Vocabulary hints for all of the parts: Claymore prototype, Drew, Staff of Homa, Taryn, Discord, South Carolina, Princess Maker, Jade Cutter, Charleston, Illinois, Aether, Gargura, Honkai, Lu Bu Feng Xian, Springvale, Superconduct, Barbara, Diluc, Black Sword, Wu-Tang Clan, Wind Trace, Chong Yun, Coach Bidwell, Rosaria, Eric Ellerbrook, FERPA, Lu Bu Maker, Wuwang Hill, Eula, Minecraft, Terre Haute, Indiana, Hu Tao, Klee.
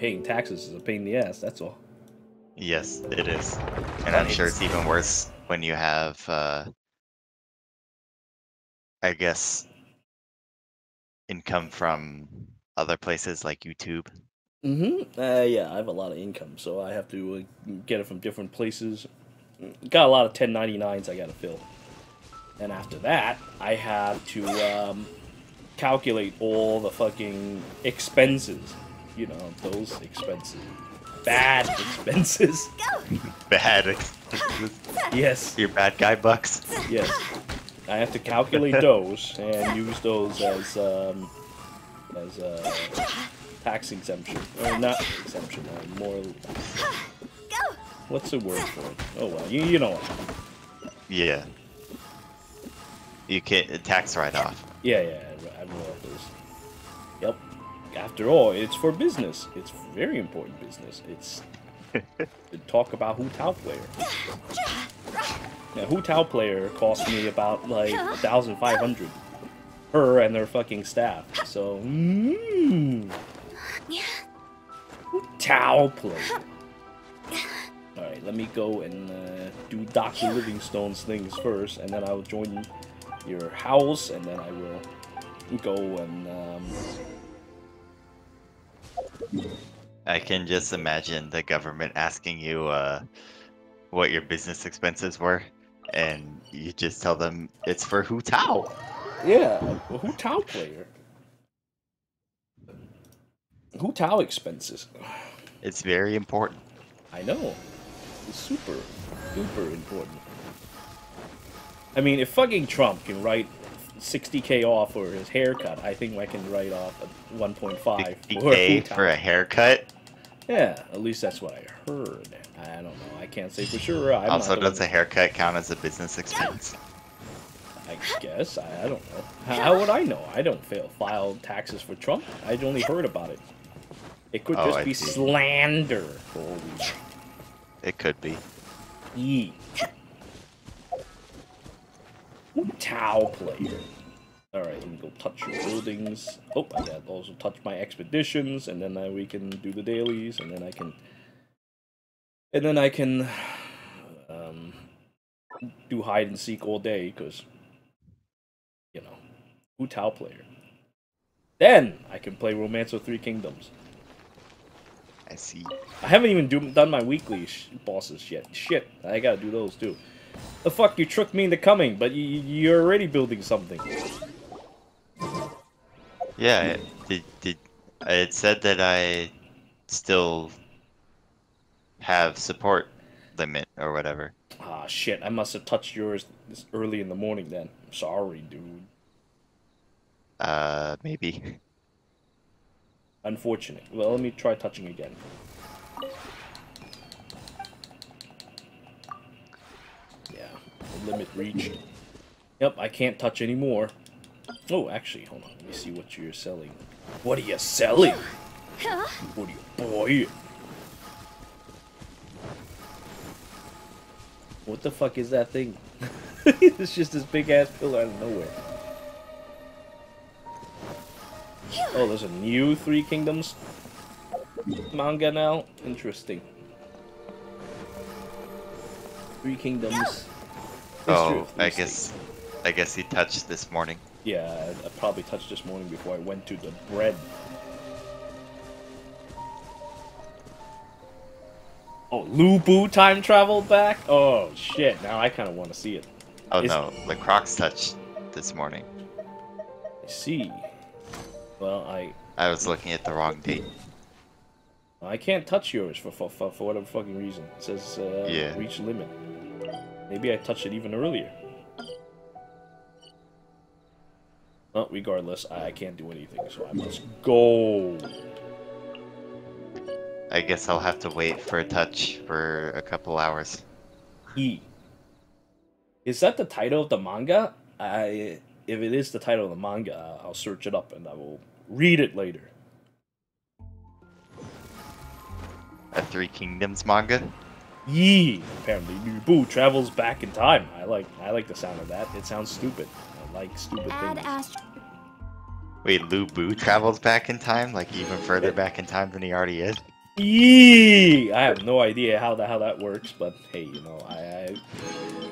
paying taxes is a pain in the ass, that's all. Yes, it is. And I'm sure it's even worse when you have, I guess, income from other places like YouTube. Yeah, I have a lot of income, so I have to get it from different places. Got a lot of 1099s I gotta fill. And after that, I have to calculate all the fucking expenses. You know, those expenses. Bad expenses. Bad expenses. Yes. Your bad guy bucks. Yes. I have to calculate those and use those as tax exemption. Or not exemption, more... What's the word for it? Oh, well, you know what. Yeah. You can't... tax write-off. Yeah, I roll off those. Yep. After all, it's for business. It's very important business. It's... talk about Hu Tao player. Now, Hu Tao player cost me about, like, 1,500. Her and their fucking staff. So, Hu Tao player. Alright, let me go and do Dr. Livingstone's things first, and then I'll join your house, and then I will go and... I can just imagine the government asking you what your business expenses were, and you just tell them it's for Hu Tao. Yeah, a Hu Tao player. Hu Tao expenses. It's very important. I know. It's super, super important. I mean, if fucking Trump can write 60K off for his haircut, I think I can write off 1.5. 60K for a haircut? Yeah, at least that's what I heard. I don't know. I can't say for sure. I'm also, does a haircut count as a business expense? I guess. I don't know. How would I know? I don't file taxes for Trump. I only heard about it. It could just be slander. Holy. It could be. E. Tau player. Alright, let me go touch your buildings. Oh, I gotta also touch my expeditions, and then we can do the dailies, and then I can... and then I can... do hide and seek all day, because... you know. Hu Tao player. Then I can play Romance of Three Kingdoms. I see. I haven't even done my weekly bosses yet. Shit, I gotta do those too. The fuck, you tricked me into coming, but you're already building something. Yeah, it said that I still have support limit or whatever. Ah, shit, I must have touched yours this early in the morning then. I'm sorry, dude. Maybe. Unfortunate. Well, let me try touching again. Yeah, the limit reached. Yep, I can't touch anymore. Oh, actually, hold on. Let me see what you're selling. What are you selling? What are you buying? What the fuck is that thing? It's just this big-ass pillar out of nowhere. Oh, there's a new Three Kingdoms manga now? Interesting. Three Kingdoms. Oh, I guess he touched this morning. Yeah, I probably touched this morning before I went to the bread. Oh, Lu Bu time traveled back? Oh, shit. Now I kind of want to see it. Oh, no. The Crocs touched this morning. I see. Well, I was looking at the wrong date. I can't touch yours for whatever fucking reason. It says reach limit. Maybe I touched it even earlier. Well, regardless, I can't do anything, so I must go. I guess I'll have to wait for a touch for a couple hours. E. Is that the title of the manga? If it is the title of the manga, I'll search it up and I will read it later. A Three Kingdoms manga? Yee! Apparently, Lu Bu travels back in time. I like the sound of that. It sounds stupid. I like stupid things. Wait, Lu Bu traveled back in time? Like, even further back in time than he already is? Eee! I have no idea how that works, but hey, you know,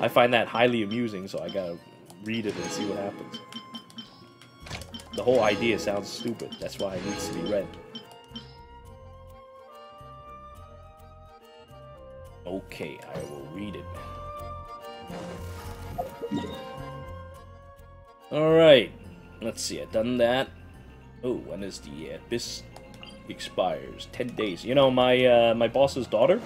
I find that highly amusing, so I gotta read it and see what happens. The whole idea sounds stupid, that's why it needs to be read. Okay, I will read it. Alright, let's see, I've done that. Oh, when is the abyss expires? 10 days. You know, my my boss's daughter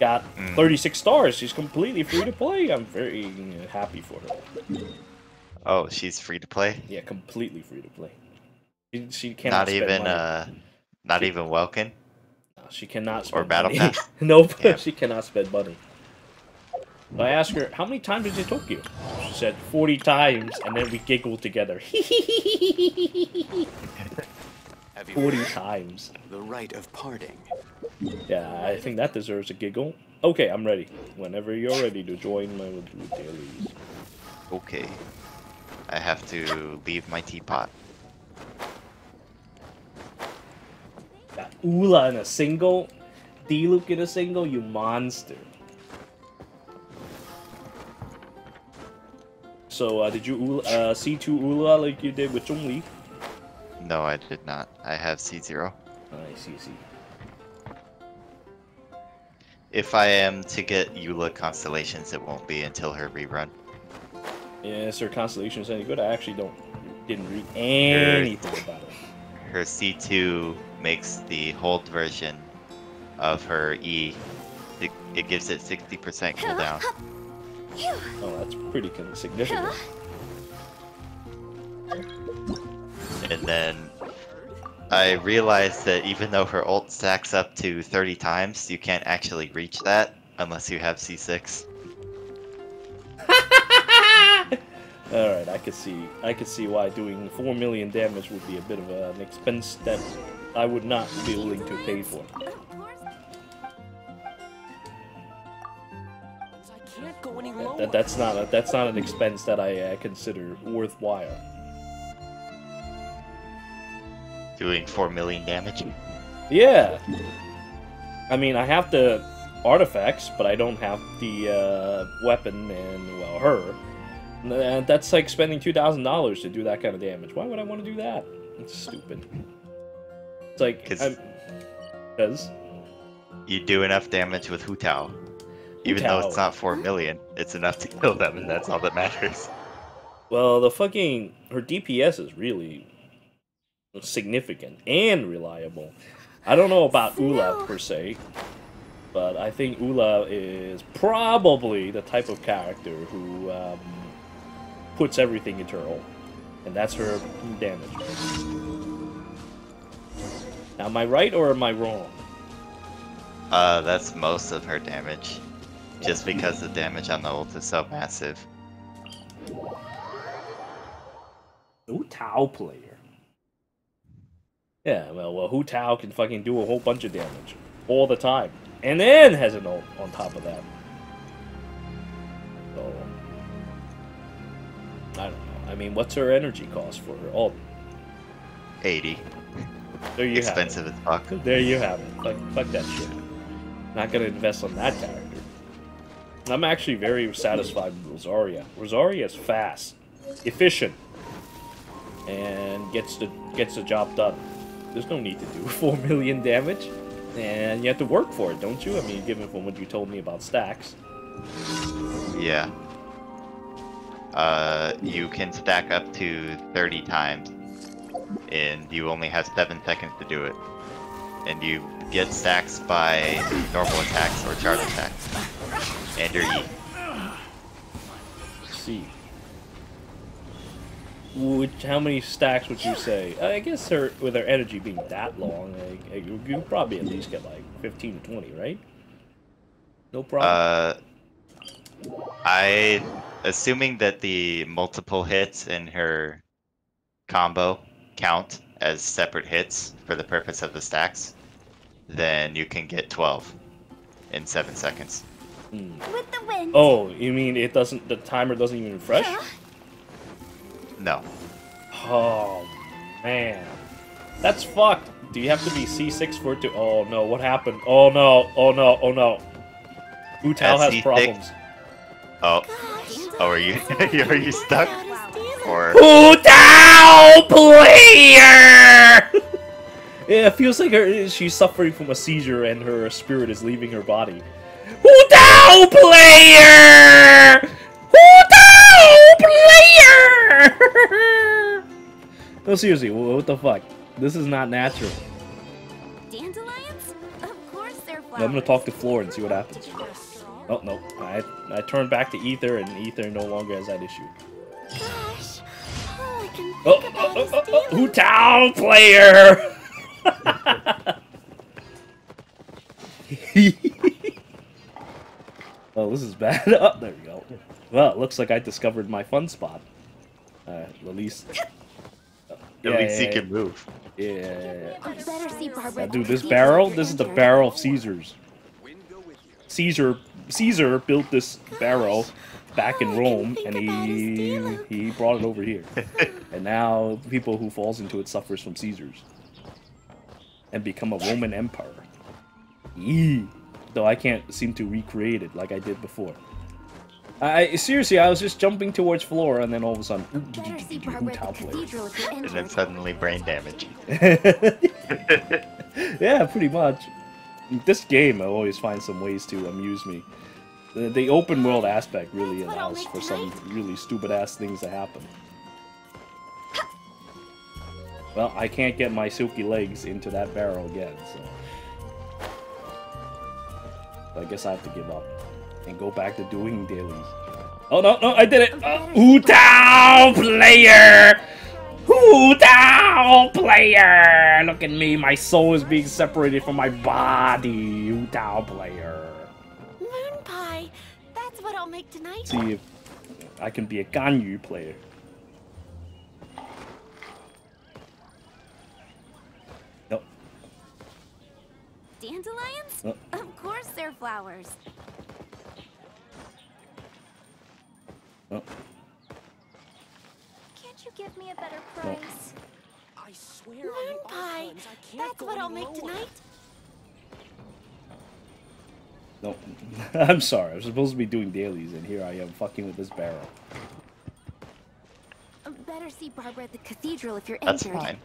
got 36 stars. She's completely free to play. I'm very happy for her. Oh, she's free to play? Yeah, completely free to play. She can't not even Welkin? No, she cannot spend money. Battle Pass? Nope, yeah. She cannot spend money. So I asked her, how many times did you talk you? She said 40 times, and then we giggled together. 40 times. The right of parting. Yeah, I think that deserves a giggle. Okay, I'm ready. Whenever you're ready to join my daily. Okay. I have to leave my teapot. Got Eula in a single, Diluc in a single, you monster. So, did you see two Eula like you did with Zhongli? No, I did not. I have C0. I see, If I am to get Eula Constellations, it won't be until her rerun. Yes, her Constellation is any good. I actually didn't read anything about it. Her C2 makes the hold version of her E. It gives it 60% cooldown. Oh, that's pretty significant. And then I realized that even though her ult stacks up to 30 times, you can't actually reach that unless you have C6. Alright, I could see why doing 4 million damage would be a bit of an expense that I would not be willing to pay for. That's not an expense that I consider worthwhile. Doing 4 million damage? Yeah! I mean, I have the artifacts, but I don't have the weapon and, well, her. That's like spending $2,000 to do that kind of damage. Why would I want to do that? It's stupid. It's like... Because... You do enough damage with Hu Tao. Even though it's not 4 million, it's enough to kill them, and that's all that matters. Well, the fucking... Her DPS is really significant and reliable. I don't know about Eula, per se. But I think Eula is probably the type of character who... puts everything into her ult, and that's her damage. Now, am I right or am I wrong? That's most of her damage. Just because the damage on the ult is so massive. Hu Tao player. Yeah, well, Hu Tao can fucking do a whole bunch of damage all the time, and then has an ult on top of that. So. I don't know. I mean, what's her energy cost for her ult? 80. There you Expensive have it. As fuck. There you have it. Fuck that shit. Not gonna invest on that character. I'm actually very satisfied with Rosaria. Rosaria is fast, efficient, and gets the job done. There's no need to do 4 million damage, and you have to work for it, don't you? I mean, given from what you told me about stacks. Yeah. You can stack up to 30 times, and you only have 7 seconds to do it. And you get stacks by normal attacks or charge attacks. And your E. Let's see. How many stacks would you say? I guess with her energy being that long, you'll probably at least get like 15 to 20, right? No problem. Assuming that the multiple hits in her combo count as separate hits for the purpose of the stacks, then you can get 12 in 7 seconds. With the wind. Oh, you mean it doesn't? The timer doesn't even refresh? No. Oh, man. That's fucked. Do you have to be C6 for it to... Oh, no. What happened? Oh, no. Oh, no. Oh, no. Hu Tao has problems. Oh. Oh, are you stuck? Or... Hu Tao player! Yeah, it feels like she's suffering from a seizure and her spirit is leaving her body. Hu Tao player! Hu Tao player! No, seriously, what the fuck? This is not natural. Dandelions? Of course they're flowers. I'm gonna talk to Floor and see what happens. Oh, no. I turned back to Ether, and Ether no longer has that issue. Gosh. Oh, I can oh, Hu Tao player! Oh, this is bad. Oh, there we go. Well, it looks like I discovered my fun spot. At least... At least he can move. Yeah. I better see Barbara. Dude, this barrel? This is the barrel of Caesar's. Caesar built this barrel back in Rome, and he brought it over here. And now people who falls into it suffers from Caesar's. And become a Roman Empire. Eee. Though I can't seem to recreate it like I did before. Seriously, I was just jumping towards Flora, and then all of a sudden, and then suddenly brain damage. Yeah, pretty much. This game, I always find some ways to amuse me. The open world aspect really allows for some really stupid ass things to happen. Well, I can't get my silky legs into that barrel again, so I guess I have to give up. And go back to doing dailies. Oh no, no, I did it! Hu Tao player! Hu Tao player! Look at me, my soul is being separated from my body. Hu Tao player. Moon pie, that's what I'll make tonight. See if I can be a Ganyu player. Nope. Dandelions? Nope. Of course they're flowers. Oh. Can't you give me a better price? No. I swear, moon pie. That's what I'll make tonight. No, I'm sorry. I was supposed to be doing dailies, and here I am fucking with this barrel. Better see Barbara at the cathedral if you're injured. That's fine.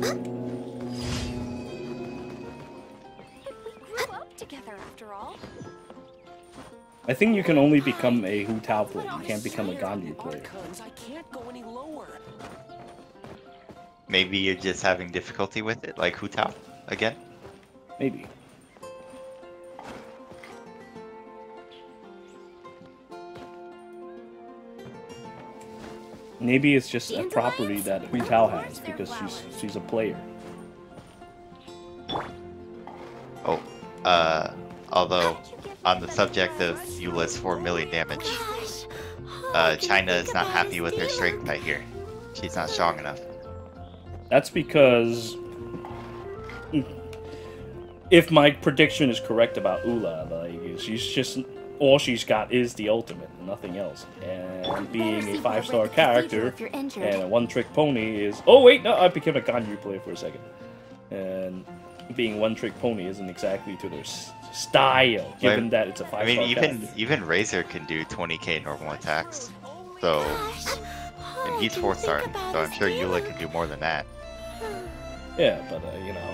But we grew up together after all. I think you can only become a Hu Tao player. You can't become a Ganyu player. Maybe you're just having difficulty with it, like Hu Tao again? Maybe. Maybe it's just a property that Hu Tao has because she's a player. Oh, although, on the subject of Eula's 4 million damage, China is not happy with her strength right here. She's not strong enough. That's because... If my prediction is correct about Eula, like, she's just... All she's got is the ultimate, nothing else. And being a 5-star character and a one-trick pony is... Oh, wait, no, I became a Ganyu player for a second. And... being one-trick pony isn't exactly to their style, given that it's a 5-star. I mean, even Razor can do 20k normal attacks, so... And he's 4-star, so I'm sure Eula can do more than that. Yeah, but, you know,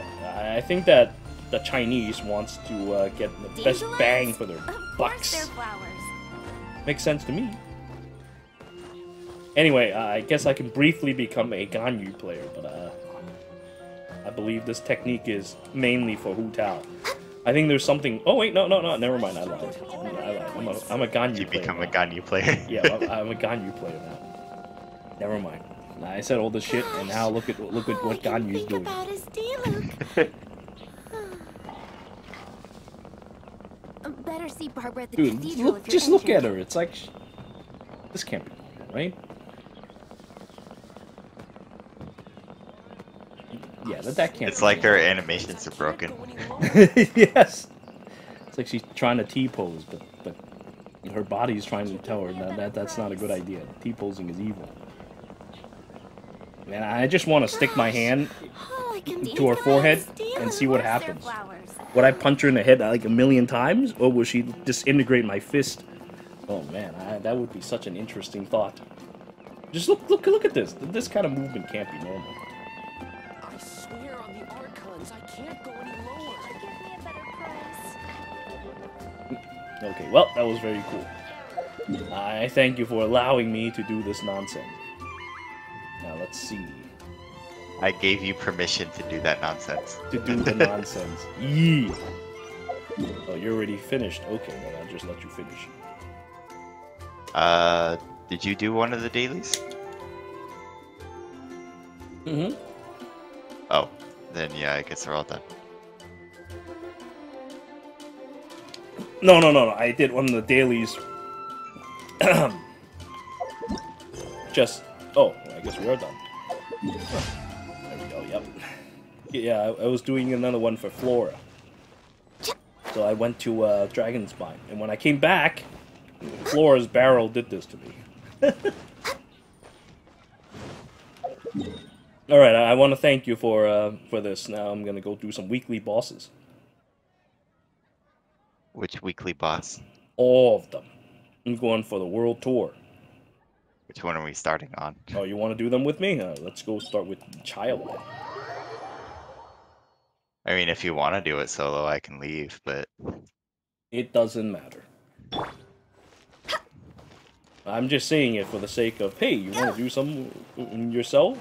I think that the Chinese wants to get the best bang for their bucks. Makes sense to me. Anyway, I guess I can briefly become a Ganyu player, but, I believe this technique is mainly for Hu Tao. I think there's something... Oh, wait, no, never mind, I lied. I'm a Ganyu player. You become a Ganyu player. Yeah, I'm a Ganyu player now. Never mind. I said all this shit, and now look at what Ganyu's doing. Dude, just look at her. It's like... This can't be normal, right? Yeah, that can't. It's like her animations are broken. Yes. It's like she's trying to T-pose, but her body's trying to tell her that's not a good idea. T-posing is evil. Man, I just want to stick my hand to her forehead and see what happens. Would I punch her in the head like a million times, or will she disintegrate my fist? Oh man, that would be such an interesting thought. Just look at this. This kind of movement can't be normal. I swear on the archons, I can't go any lower. Give me a better price. Okay, well, that was very cool. I thank you for allowing me to do this nonsense. Now, let's see. I gave you permission to do that nonsense. To do the nonsense. Yee! Oh, you're already finished. Okay, well, I'll just let you finish. Did you do one of the dailies? Mm-hmm. Oh, then yeah, I guess they're all done. No. I did one of the dailies. Oh, I guess we are done. There we go, yep. Yeah, I was doing another one for Flora. So I went to Dragon's Mine, and when I came back, Flora's barrel did this to me. Alright, I want to thank you for this. Now I'm going to go do some weekly bosses. Which weekly boss? All of them. I'm going for the world tour. Which one are we starting on? Oh, you want to do them with me? Let's go start with Child. I mean, if you want to do it solo, I can leave, but... It doesn't matter. I'm just saying it for the sake of, hey, you want to do some yourself?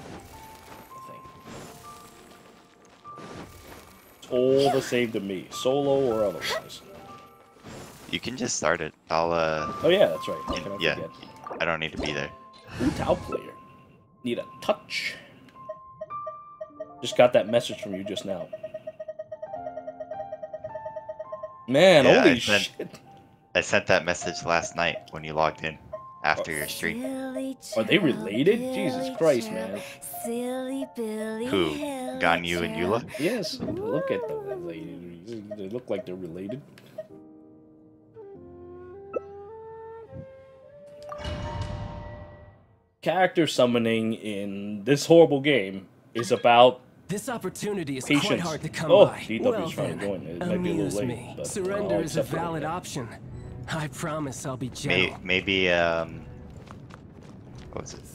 It's all the same to me, solo or otherwise. You can just start it. I'll, Oh yeah, that's right. Yeah, forget? I don't need to be there. Hu Tao player. Need a touch. Just got that message from you just now. Man, yeah, holy shit. I sent that message last night when you logged in. After your stream. Are they related? Billy Jesus Christ, man. Silly Billy. Who? Ganyu and Eula? Yes. Look at them. They look like they're related. Character summoning in this horrible game is about this opportunity is patience. Quite hard to come by. DW's trying to join. It might be a little late, but surrender is a valid option. I promise I'll be gentle. Maybe what was it?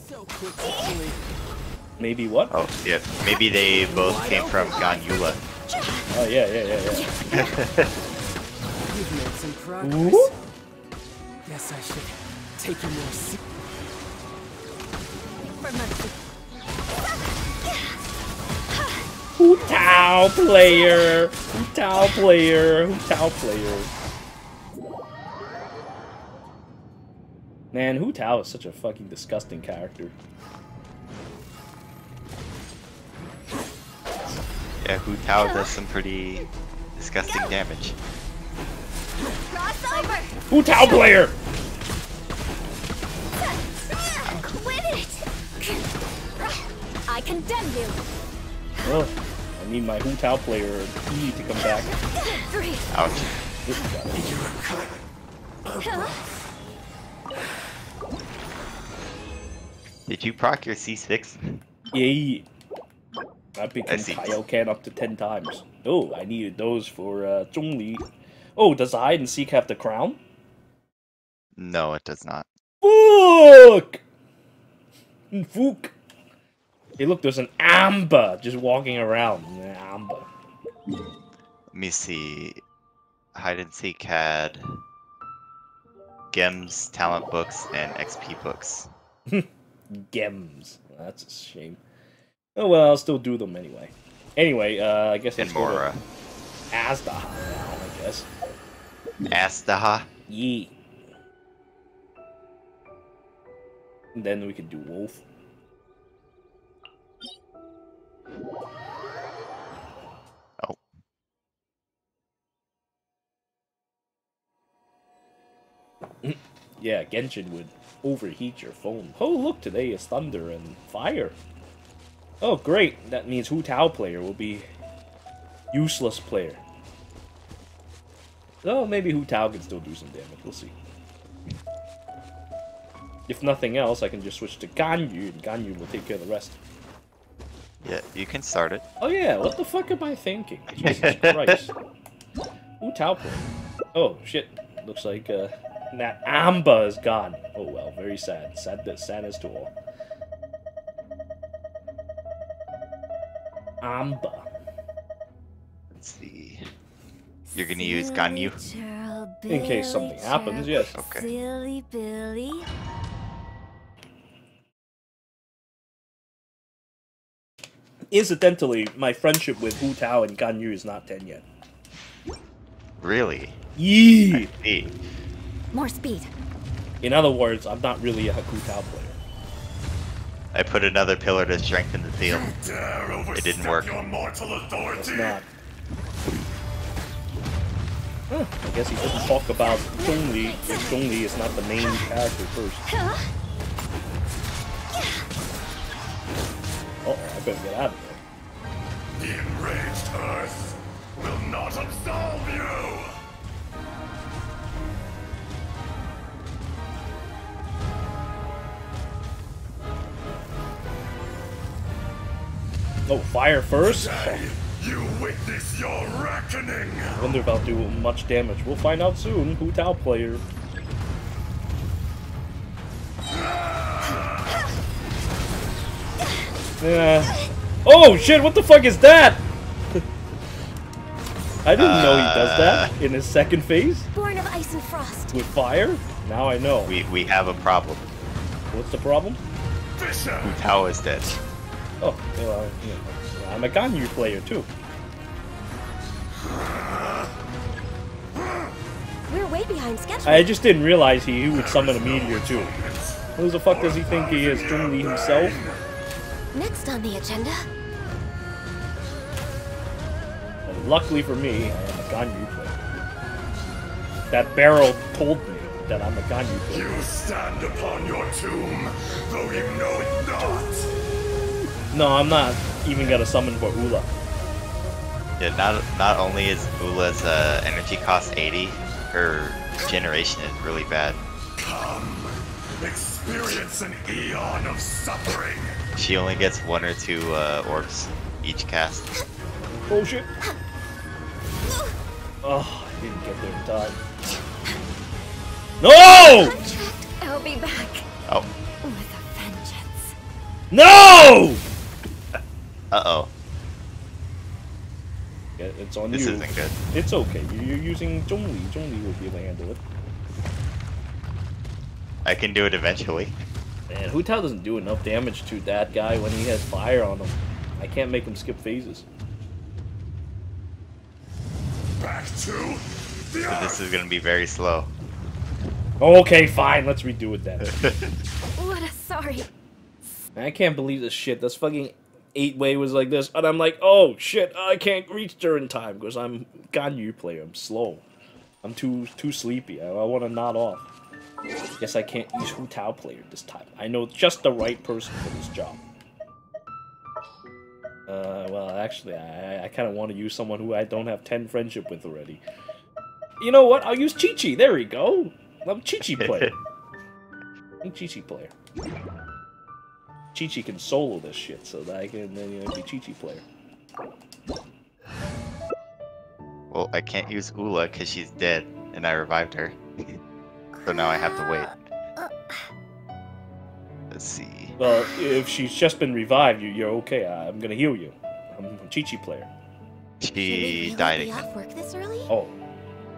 Maybe what? Oh yeah, maybe they both came from Ganyu. Oh yeah. You've made some progress. Whoop. Yes, I should take you more seriously. Hu Tao player! Hu Tao player! Hu Tao player! Man, Hu Tao is such a fucking disgusting character. Yeah, Hu Tao does some pretty disgusting damage. Hu Tao player! I condemn you. I need my Hu Tao player E to come back. Ouch. Did you proc your C6? Yeah. I've been Kaioken up to 10 times. Oh, I needed those for Zhongli. Oh, does the hide and seek have the crown? No, it does not. Fuck! Fook! Hey look, there's an Amber just walking around. Amber. Let me see. Hide and Seek had gems, talent books, and XP books. Gems. That's a shame. Oh well, I'll still do them anyway. Anyway, I guess it's Mora. Azhdaha now, I guess. Azhdaha? Yee. And then we can do Wolf. Oh. Yeah, Genshin would overheat your phone. Oh, look, today is thunder and fire. Oh, great. That means Hu Tao player will be useless player. Oh, maybe Hu Tao can still do some damage. We'll see. If nothing else, I can just switch to Ganyu, and Ganyu will take care of the rest. Yeah, you can start it. Oh yeah, what the fuck am I thinking? Jesus Christ. Hu Tao. Oh shit. Looks like that Amber is gone. Oh well, very sad. Sad as to all. Amber. Let's see. You're gonna use Ganyu? In case something happens, yes. Okay. Silly Billy. Incidentally, my friendship with Hu Tao and Ganyu is not 10 yet. Really? Yee! I see. More speed. In other words, I'm not really a Hu Tao player. I put another pillar to strengthen the seal. It didn't work. It's not. Huh, I guess he doesn't talk about Zhongli, because Zhongli is not the main character first. Uh-oh, I better get out of there. The enraged earth will not absolve you! Oh, fire first? Today, you witness your reckoning. I wonder if I'll do much damage. We'll find out soon. Hu Tao player. Yeah. Oh shit! What the fuck is that? I didn't know he does that in his second phase. Born of ice and frost. With fire? Now I know. We have a problem. What's the problem? Hu Tao is dead. Oh, well, you know, I'm a Ganyu player too. We're way behind schedule. I just didn't realize he would summon a meteor too. Who the fuck does he think he is, Zhongli himself? Next on the agenda. Well, luckily for me, I am a Ganyu player. That barrel told me that I'm a Ganyu player. You stand upon your tomb, though you know it not. No, I'm not even gonna summon for Eula. Yeah, not only is Eula's energy cost 80, her generation is really bad. Come, experience an eon of suffering. She only gets 1 or 2 orbs each cast. Bullshit. Oh, I didn't get there in time. No! I'll be back. Oh. With a vengeance. No! Uh-oh. Yeah, it's on this you. This isn't good. It's okay. You're using Zhongli. Zhongli will be able to handle it. I can do it eventually. Man, Hu Tao doesn't do enough damage to that guy when he has fire on him. I can't make him skip phases. Back to the so this is going to be very slow. Okay, fine. Let's redo it then. What a sorry. Man, I can't believe this shit. That's fucking... 8-way was like this, and I'm like, oh shit, I can't reach her in time because I'm Ganyu player. I'm slow. I'm too sleepy. I want to nod off. Guess I can't use Hu Tao player this time. I know just the right person for this job. Well, actually, I kind of want to use someone who I don't have 10 friendship with already. You know what? I'll use Qiqi. There we go. I'm Qiqi player. I'm Qiqi player. Qiqi can solo this shit, so that I can then be Qiqi player. Well, I can't use Eula because she's dead, and I revived her. So now I have to wait. Let's see. Well, if she's just been revived, you're okay. I'm gonna heal you. I'm a Qiqi player. She died again. Off work this early? Oh.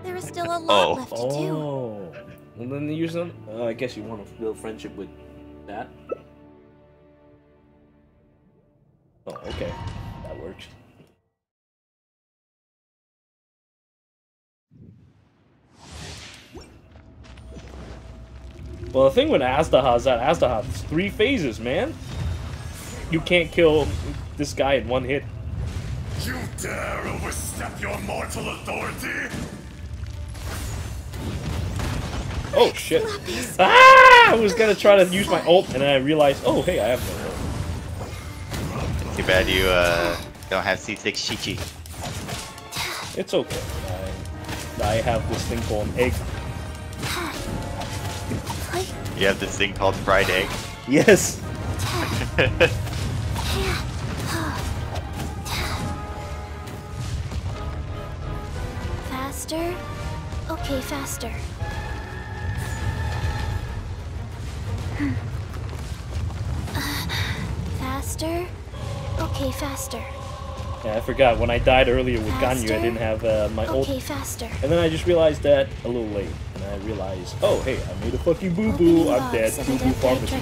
There is still a lot left to do. Oh. And then they use them. I guess you want to build friendship with that. Oh, okay. That works. Well, the thing with Azhdaha is that Azhdaha has 3 phases, man. You can't kill this guy in 1 hit. You dare overstep your mortal authority? Oh, shit. Ah! I was gonna try to use my ult, and then I realized, oh, hey, I have no ult. Too bad you don't have C6 Qiqi. It's okay. I have this thing called an egg. You have this thing called fried egg? Yes! Faster? Okay, faster. Faster? Okay, faster. Yeah, I forgot. When I died earlier with Ganyu, I didn't have my ult. Okay, faster. And then I just realized that a little late. And I realized, oh, hey, I made a fucking boo-boo. I'm dead. Boo-boo pharmacy.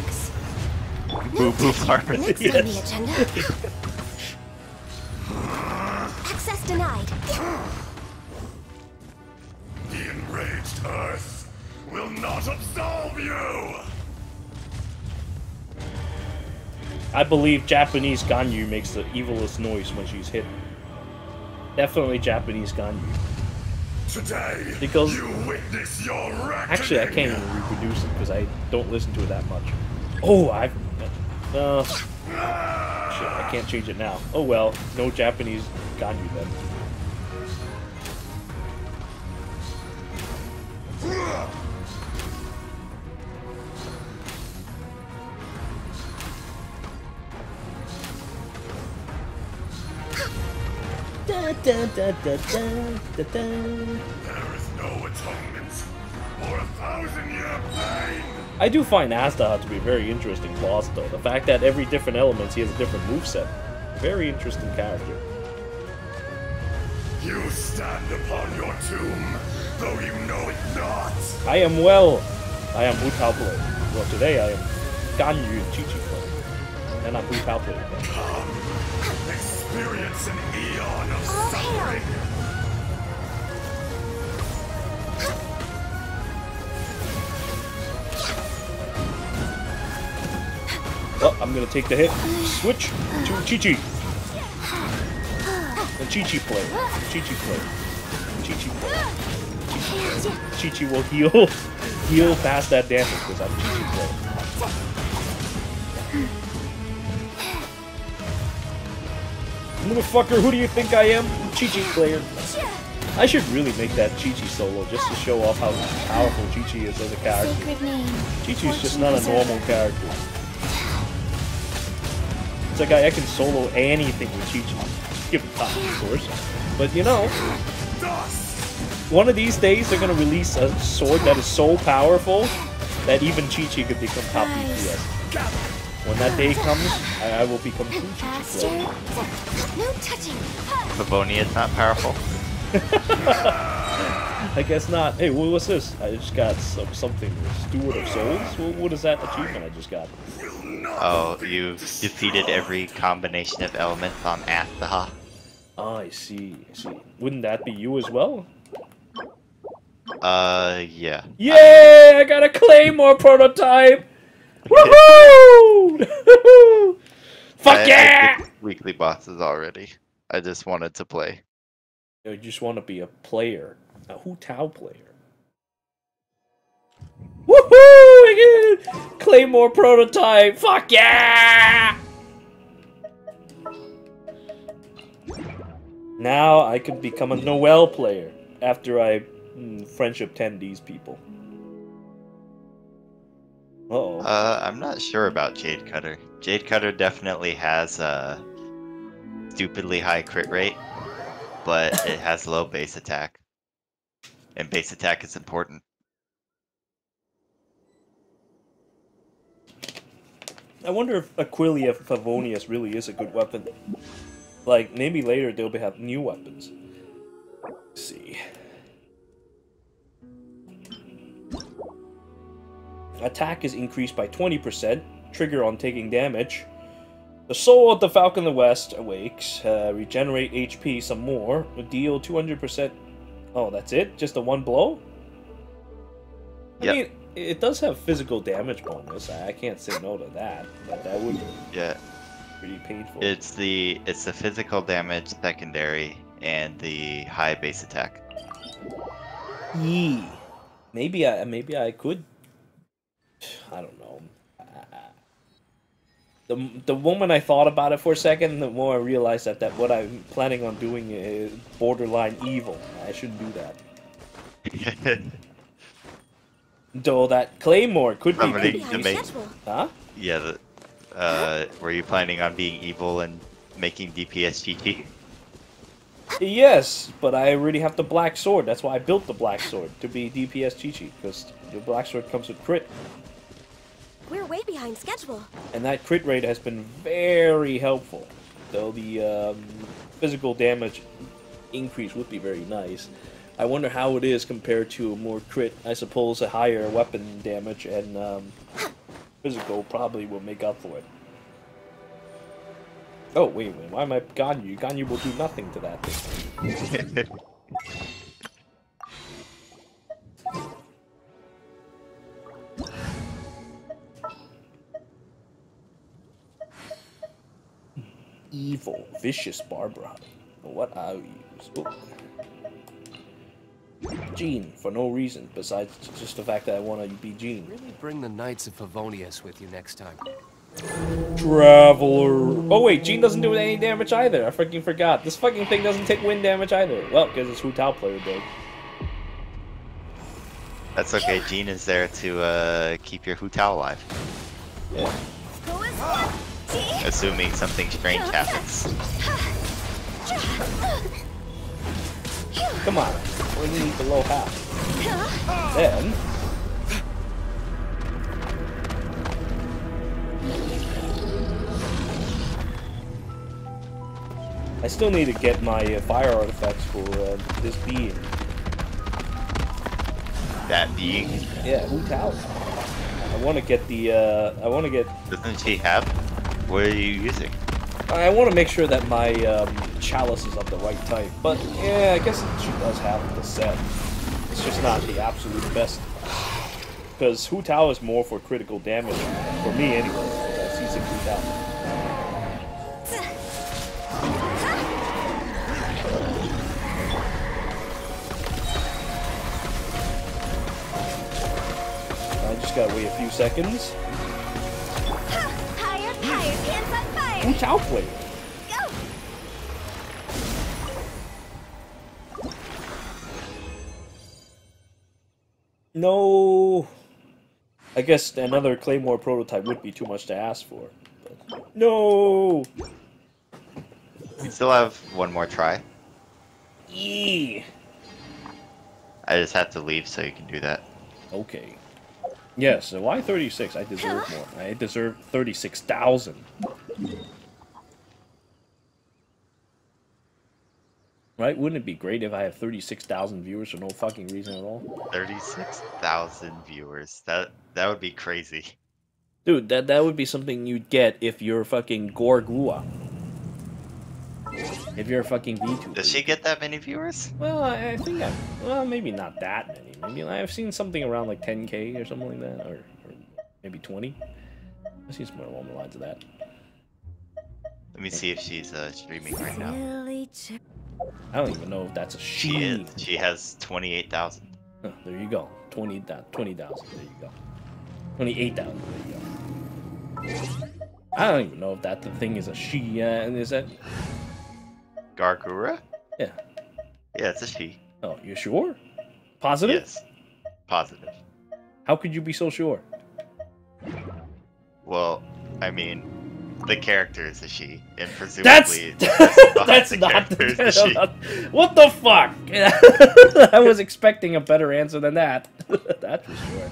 Boo-boo pharmacy, yes. Access denied. The enraged earth will not absolve you! I believe Japanese Ganyu makes the evilest noise when she's hit. Definitely Japanese Ganyu. Today, because you witness your reckoning. Actually, I can't even reproduce it because I don't listen to it that much. Oh, shit, I can't change it now. Oh well, no Japanese Ganyu then. There is no atonement for a 1,000-year pain. I do find Azhdaha to be a very interesting boss, though. The fact that every different element he has a different moveset. Very interesting character. You stand upon your tomb, though you know it not. I am well. I am Hu Tao playing. Well, today I am Ganyu and Qiqi playing. And I'm Hu Tao playing again. Experience an eon of suffering. Well, I'm gonna take the hit. Switch to Qiqi. The Qiqi play. Qiqi play. Qiqi play. Qiqi will heal. Heal past that damage because I'm Qiqi play. Motherfucker, who do you think I am? Qiqi player. I should really make that Qiqi solo just to show off how powerful Qiqi is as a character. Qiqi's just not a normal character. It's like I can solo anything with Qiqi. Give it time, of course. But you know, one of these days they're gonna release a sword that is so powerful that even Qiqi could become top DPS. When that day comes, I will become true Qiqi. No touching. Favonia's not powerful. I guess not. Hey, what's this? I just got something. Steward of Souls? What is that achievement I just got? Oh, you've defeated every combination of elements on Azhdaha. Ah, I see. I see. Wouldn't that be you as well? Yeah. Yay! I got a Claymore prototype! Woohoo! Fuck yeah! I did weekly bosses already. I just wanted to play. You just want to be a player. A Hu Tao player. Woohoo! Claymore prototype! Fuck yeah! Now I can become a Noelle player after I friendship 10 these people. Uh-oh. I'm not sure about Jade Cutter. Jade Cutter definitely has a stupidly high crit rate, but it has low base attack. And base attack is important. I wonder if Aquilia Favonius really is a good weapon. Like, maybe later they'll have new weapons. Let's see. Attack is increased by 20%. Trigger on taking damage. The soul of the Falcon of the West awakes. Regenerate HP some more. Deal 200%. Oh, that's it? Just the one blow? Yep. I mean, it does have physical damage bonus. I can't say no to that. But that would be pretty painful. It's the physical damage secondary and the high base attack. Yee. Maybe I could. I don't know. The moment I thought about it for a second, the more I realized that what I'm planning on doing is borderline evil. I shouldn't do that. Though that Claymore could be cool. Huh? Yeah. Were you planning on being evil and making DPS GG? Yes, but I already have the Black Sword. That's why I built the Black Sword, to be DPS Qiqi, because the Black Sword comes with crit. We're way behind schedule. And that crit rate has been very helpful, though the physical damage increase would be very nice. I wonder how it is compared to a more crit. I suppose a higher weapon damage and physical probably will make up for it. Oh, wait, why am I Ganyu? Ganyu will do nothing to that thing. Evil, vicious Barbara. What I'll use. Ooh. Jean, for no reason, besides just the fact that I want to be Jean. Really bring the Knights of Favonius with you next time. Traveler. Oh wait, Jean doesn't do any damage either. I freaking forgot. This fucking thing doesn't take wind damage either. Well, because it's Hu Tao player build. That's okay. Jean is there to keep your Hu Tao alive. Yeah. Assuming something strange happens. Come on. We need the low half. Then. I still need to get my fire artifacts for this being. That being? Yeah, Hu Tao. I want to get the. I want to get. Doesn't she have? What are you using? I want to make sure that my chalice is of the right type. But yeah, I guess she does have the set. It's just not the absolute best. Because Hu Tao is more for critical damage for me anyway. Season Hu Tao. Gotta wait a few seconds. Higher, higher, hands on fire. Hu Tao player. Go. No. I guess another Claymore prototype would be too much to ask for. But no. You still have one more try. Eee. I just have to leave so you can do that. Okay. Yes, so why 36? I deserve more. I deserve 36,000. Right? Wouldn't it be great if I have 36,000 viewers for no fucking reason at all? 36,000 viewers. That would be crazy. Dude, that would be something you'd get if you're fucking Gorgua. If you're a fucking VTuber. Does she get that many viewers? Well, I think I... Well, maybe not that many. Maybe I've seen something around like 10K or something like that. Or maybe 20. I've seen somewhere along the lines of that. Let me see if she's streaming right now. I don't even know if that's a she. She is. She has 28,000. Huh, there you go. 20,000. There you go. 28,000. There you go. I don't even know if that the thing is a she. Is that... Gargura? Yeah. Yeah, it's a she. Oh, you're sure? Positive? Yes. Positive. How could you be so sure? Well, I mean, the character is a she, and presumably... That's not the character. What the fuck? I was expecting a better answer than that. That's for sure.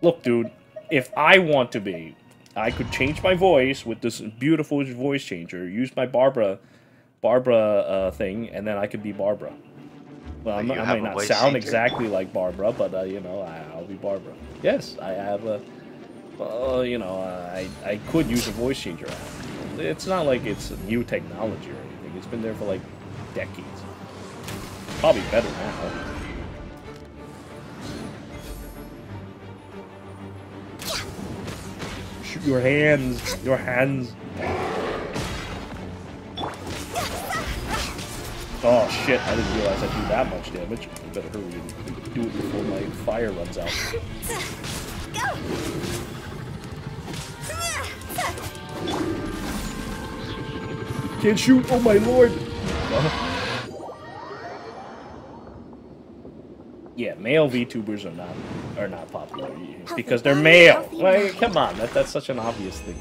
Look, dude, if I want to be, I could change my voice with this beautiful voice changer, use my Barbara thing, and then I could be Barbara. Well, I may not sound exactly like Barbara, but you know, I'll be Barbara. Yes, I have a. Well, you know, I could use a voice changer app. It's not like it's new technology or anything. It's been there for like decades. Probably better now. Shoot your hands! Your hands! Oh shit, I didn't realize I do that much damage. I better hurry and do it before my fire runs out. Go. Can't shoot, oh my lord! Yeah, male VTubers are not popular because they're male. Like, come on, that's such an obvious thing.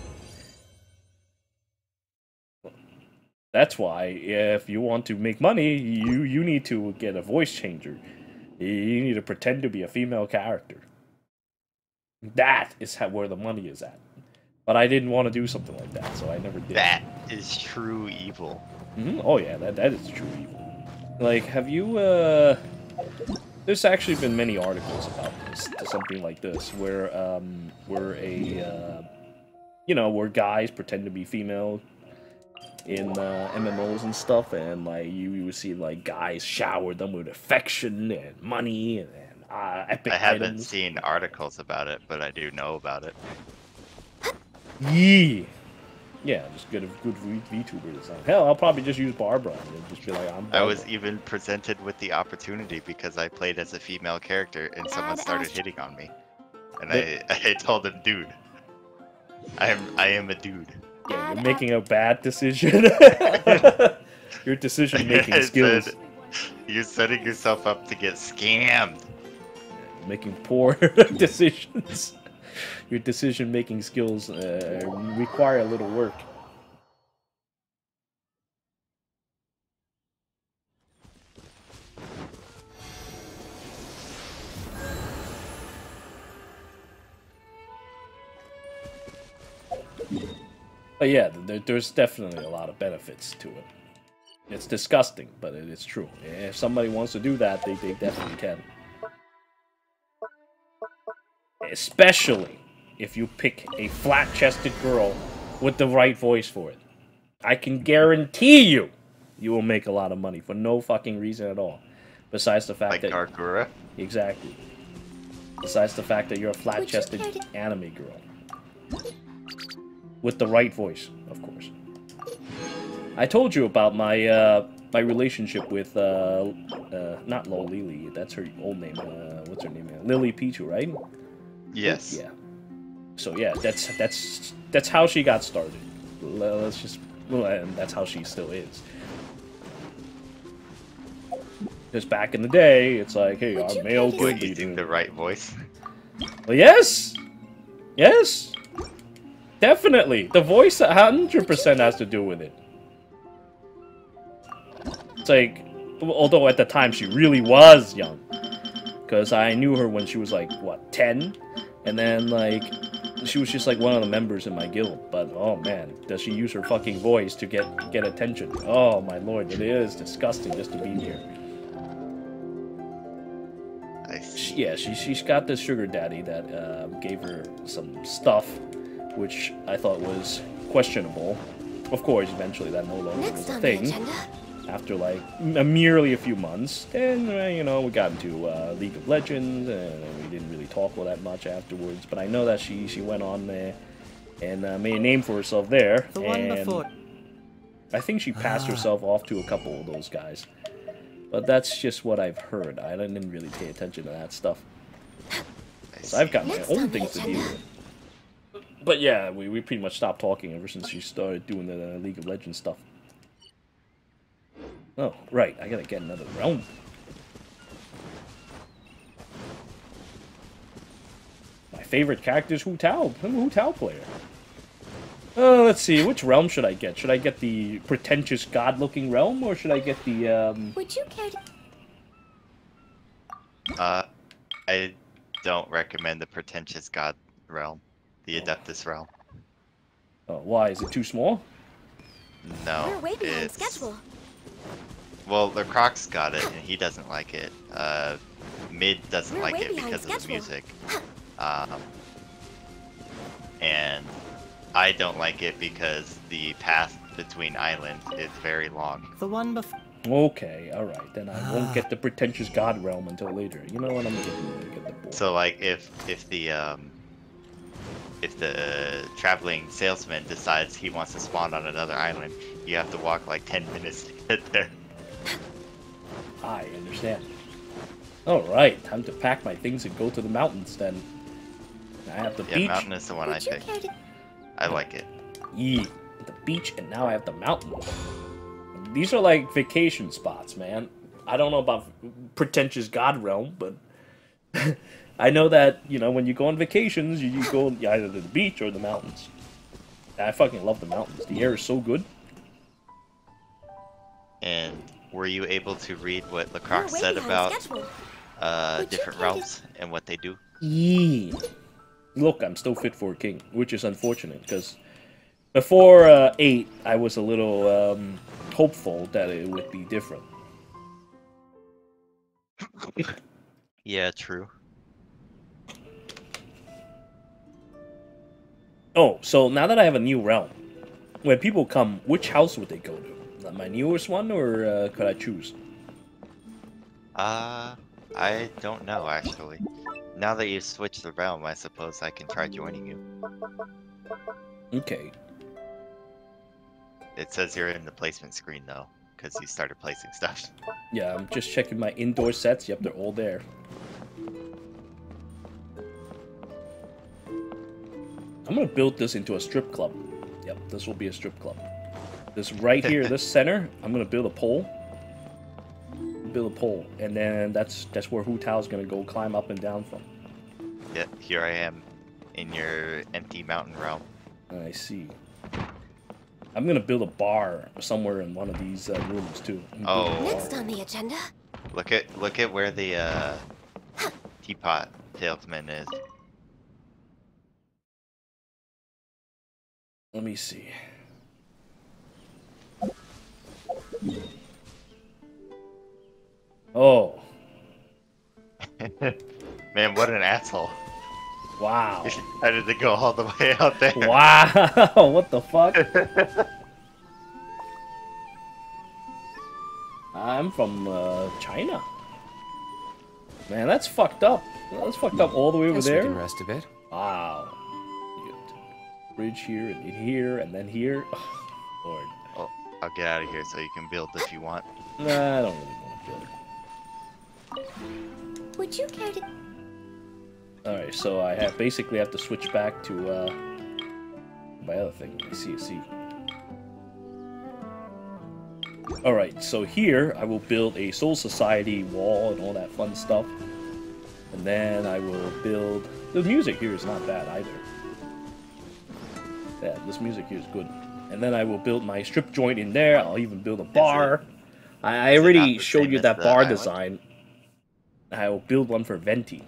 That's why if you want to make money, you need to get a voice changer. You need to pretend to be a female character. That is where the money is at. But I didn't want to do something like that, so I never did. That is true evil. Mm-hmm. Oh yeah, that is true evil. Like, have you, there's actually been many articles about this, something like this, where guys pretend to be female in MMOs and stuff, and like you would see like guys shower them with affection and money and epic items. I haven't seen articles about it, but I do know about it. Yeah. Yeah, just get a good VTuber design. Hell, I'll probably just use Barbara and just be like, I'm Barbara. I was even presented with the opportunity because I played as a female character and someone started hitting on me. And I told them, dude, I am a dude. Yeah, you're making a bad decision. Your decision-making skills. Said, you're setting yourself up to get scammed. Yeah, making poor decisions. Your decision-making skills require a little work. But yeah, there's definitely a lot of benefits to it. It's disgusting, but it is true. If somebody wants to do that, they definitely can. Especially if you pick a flat-chested girl with the right voice for it. I can guarantee you, you will make a lot of money for no fucking reason at all. Besides the fact that... Like Gargura? Exactly. Besides the fact that you're a flat-chested anime girl. With the right voice, of course. I told you about my, my relationship with, not Lolili, that's her old name, what's her name? Lily Pichu, right? Yes. Yeah. So yeah, that's how she got started. Let's just, and that's how she still is. Because back in the day, it's like, hey, our male good leader. Using the right voice. Well, yes, yes, definitely. The voice 100% has to do with it. It's like, although at the time she really was young, because I knew her when she was like what 10. And then, like, she was just, like, one of the members in my guild. But, oh, man, does she use her fucking voice to get attention? Oh, my lord, it is disgusting just to be here. Yeah, she's got this sugar daddy that gave her some stuff, which I thought was questionable. Of course, eventually that no longer was a thing. After, like, merely a few months. And, you know, we got into League of Legends, and we didn't really talk all that much afterwards. But I know that she went on there and made a name for herself there. The one before. I think she passed herself off to a couple of those guys. But that's just what I've heard. I didn't really pay attention to that stuff. So I've got my own things to deal with. But yeah, we pretty much stopped talking ever since she started doing the League of Legends stuff. Oh, right, I gotta get another realm. My favorite character is Hu Tao. I'm a Hu Tao player. Let's see, which realm should I get? Should I get the pretentious god-looking realm, or should I get the, Would you care to... I don't recommend the pretentious god realm. The Adeptus realm. Oh, why? Is it too small? No, we're way behind schedule. Well, the Croc's got it, and he doesn't like it. Mid doesn't like it because of the music. And I don't like it because the path between islands is very long. The one before. Okay, alright, then I won't get the pretentious god realm until later. You know what, I'm gonna get the board. So, like, if the traveling salesman decides he wants to spawn on another island, you have to walk like 10 minutes to get there. I understand. Alright, time to pack my things and go to the mountains then. I have the beach. Yeah, mountain is the one I picked. I like it. Yeah, the beach, and now I have the mountain. These are like vacation spots, man. I don't know about pretentious god realm, but I know that, you know, when you go on vacations, you go either to the beach or the mountains. I fucking love the mountains. The air is so good. And were you able to read what Lecroc said about different realms and what they do? Yeah. Look, I'm still fit for a king, which is unfortunate because before 8, I was a little hopeful that it would be different. Yeah, true. Oh, so now that I have a new realm, when people come, which house would they go to? My newest one, or could I choose? I don't know, actually. Now that you've switched the realm, I suppose I can try joining you. Okay. It says you're in the placement screen, though, because you started placing stuff. Yeah, I'm just checking my indoor sets. Yep, they're all there. I'm gonna build this into a strip club. Yep, this will be a strip club. This right here, this center, I'm gonna build a pole. And then that's where Hu Tao's gonna go climb up and down from. Yeah, here I am in your empty mountain realm. I see. I'm gonna build a bar somewhere in one of these rooms too. Oh. Next on the agenda. Look at where the teapot salesman is. Let me see. Oh. Man, what an asshole. Wow. He decided to go all the way out there. Wow, what the fuck? I'm from China. Man, that's fucked up. That's fucked up all the way over there. We can rest a bit. Wow. Bridge here and here and then here. Oh, Lord. Well, I'll get out of here so you can build if you want. Nah, I don't really want to build. Would you care to? All right, so I have basically have to switch back to my other thing. I see. All right, so here I will build a Soul Society wall and all that fun stuff, and then I will build. The music here is not bad either. Yeah, this music here is good. And then I will build my strip joint in there. I'll even build a bar. I already showed you that bar design. I will build one for Venti.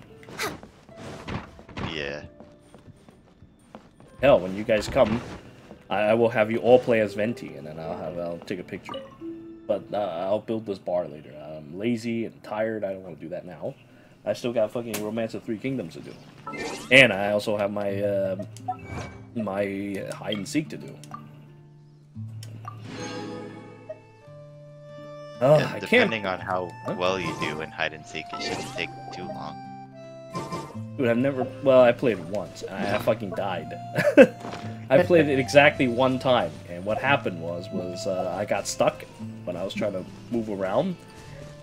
Yeah. Hell, when you guys come, I will have you all play as Venti, and then I'll take a picture. But I'll build this bar later. I'm lazy and tired. I don't want to do that now. I still got fucking Romance of Three Kingdoms to do. And I also have my my hide and seek to do. Oh, yeah, depending on how well you do in hide and seek, it shouldn't take too long. Dude, I've never. Well, I played it once, and I fucking died. I played it exactly one time, and what happened was I got stuck when I was trying to move around.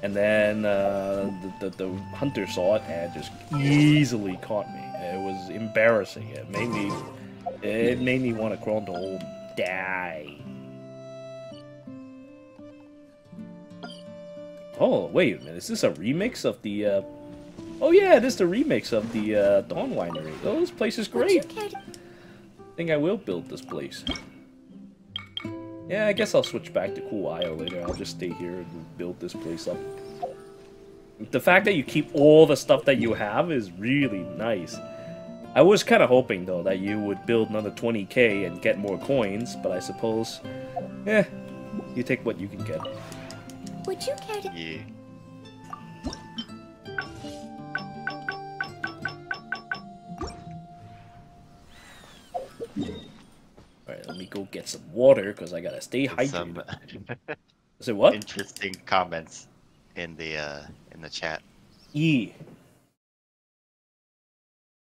And then the hunter saw it and just easily caught me. It was embarrassing. It made me want to crawl into a hole and die. Oh wait a minute, is this a remix of the? Oh yeah, it is the remix of the Dawn Winery. Oh, this place is great. I think I will build this place. Yeah, I guess I'll switch back to Cool Isle later. I'll just stay here and build this place up. The fact that you keep all the stuff that you have is really nice. I was kind of hoping, though, that you would build another 20k and get more coins, but I suppose, you take what you can get. Would you care to... Yeah. Alright, let me go get some water, because I gotta stay hydrated. Say what? Interesting comments in the chat. Yeah.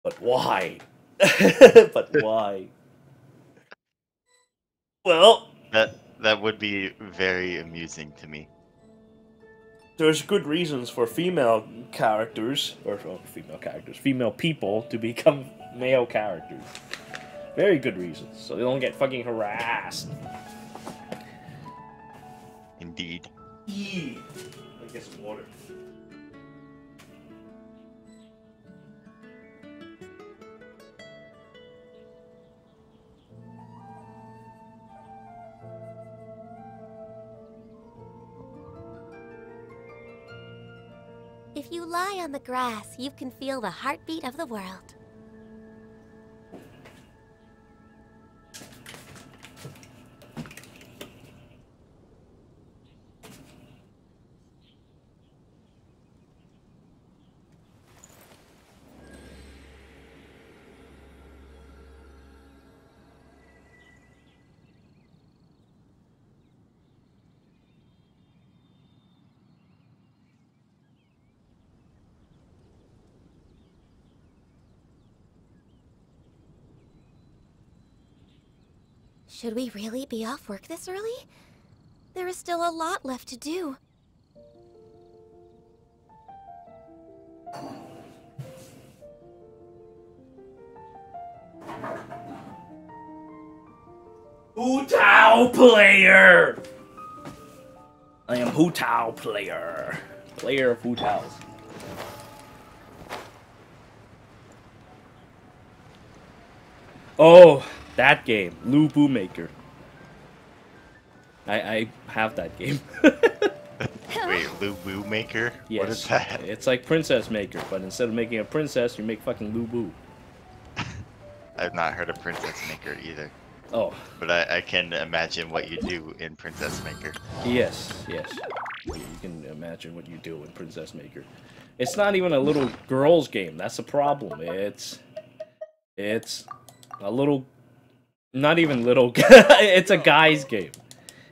But why? Well... That would be very amusing to me. There's good reasons for female characters, female people to become male characters. Very good reasons, so they don't get fucking harassed. Indeed. Yeah. I guess water. If you lie on the grass, you can feel the heartbeat of the world. Should we really be off work this early? There is still a lot left to do. Hu Tao player! I am Hu Tao player. Player of Hu Tao's. Oh! That game, Lu Bu Maker. I have that game. Wait, Lu Bu Maker? Yes. What is that? It's like Princess Maker, but instead of making a princess, you make fucking Lu Bu. I've not heard of Princess Maker either. Oh. But I can imagine what you do in Princess Maker. Yes, yes. You can imagine what you do in Princess Maker. It's not even a little girl's game. That's the problem. It's a little... Not even little. It's a guy's game.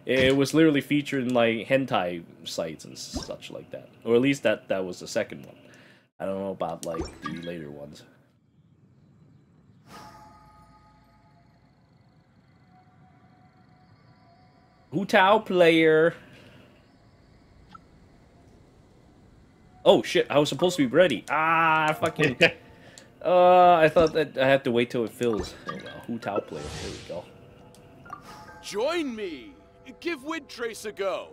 It was literally featured in like hentai sites and such like that, or at least that was the second one. I don't know about like the later ones. Hu Tao player. Oh shit! I was supposed to be ready. Ah, fucking. I thought that I had to wait till it fills. Hu Tao player, here we go. Join me! Give Wind Trace a go!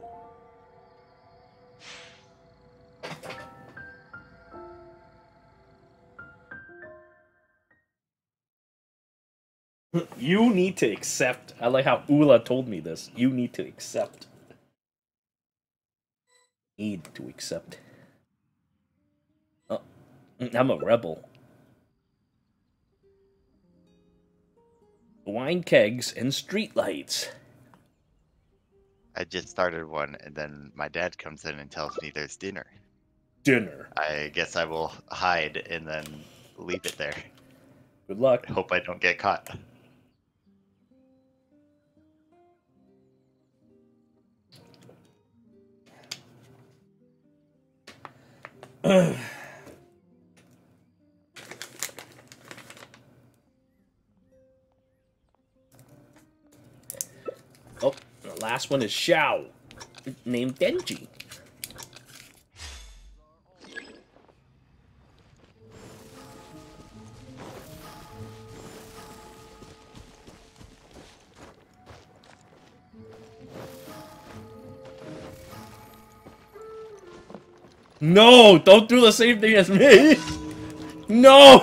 You need to accept. I like how Eula told me this. You need to accept. Need to accept. Oh, I'm a rebel. Wine kegs and streetlights. I just started one, and then my dad comes in and tells me there's dinner. Dinner. I guess I will hide and then leave it there. Good luck. I hope I don't get caught. Oh, the last one is Xiao, named Denji. No, don't do the same thing as me. No.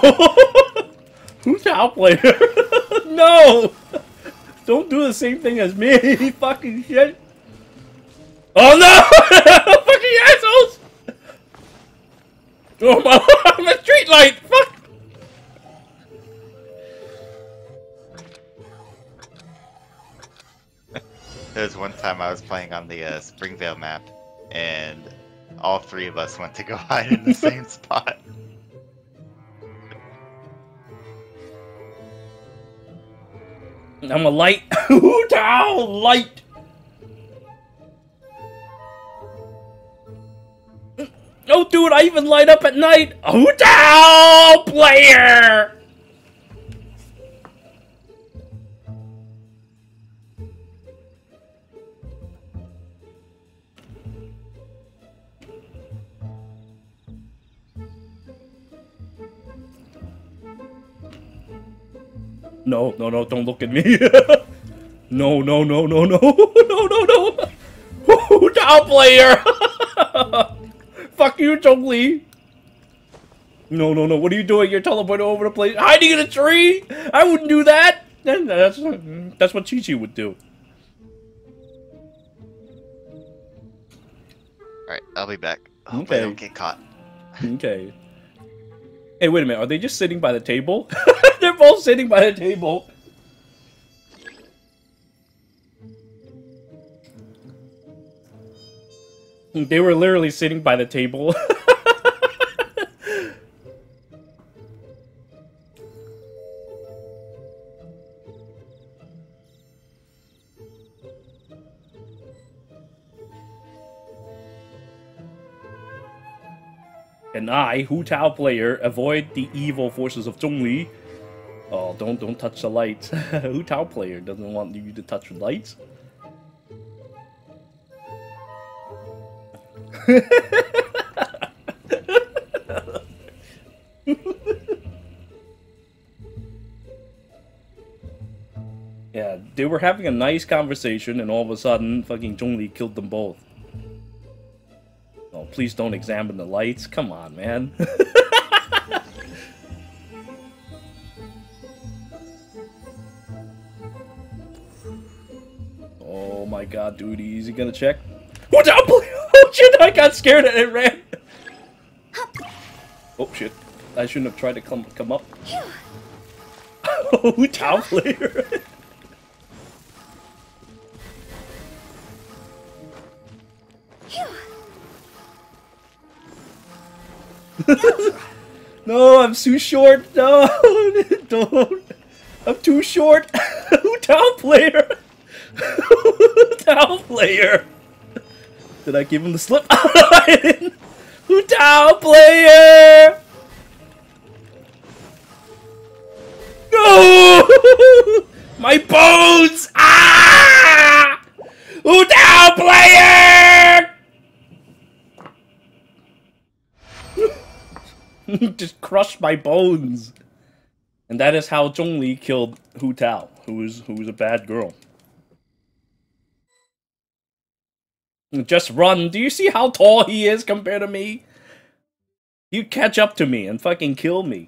Who's the out player? No. Don't do the same thing as me, fucking shit. Oh no! Fucking assholes! Oh my, I'm a streetlight! Fuck! There was one time I was playing on the Springvale map, and all three of us went to go hide in the same spot. I'm a light. Hu Tao light. Oh, dude, I even light up at night. Hu Tao player. No, no, no, don't look at me. No, no, no, no, no, no, no, no. Hu Tao player! Fuck you, Zhongli. No, no, no, what are you doing? You're teleporting over the place. Hiding in a tree? I wouldn't do that. That's what Qiqi would do. Alright, I'll be back. Hope I don't get caught. Okay. Hey, wait a minute. Are they just sitting by the table? They're both sitting by the table. They were literally sitting by the table. And I, Hu Tao player, avoid the evil forces of Zhongli. Oh, don't touch the lights. Hu Tao player doesn't want you to touch the lights. Yeah, they were having a nice conversation and all of a sudden fucking Zhongli killed them both. Oh, please don't examine the lights. Come on, man. Oh my god, dude, is he gonna check? Watch out, please! Oh shit, I got scared and it ran! Oh shit, I shouldn't have tried to come up. Oh, town player! No, I'm too short! No! Don't! I'm too short! Who town player? Who town player? Did I give him the slip? I didn't. Hu Tao player! No! My bones! Ah! Hu Tao player! Just crushed my bones. And that is how Zhongli killed Hu Tao, who was a bad girl. Just run. Do you see how tall he is compared to me? You catch up to me and fucking kill me.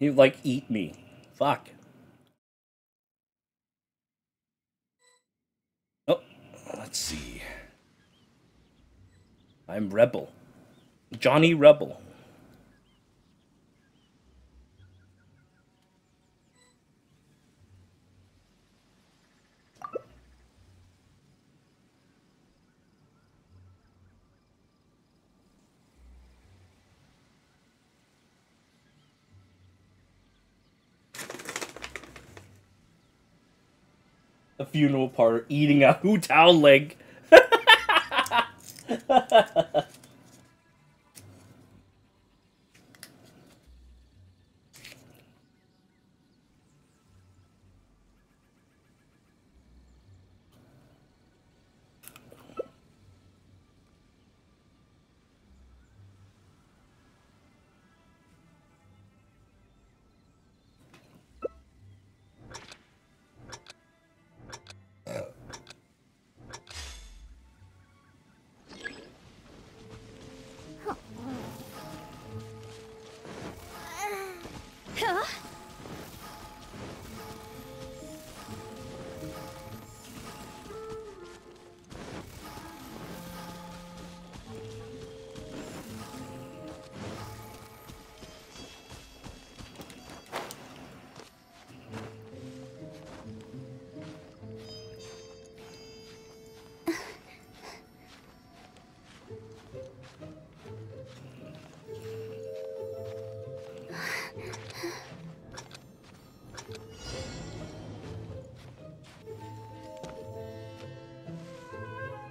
You like eat me. Fuck. Oh, let's see. I'm Rebel. Johnny Rebel. Funeral parlor eating a Hu Tao leg.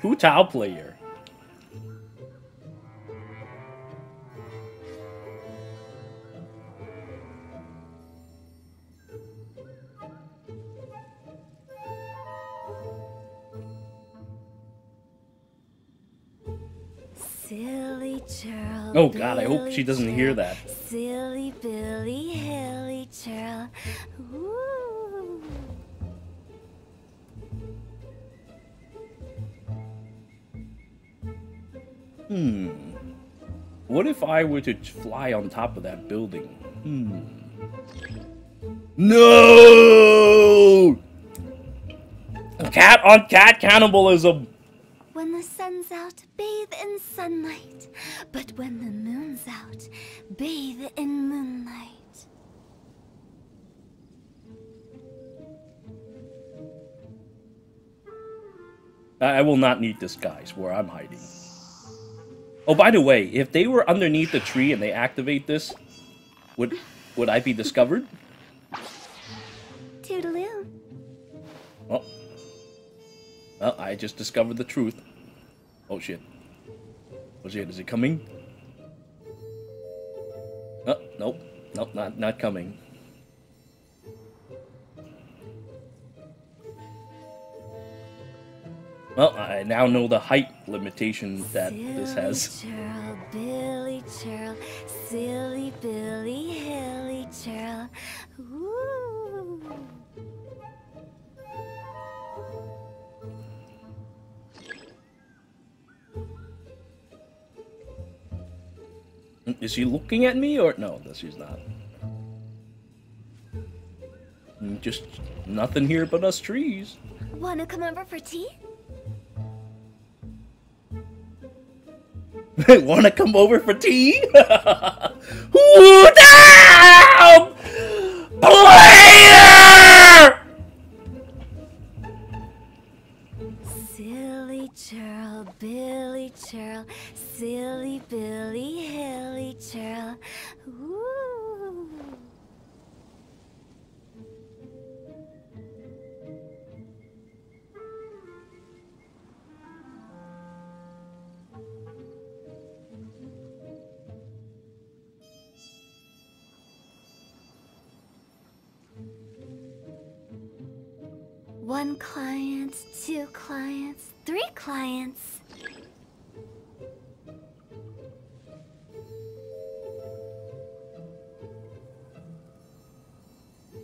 Hu Tao player. Silly Charlie. Oh god, I hope she doesn't hear that. Silly Billy Hilly Charlie. Ooh. What if I were to fly on top of that building? No! Cat on cat cannibalism! When the sun's out, bathe in sunlight. But when the moon's out, bathe in moonlight. I will not need disguise where I'm hiding. Oh, by the way, if they were underneath the tree and they activate this, would I be discovered? Toodaloo. Oh. Well, I just discovered the truth. Oh shit. Oh shit, is it coming? Oh, nope. Nope, not coming. Well, I now know the height limitation that silly this has. Churl, Billy Churl, silly Billy Hilly Churl. Ooh. Is she looking at me or no? She's not. Just nothing here but us trees. Wanna come over for tea? Wanna come over for tea? Who down? Player! Silly churl, Billy churl, silly Billy Hilly churl. Ooh. One client, two clients, three clients.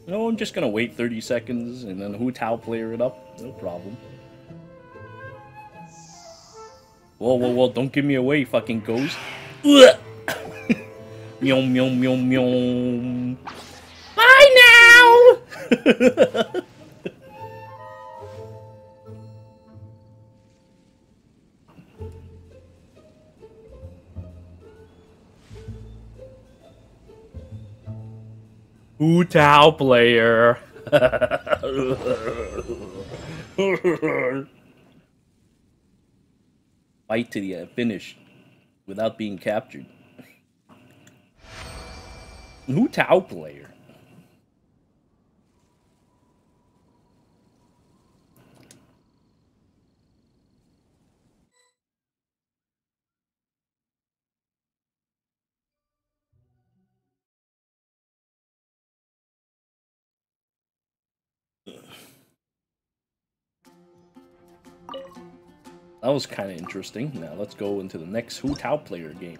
No, I'm just gonna wait 30 seconds and then Hu Tao player it up. No problem. Whoa, whoa, whoa, don't give me away, fucking ghost. Meom, meom, meom, meom. Bye now! Hu Tao player. Fight to the finish without being captured. Hu Tao player. That was kind of interesting. Now let's go into the next Hu Tao player game.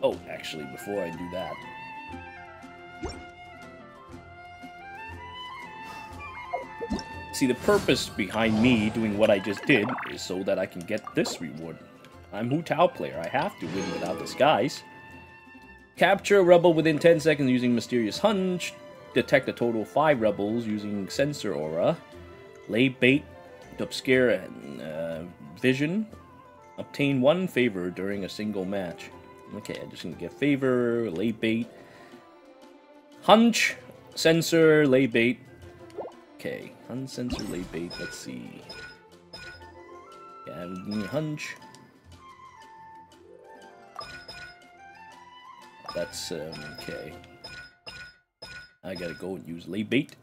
Oh, actually, before I do that... See, the purpose behind me doing what I just did is so that I can get this reward. I'm Hu Tao player. I have to win without disguise. Capture a rebel within 10 seconds using Mysterious Hunch. Detect a total of 5 rebels using Sensor Aura. Lay bait to obscure vision. Obtain 1 favor during a single match. Okay, I'm just gonna get favor, lay bait, hunch, sensor, lay bait. Okay, hunch, sensor, lay bait. Let's see. Yeah, hunch. That's okay. I gotta go and use lay bait.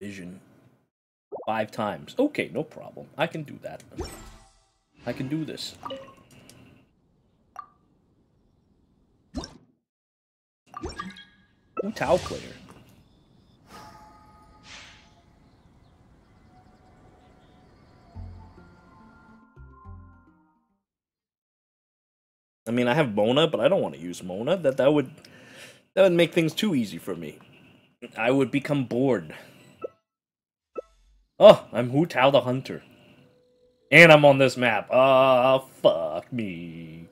Vision 5 times. Okay, no problem. I can do that. I can do this. Hu Tao player. I mean, I have Mona, but I don't want to use Mona. That would make things too easy for me. I would become bored. Oh, I'm Hu Tao the Hunter. And I'm on this map. Ah, fuck me.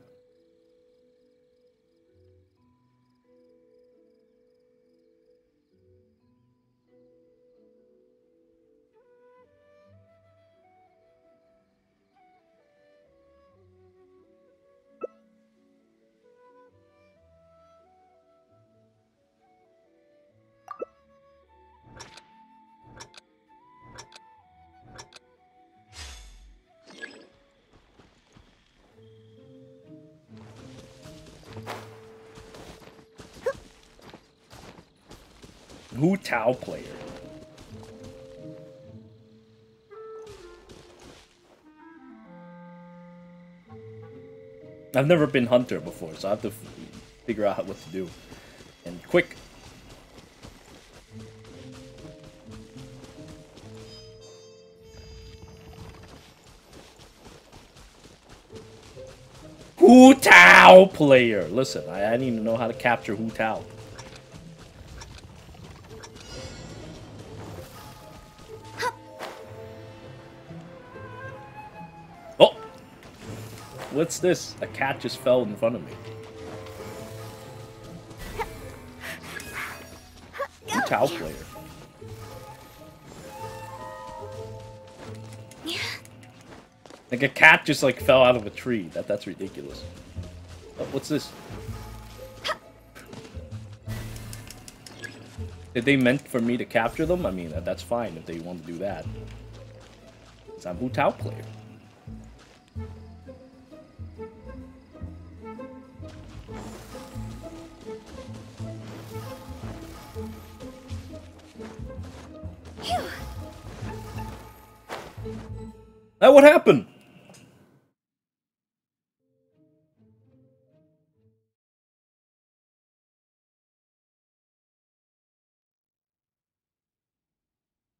Hu Tao player. I've never been hunter before, so I have to figure out what to do. And quick. Hu Tao player. Listen, I need to know how to capture Hu Tao. What's this? A cat just fell in front of me. Hu Tao player. Like a cat just like fell out of a tree. That's ridiculous. Oh, what's this? Did they meant for me to capture them? I mean, that's fine if they want to do that. It's a Hu Tao player. What happened?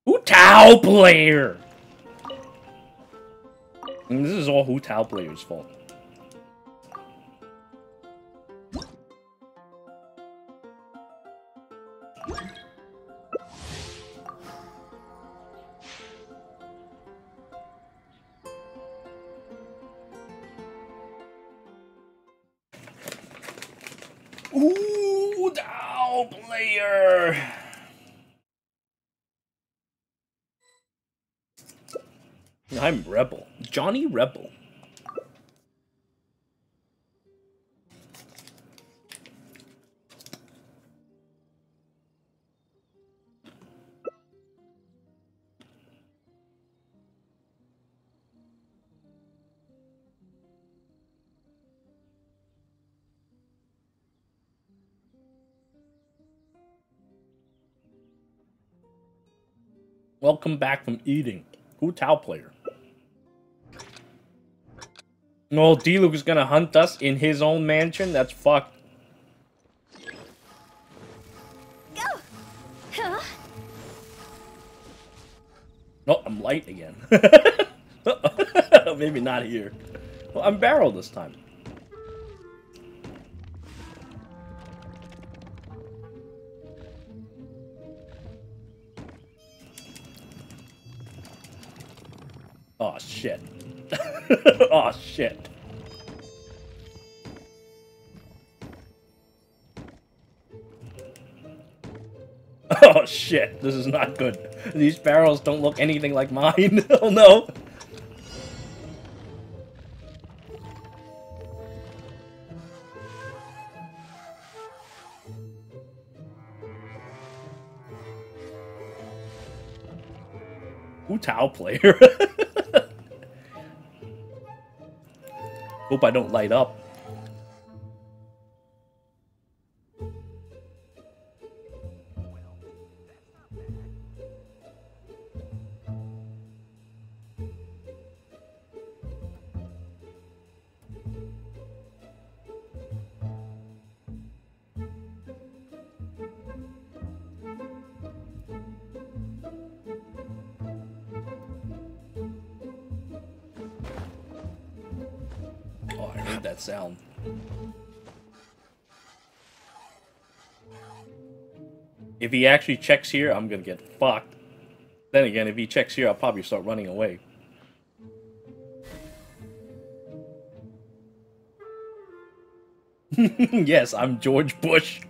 Hu Tao player. And this is all Hu Tao player's fault. I'm Rebel. Johnny Rebel. Welcome back from eating. Hu Tao player. No, Diluc is gonna hunt us in his own mansion? That's fucked. Go. Huh? Oh, I'm light again. Maybe not here. Well, I'm barrel this time. Oh, shit. Oh shit. Oh shit, this is not good. These barrels don't look anything like mine. Oh no. Hu Tao player. Hope I don't light up. That sound. If he actually checks here, I'm gonna get fucked. Then again, if he checks here, I'll probably start running away. Yes, I'm George Bush.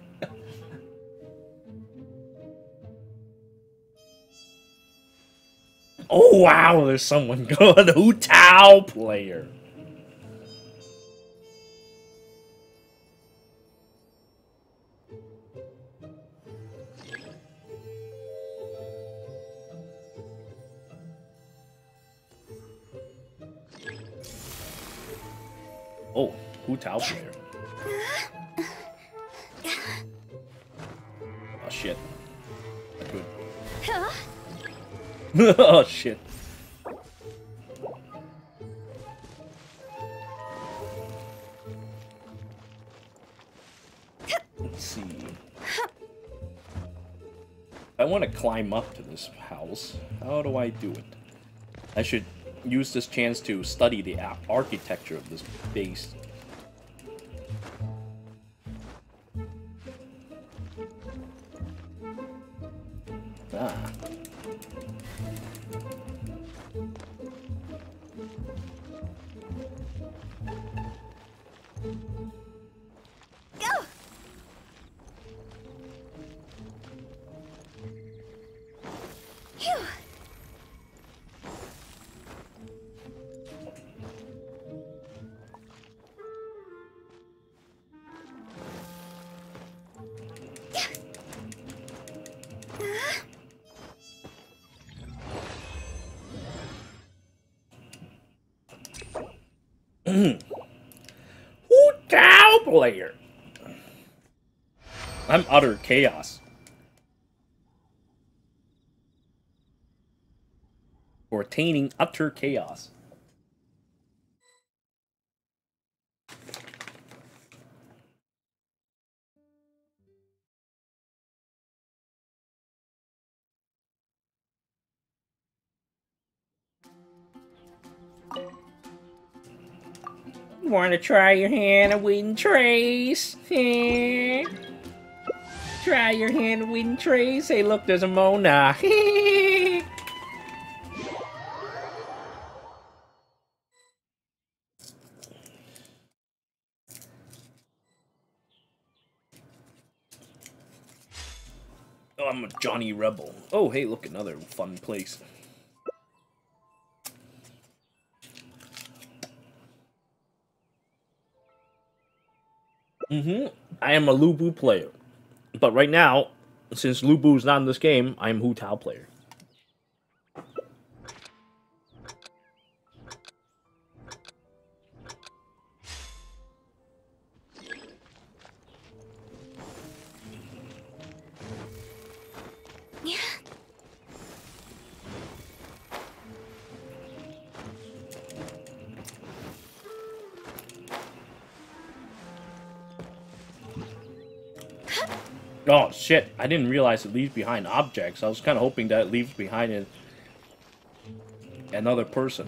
Oh wow, there's someone going Hu Tao player. Oh, Hu Tao player. Oh shit. Good. Oh shit. Let's see. I want to climb up to this house. How do I do it? I should use this chance to study the architecture of this base. Ah. Hu Tao player. I'm utter chaos. Or attaining utter chaos. Want to try your hand at Wind Trace? Eh? Try your hand at Wind Trace? Hey, look, there's a Mona. Oh, I'm a Johnny Rebel. Oh, hey, look, another fun place. I am a Lu Bu player, but right now, since Lu Bu is not in this game, I am Hu Tao player. Oh shit, I didn't realize it leaves behind objects. I was kind of hoping that it leaves behind another person.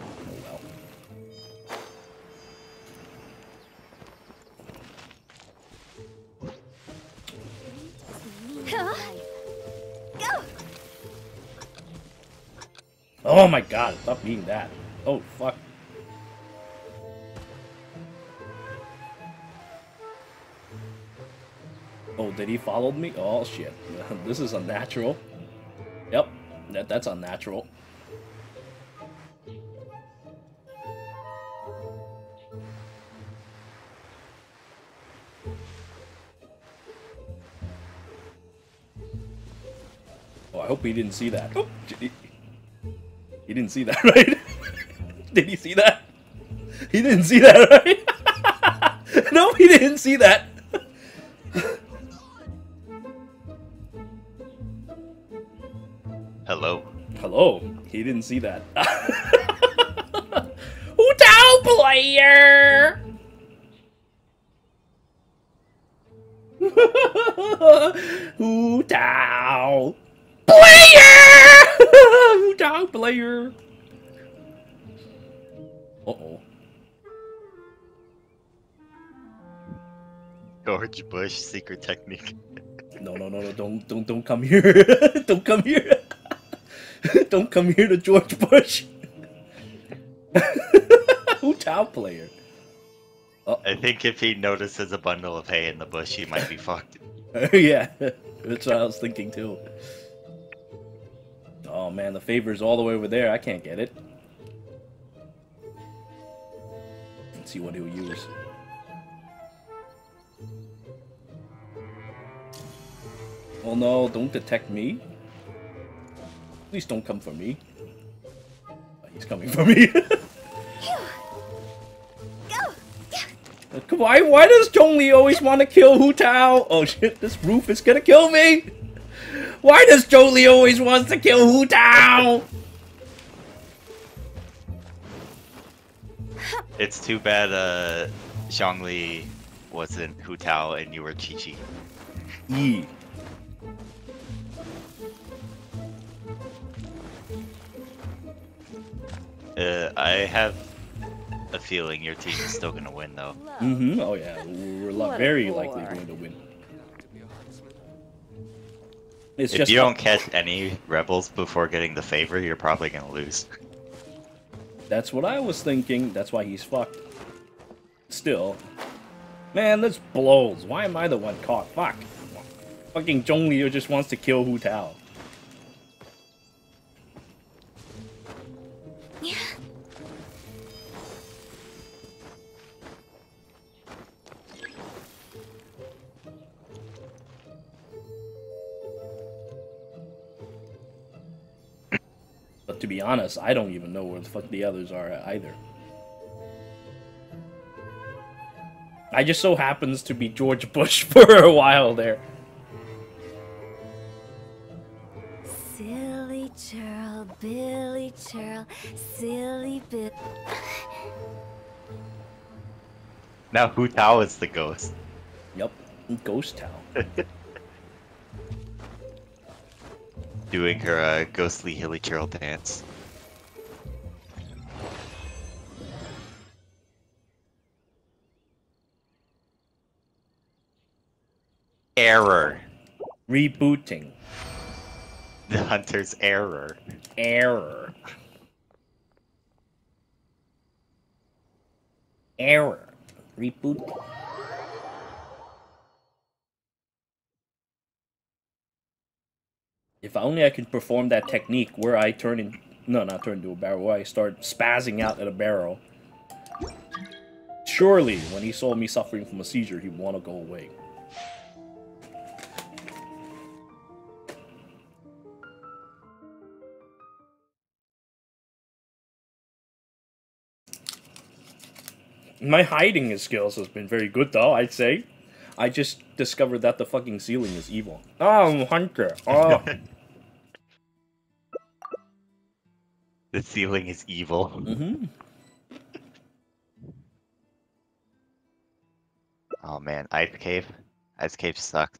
Oh well. Oh my god, stop eating that. Oh fuck. Oh, did he follow me? Oh, shit. This is unnatural. Yep, that's unnatural. Oh, I hope he didn't see that. Oh, he didn't see that, right? Did he see that? He didn't see that, right? No, he didn't see that. Hello. He didn't see that. Hu Tao player. Hu Tao player. Hu Tao player. Uh oh. George Bush secret technique. No, don't come here. Don't come here. Don't come here to George Bush. Hu Tao player. Uh-oh. I think if he notices a bundle of hay in the bush, he might be fucked. Yeah, that's what I was thinking too. Oh man, the favor's all the way over there. I can't get it. Let's see what he'll use. Oh no, don't detect me. Please don't come for me. He's coming for me. Why does Zhongli always want to kill Hu Tao? Oh shit, this roof is gonna kill me! Why does Zhongli always wants to kill Hu Tao? It's too bad Zhongli wasn't Hu Tao and you were Qiqi. E. I have a feeling your team is still gonna win, though. Mm-hmm. Oh yeah, we're very likely going to win. It's if just you don't catch any rebels before getting the favor, you're probably gonna lose. That's what I was thinking. That's why he's fucked. Still, man, this blows. Why am I the one caught? Fuck. Fucking Zhongli just wants to kill Hu Tao. To be honest, I don't even know where the fuck the others are either. I just so happens to be George Bush for a while there. Silly churl, Billy churl, silly bit. Now Hu Tao is the ghost. Yep, Ghost Tao. Doing her ghostly hilly churl dance. Error. Rebooting. The hunter's error. Error. Error. Rebooting. If only I could perform that technique where I turn in... No, not turn into a barrel. Where I start spazzing out at a barrel. Surely, when he saw me suffering from a seizure, he'd want to go away. My hiding skills has been very good, though, I'd say. I just discovered that the fucking ceiling is evil. Oh, Hunter. Oh. The ceiling is evil. Mm-hmm. Oh man, Ice Cave. Ice Cave sucks.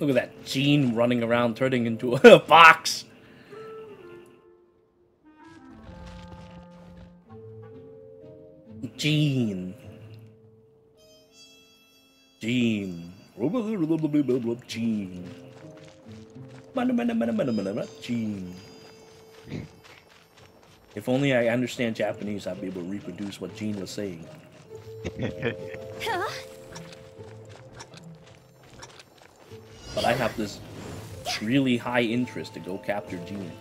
Look at that Jean running around, turning into a box. Jean. Jean. Jean. Jean. If only I understand Japanese, I'd be able to reproduce what Jean was saying. But I have this really high interest to go capture Jean.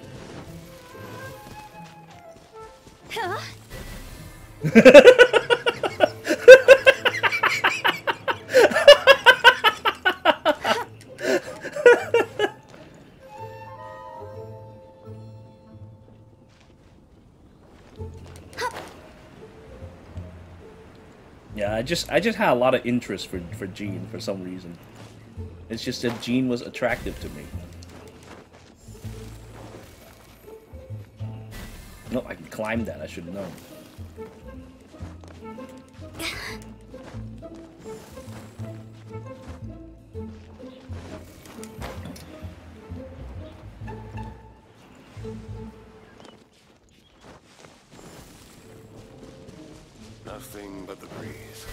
Huh? Yeah, I just had a lot of interest for Jean for some reason. It's just that Jean was attractive to me. No, I can climb that. I should have known. Nothing but the breeze.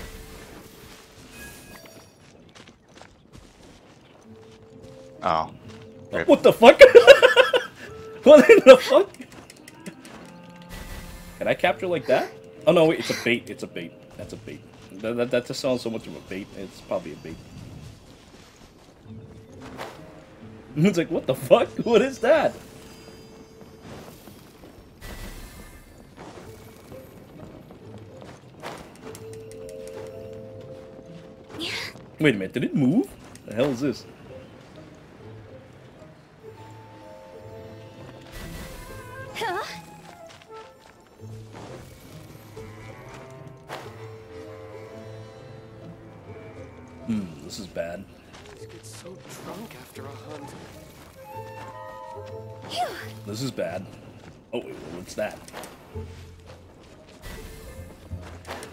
Oh. Rip. What the fuck? What in the fuck? Can I capture like that? Oh no, wait, it's a bait. It's a bait. That's a bait. That just sounds so much of a bait. It's probably a bait. It's like, what the fuck? What is that? Yeah. Wait a minute, did it move? What the hell is this? This is bad. So drunk after a hunt. Yeah. This is bad. Oh, what's that?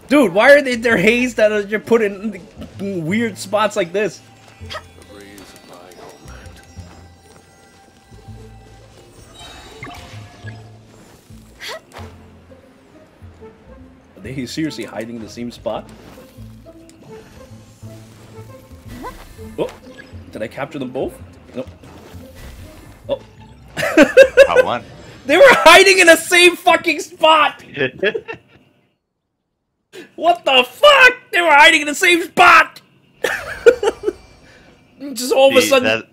Dude, why are they're hazed that you're put in weird spots like this? The breeze of my homeland. Are they seriously hiding in the same spot? Oh, did I capture them both? Nope. Oh. I won. They were hiding in the same fucking spot! What the fuck? They were hiding in the same spot! Just all of a sudden...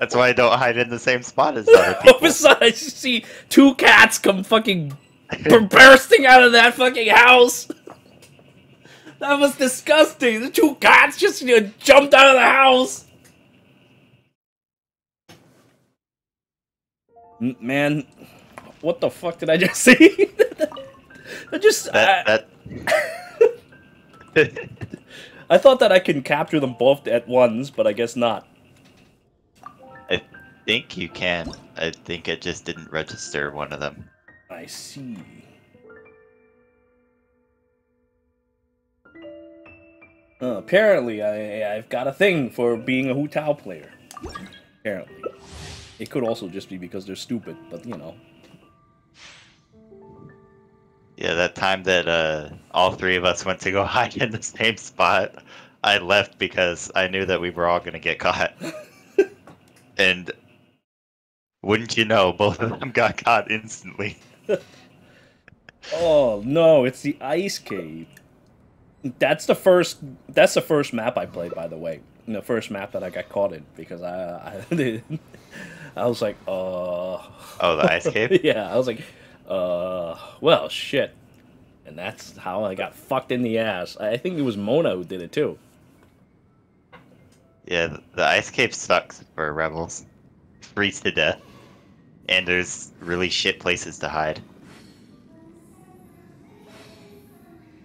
That's why I don't hide in the same spot as other people. All of a sudden I just see two cats come fucking bursting out of that fucking house. That was disgusting! The two cats just, you know, jumped out of the house! Man, what the fuck did I just see? I just... I thought that I can capture them both at once, but I guess not. I think you can. I think I just didn't register one of them. I see. Apparently, I've got a thing for being a Hu Tao player. Apparently. It could also just be because they're stupid, but you know. Yeah, that time that all three of us went to go hide in the same spot, I left because I knew that we were all going to get caught. And wouldn't you know, both of them got caught instantly. Oh, no, it's the ice cave. That's the first map I played, by the way. The first map that I got caught in, because I was like, Oh, the ice cave? Yeah, I was like, well, shit. And that's how I got fucked in the ass. I think it was Mona who did it, too. Yeah, the ice cave sucks for rebels. Freeze to death. And there's really shit places to hide.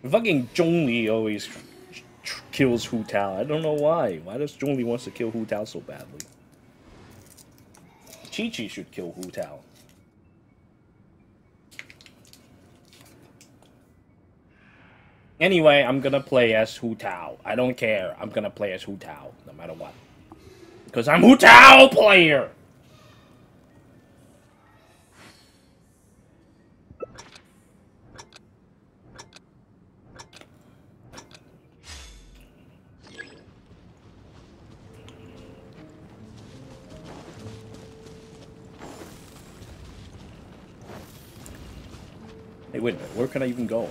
Fucking Zhongli always kills Hu Tao. I don't know why. Why does Zhongli wants to kill Hu Tao so badly? Qiqi should kill Hu Tao. Anyway, I'm gonna play as Hu Tao. I don't care. I'm gonna play as Hu Tao, no matter what. Because I'm Hu Tao player! Hey, wait a minute, where can I even go?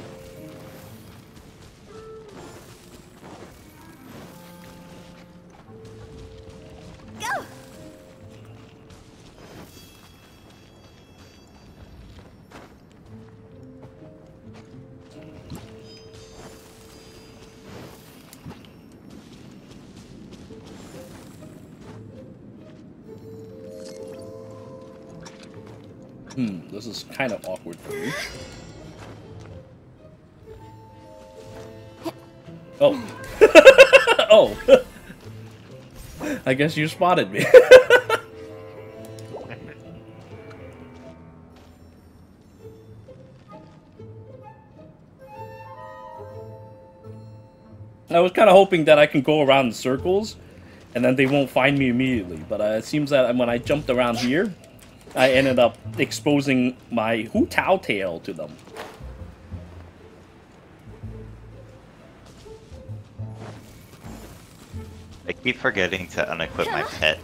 Go! This is kind of awkward for me. Oh. Oh. I guess you spotted me. I was kind of hoping that I can go around in circles, and then they won't find me immediately. But it seems that when I jumped around here, I ended up exposing my Hu Tao tail to them. I keep forgetting to unequip my pet.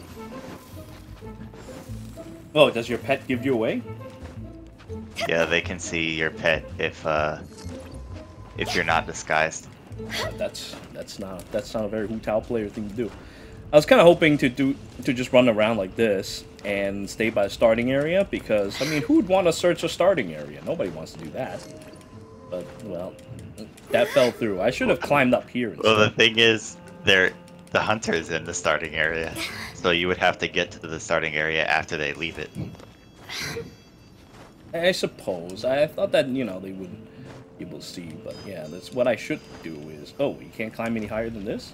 Oh, does your pet give you away? Yeah, they can see your pet if you're not disguised. That's not a very Hu Tao player thing to do. I was kind of hoping to just run around like this and stay by a starting area, because I mean, who'd want to search a starting area? Nobody wants to do that. But well, that fell through. I should have climbed up here. Well, the thing is, the hunter is in the starting area, so you would have to get to the starting area after they leave it. I suppose. I thought that, you know, they would. You will see, but yeah, that's what I should do is... Oh, you can't climb any higher than this?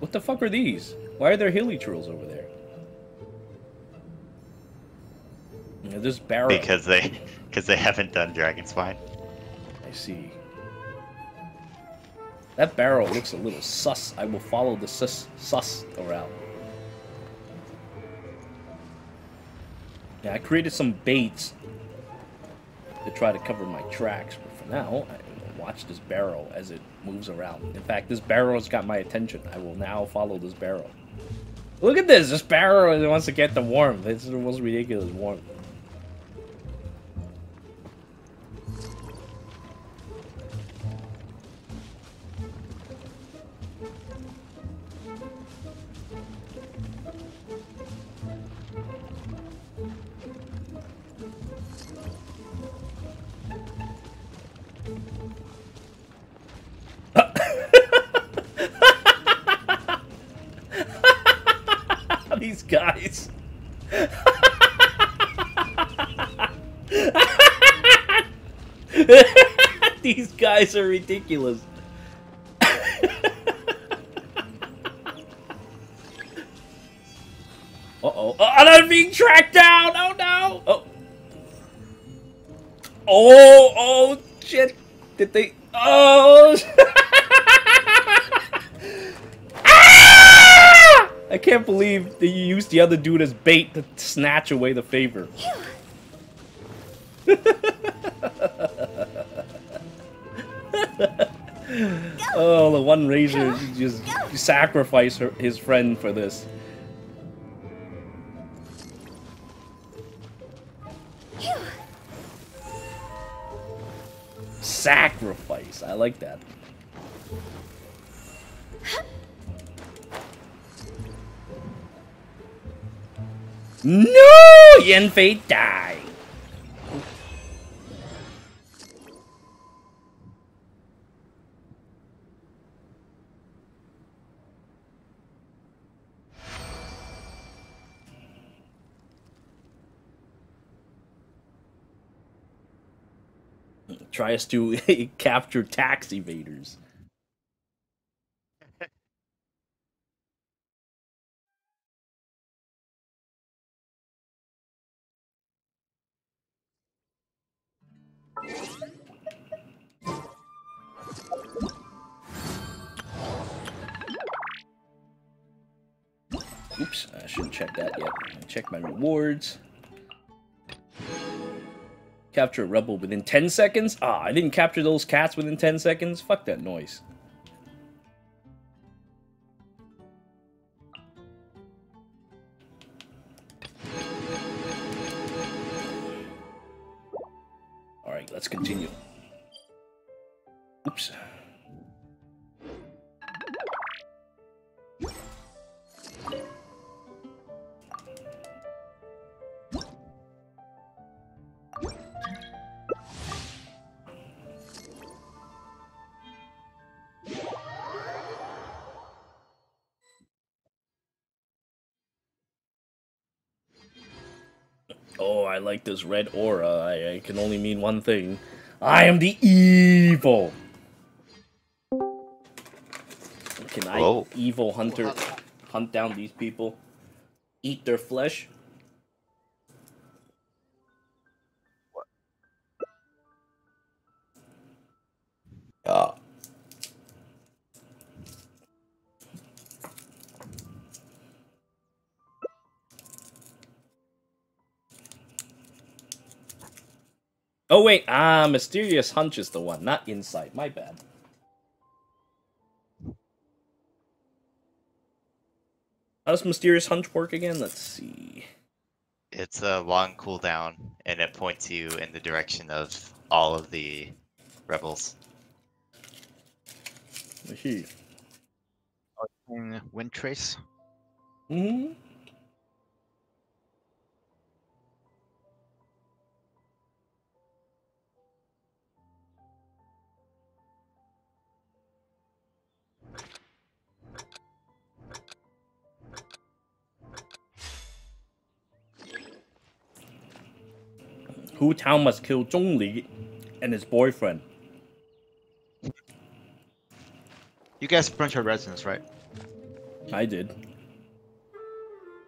What the fuck are these? Why are there hilly trolls over there? You know, this barrel... Because they haven't done dragon spine. I see. That barrel looks a little sus. I will follow the sus around. Yeah, I created some baits to try to cover my tracks, but for now, I will watch this barrel as it moves around. In fact, this barrel's got my attention. I will now follow this barrel. Look at this! This barrel wants to get the warmth. It's the most ridiculous warmth. These guys. These guys are ridiculous. Uh-oh. And I'm being tracked down! Oh no! Oh. Oh, oh shit. Did they... Oh! I can't believe that you used the other dude as bait to snatch away the favor. Oh, the one razor just sacrificed his friend for this. Sacrifice. I like that. No! Yanfei, die! Tries to capture tax evaders. Oops, I shouldn't check that yet. Check my rewards. Capture a rebel within 10 seconds? Ah, I didn't capture those cats within 10 seconds? Fuck that noise. Alright, let's continue. Oops. Oh, I like this red aura. I can only mean one thing. I am the evil. Can I evil hunter hunt down these people? Eat their flesh? What? Oh wait, Mysterious Hunch is the one, not Insight, my bad. How does Mysterious Hunch work again? Let's see. It's a long cooldown, and it points you in the direction of all of the rebels. Wind Trace? Mm-hmm. Hu Tao must kill Zhongli and his boyfriend. You guys punched our residents, right? I did.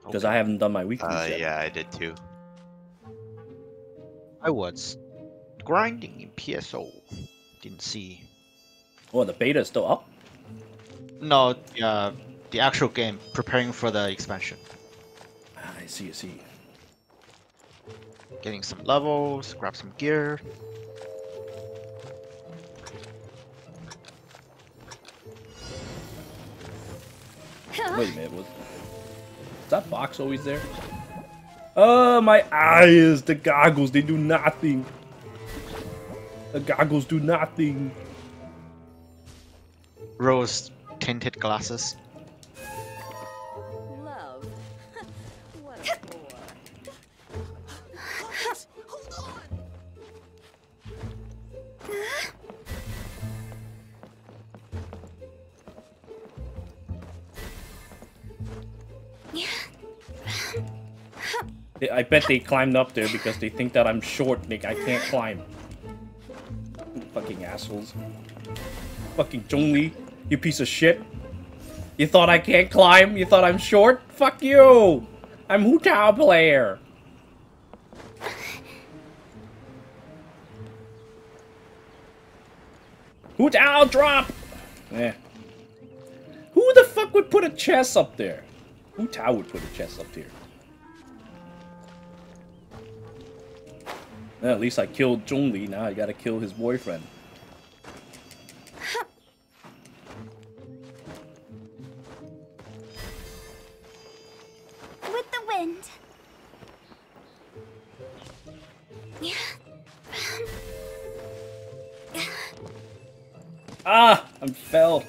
Because I haven't done my weekly yet. Yeah, I did too. I was grinding in PSO. Didn't see. Oh, the beta is still up? No, the actual game, preparing for the expansion. I see, I see. Getting some levels, grab some gear. Wait a minute, was that box always there? Oh, my eyes, the goggles, they do nothing. The goggles do nothing. Rose tinted glasses. I bet they climbed up there because they think that I'm short, Nick. I can't climb. Fucking assholes. Fucking Zhongli, you piece of shit. You thought I can't climb? You thought I'm short? Fuck you! I'm Hu Tao player. Hu Tao drop! Eh. Who the fuck would put a chest up there? Hu Tao would put a chest up there. At least I killed Zhongli, now I gotta kill his boyfriend. With the wind. Ah! I fell.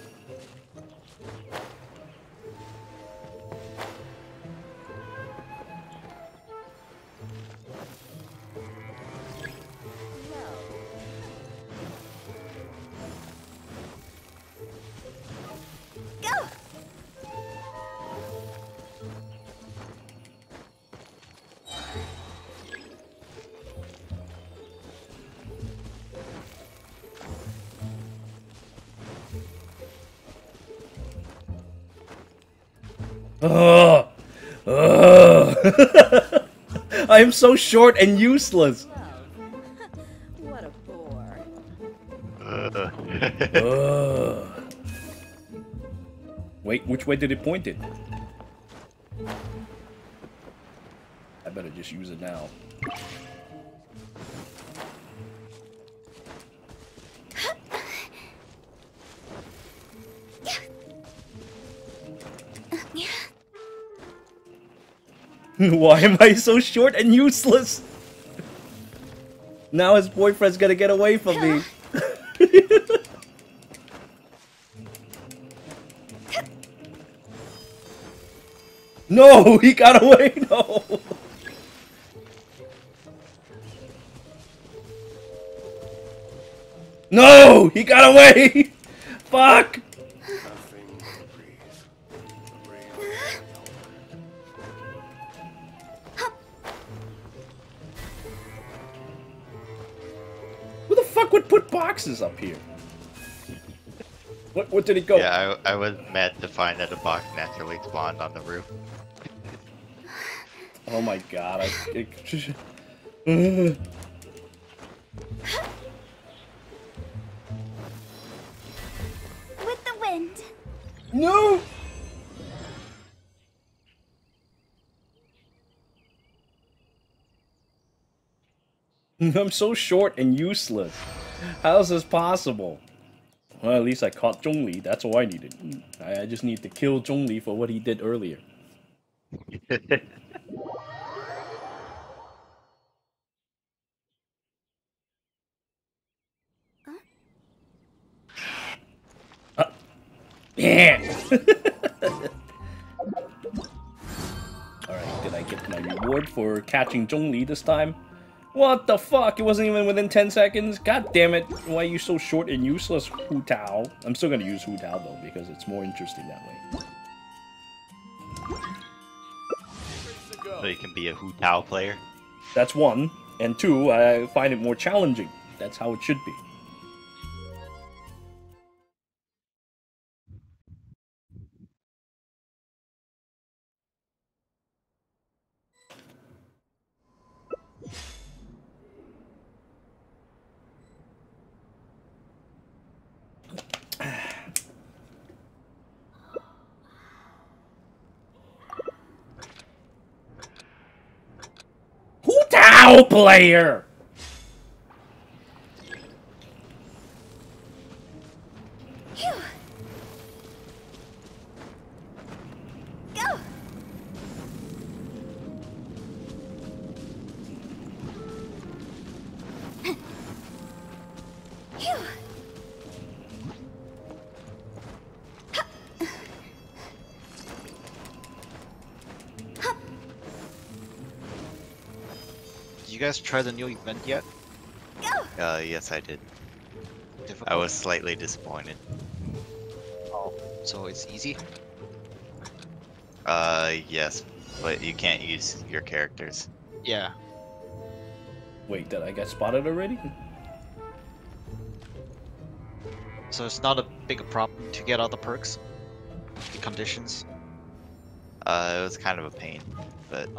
I am so short and useless. What a bore. Wait, which way did it point it? I better just use it now. Why am I so short and useless? Now his boyfriend's gonna get away from me. No, he got away, no. No, he got away. Fuck. Would put boxes up here. What did it go? Yeah, I was mad to find that a box naturally spawned on the roof. Oh my god, With the wind. No! I'm so short and useless. How is this possible? Well, at least I caught Zhongli. That's all I needed. I just need to kill Zhongli for what he did earlier. Yeah. Alright, did I get my reward for catching Zhongli this time? What the fuck? It wasn't even within 10 seconds? God damn it. Why are you so short and useless, Hu Tao? I'm still gonna use Hu Tao though, because it's more interesting that way. So you can be a Hu Tao player? That's one. And two, I find it more challenging. That's how it should be. Player. Phew. Go. Phew. You guys try the new event yet? Go. Yes, I did. Difficult. I was slightly disappointed. Oh, so it's easy? Yes, but you can't use your characters. Yeah. Wait, did I get spotted already? So it's not a big problem to get all the perks, the conditions. It was kind of a pain, but.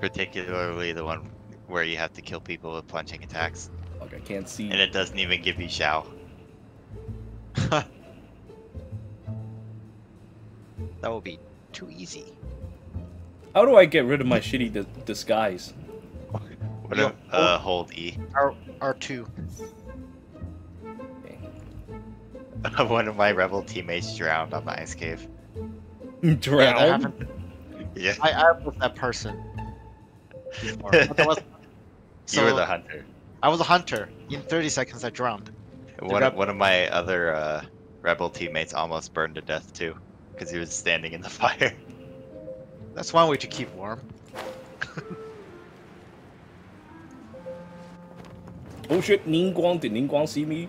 Particularly the one where you have to kill people with punching attacks. Fuck, I can't see. And it doesn't even give you Xiao. That will be too easy. How do I get rid of my shitty disguise? What if, hold E? R2. Okay. One of my rebel teammates drowned on the ice cave. Drowned? Yeah. I was that person. You were the hunter. I was a hunter. In 30 seconds, I drowned. One of my other rebel teammates almost burned to death too, because he was standing in the fire. That's one way to keep warm. Oh shit! Ningguang, did Ningguang see me?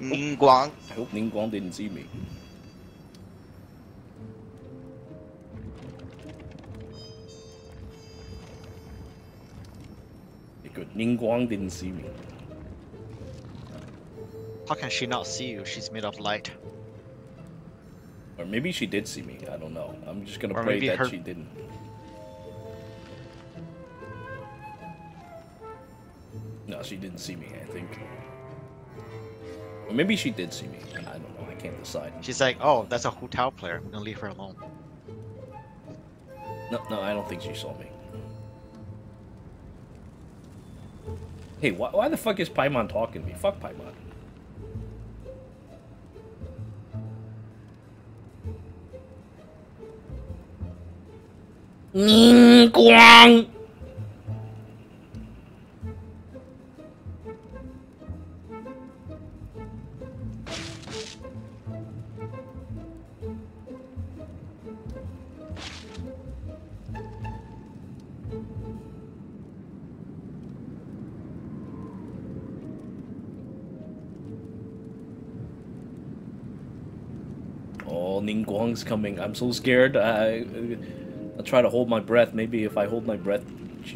Ningguang. I hope Ningguang didn't see me. Good. Ningguang didn't see me. How can she not see you? She's made of light. Or maybe she did see me. I don't know. I'm just gonna pray that she didn't. No, she didn't see me, I think. Or maybe she did see me. I don't know. I can't decide. She's like, oh, that's a Hu Tao player. I'm gonna leave her alone. No, I don't think she saw me. Hey, why the fuck is Paimon talking to me? Fuck Paimon. Ningguang! Ningguang's coming. I'm so scared. I try to hold my breath. Maybe if I hold my breath,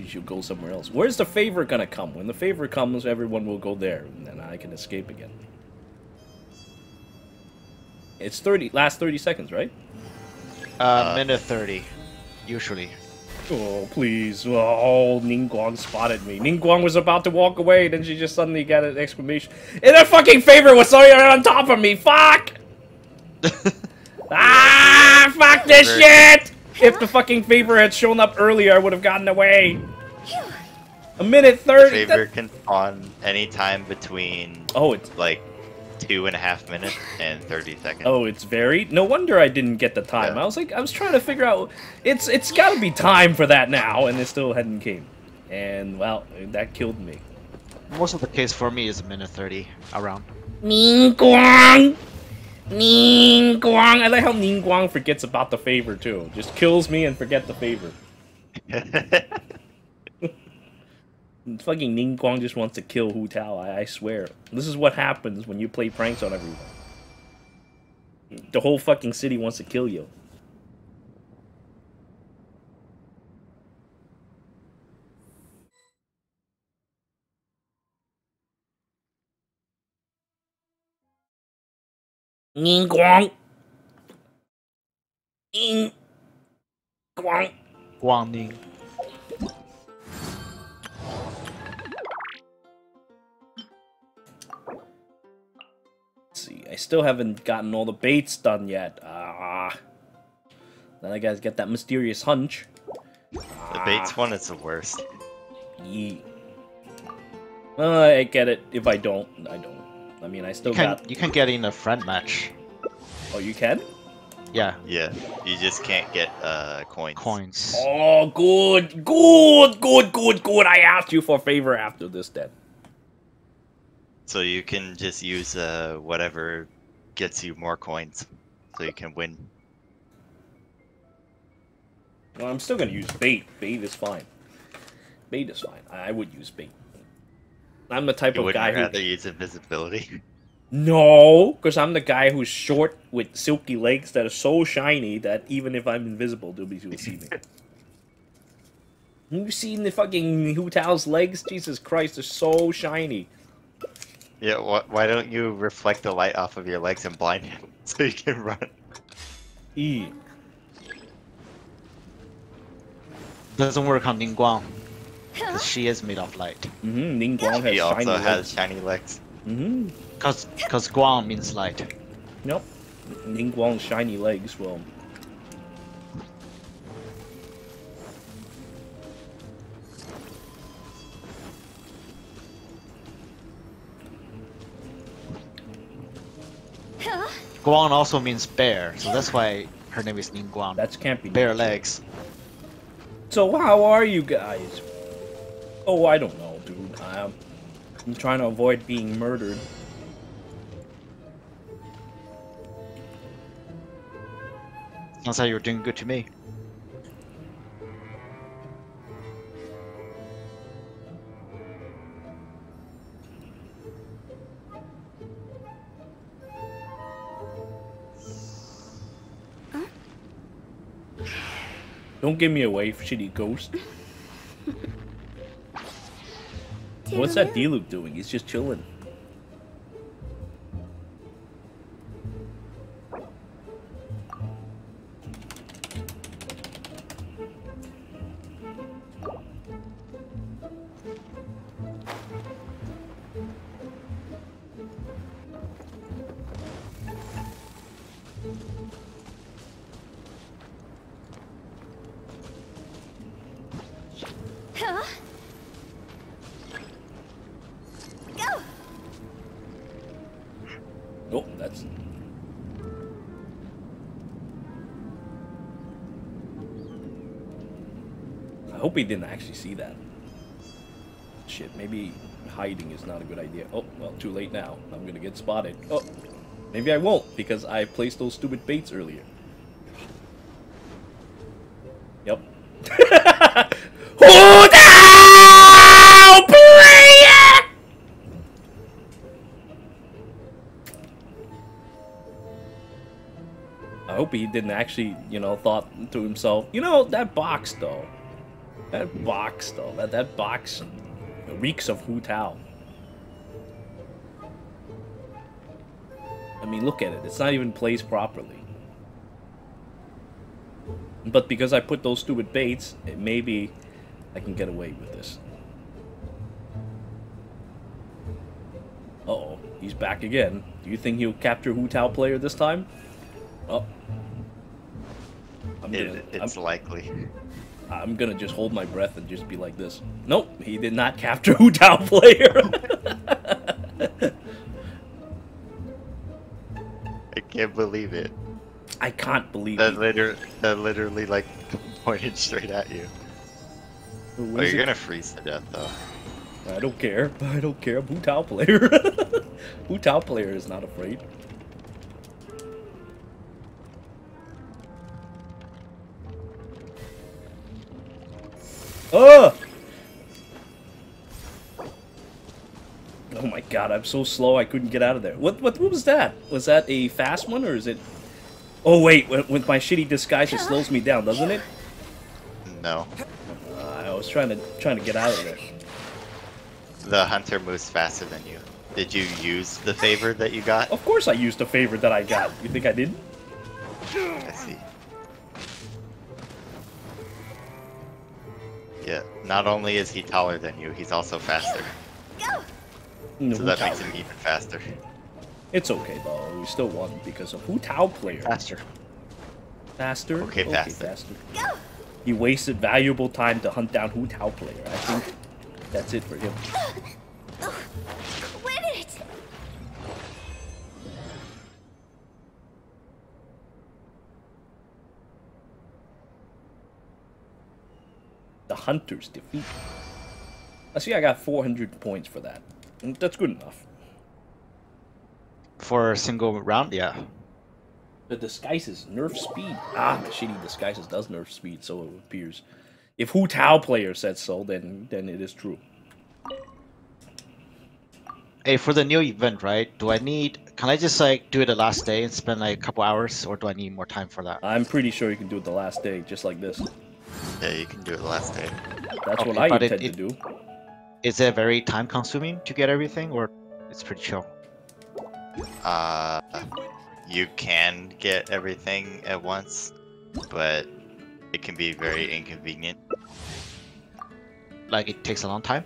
she'll go somewhere else. Where's the favor gonna come? When the favor comes, everyone will go there, and I can escape again. It's 30, last 30 seconds, right? Minute 30, usually. Oh, please. Oh, Ningguang spotted me. Ningguang was about to walk away, then she just suddenly got an exclamation. And her fucking favorite was sorry on top of me! Fuck! Ah, fuck this shit! If the fucking favorite had shown up earlier, I would have gotten away. A minute 30. The favorite can spawn any time between, oh, it's like 2.5 minutes and 30 seconds. Oh, it's varied? No wonder I didn't get the time. Yeah. I was like, I was trying to figure out, it's gotta be time for that now, and it still hadn't came. And, well, that killed me. Most of the case for me is a minute 30 around. Ningguang! Ningguang! I like how Ningguang forgets about the favor, too. Just kills me and forget the favor. Fucking Ningguang just wants to kill Hu Tao, I swear. This is what happens when you play pranks on everyone. The whole fucking city wants to kill you. Ningguang. Ningguang. Guangning. I still haven't gotten all the baits done yet. Then I guys get that mysterious hunch. The baits one is the worst. Yeah. I get it. If I don't, I don't. I mean, I still you can get in a friend match. Oh, you can? Yeah. Yeah. You just can't get coins. Coins. Oh, good, good, good, good, good. I asked you for a favor after this, then. So you can just use whatever gets you more coins, so you can win. Well, I'm still gonna use bait. Bait is fine. Bait is fine. I would use bait. I'm the type of guy who... You wouldn't rather use invisibility? No, because I'm the guy who's short with silky legs that are so shiny that even if I'm invisible, nobody will see me. You've seen the fucking Hu Tao's legs? Jesus Christ, they're so shiny. Yeah, why don't you reflect the light off of your legs and blind him so you can run? E. Doesn't work on Ningguang. Because she is made of light. Mm-hmm, Ningguang has shiny legs. Mm-hmm. Because Guang means light. Nope. Ningguang's shiny legs will... Guang also means bear, so that's why her name is Ningguang. That can't be bear legs. So how are you guys? Oh, I don't know, dude. I'm trying to avoid being murdered. Sounds like you're doing good to me. Don't give me away, shitty ghost. What's that Diluc doing? He's just chilling. I hope he didn't actually see that. Shit, maybe hiding is not a good idea. Oh, well, too late now. I'm gonna get spotted. Oh, maybe I won't, because I placed those stupid baits earlier. Yep. Who the player? I hope he didn't actually, you know, thought to himself, you know, that box, though. That box, though. That box reeks of Hu Tao. I mean, look at it. It's not even placed properly. But because I put those stupid baits, maybe I can get away with this. Uh-oh, he's back again. Do you think he'll capture Hu Tao player this time? Oh. It's likely. I'm gonna just hold my breath and just be like this. Nope, he did not capture Hu Tao player. I can't believe it. I can't believe it. That literally like pointed straight at you. Oh, you're gonna freeze to death though. I don't care. I don't care. Hu Tao player. Hu Tao player is not afraid. Oh! Oh my god, I'm so slow I couldn't get out of there. What was that? Was that a fast one or is it... Oh wait, with my shitty disguise it slows me down, doesn't it? No. I was trying to get out of there. The hunter moves faster than you. Did you use the favor that you got? Of course I used the favor that I got. You think I didn't? I see. Yeah, not only is he taller than you, he's also faster. No, so that makes him even faster. It's okay though, we still won because of Hu Tao player. Faster. Faster? Okay, faster. Faster. He wasted valuable time to hunt down Hu Tao player. I think that's it for him. Wait a minute. The hunter's defeat. I see I got 400 points for that. That's good enough. For a single round, yeah. The disguises nerf speed. Ah, the shitty disguises does nerf speed, so it appears. If Hu Tao player said so, then it is true. Hey, for the new event, right? Do I need... Can I just, like, do it the last day and spend, like, a couple hours? Or do I need more time for that? I'm pretty sure you can do it the last day, just like this. Yeah, you can do it the last day. That's okay, what I intend to do. Is it very time-consuming to get everything, or it's pretty chill? You can get everything at once, but it can be very inconvenient. Like it takes a long time?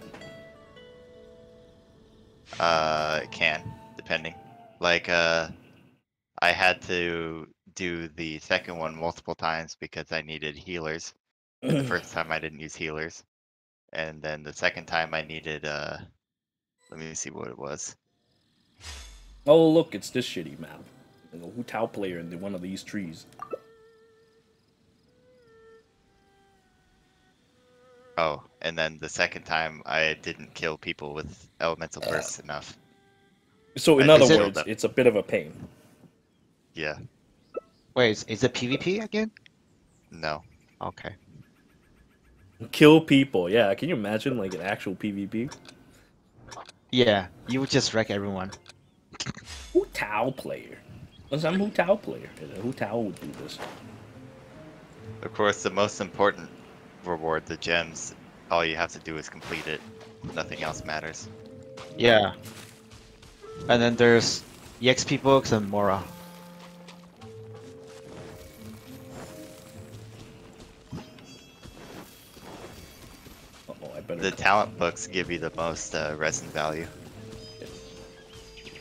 It can, depending. Like, I had to do the second one multiple times because I needed healers. The first time I didn't use healers. And then the second time I needed, let me see what it was. Oh, look, it's this shitty map. There's a Hu Tao player in one of these trees. Oh, and then the second time I didn't kill people with elemental bursts enough. So in other words, it's a bit of a pain. Yeah. Wait, is it PvP again? No. Okay. Kill people, yeah. Can you imagine, like, an actual PvP? Yeah, you would just wreck everyone. Hu Tao player. Because I'm Hu Tao player. Hu Tao would do this. Of course, the most important reward, the gems, all you have to do is complete it. Nothing else matters. Yeah. And then there's EXP books and Mora. The talent books give you the most resin value.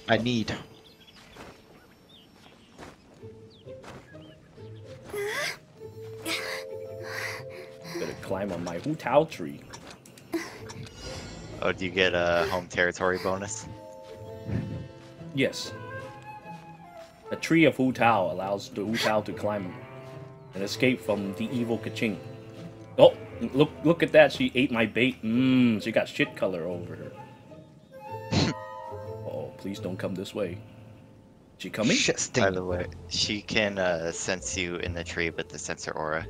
I need. Better climb on my Hu Tao tree. Oh, do you get a home territory bonus? Yes. A tree of Hu Tao allows the Hu Tao to climb and escape from the evil Kaching. Oh! Look at that, she ate my bait. Mmm, she got shit color over her. Oh, please don't come this way. She coming? Shit, by the way, she can sense you in the tree with the sensor aura,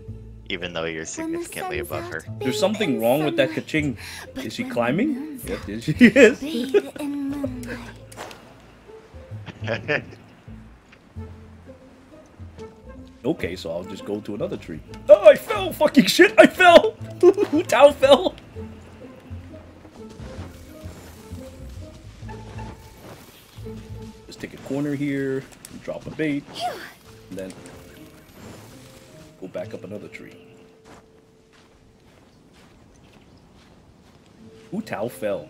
even though you're significantly above her. There's something wrong with that Kaching. Is she climbing? Yep, yeah, she is. Okay, so I'll just go to another tree. Oh, I fell! Fucking shit, I fell! Hu Tao fell! This Let's take a corner here, drop a bait, and then go back up another tree. Hu Tao fell.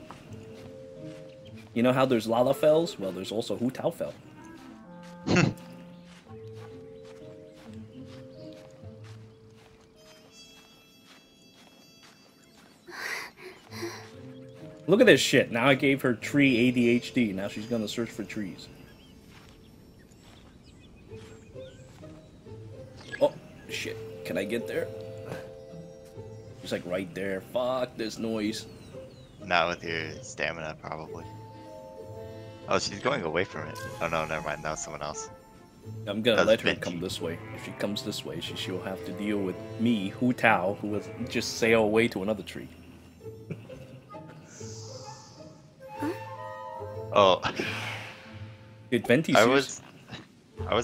You know how there's Lala fells? Well, there's also Hu Tao fell. Look at this shit. Now I gave her tree ADHD. Now she's gonna search for trees. Oh, shit. Can I get there? She's like right there. Fuck this noise. Not with your stamina, probably. Oh, she's going away from it. Oh no, never mind. That was someone else. I'm gonna let her come this way. If she comes this way, she'll have to deal with me, Hu Tao, who will just sail away to another tree. Oh, dude, Venti I was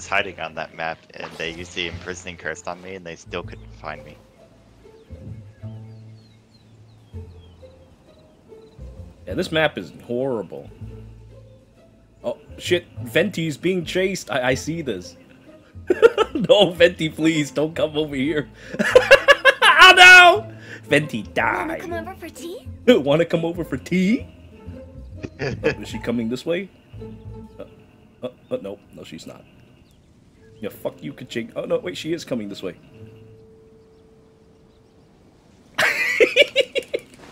hiding on that map, and they used the imprisoning curse on me, and they still couldn't find me. Yeah, this map is horrible. Oh shit, Venti's being chased. I see this. No, Venti, please don't come over here. Oh no, Venti died. Wanna come over for tea? Wanna come over for tea? Oh, is she coming this way? No, no, she's not. Yeah, fuck you, Qiqi. Oh no, wait, she is coming this way.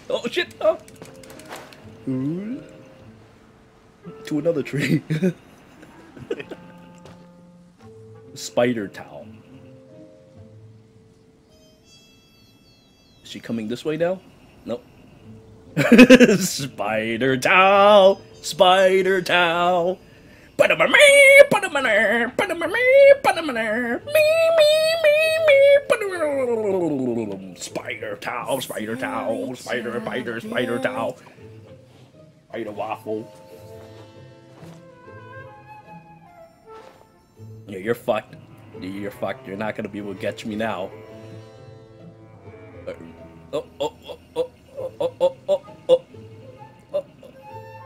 Oh shit! Oh. Ooh. To another tree. Spider towel. Is she coming this way now? Nope. Spider towel, spider towel. Spider towel, spider towel, spider towel. Spider waffle. Yeah, you're fucked. You're fucked. You're not gonna be able to catch me now. Oh, oh, oh, oh. Oh, oh, oh, oh, oh,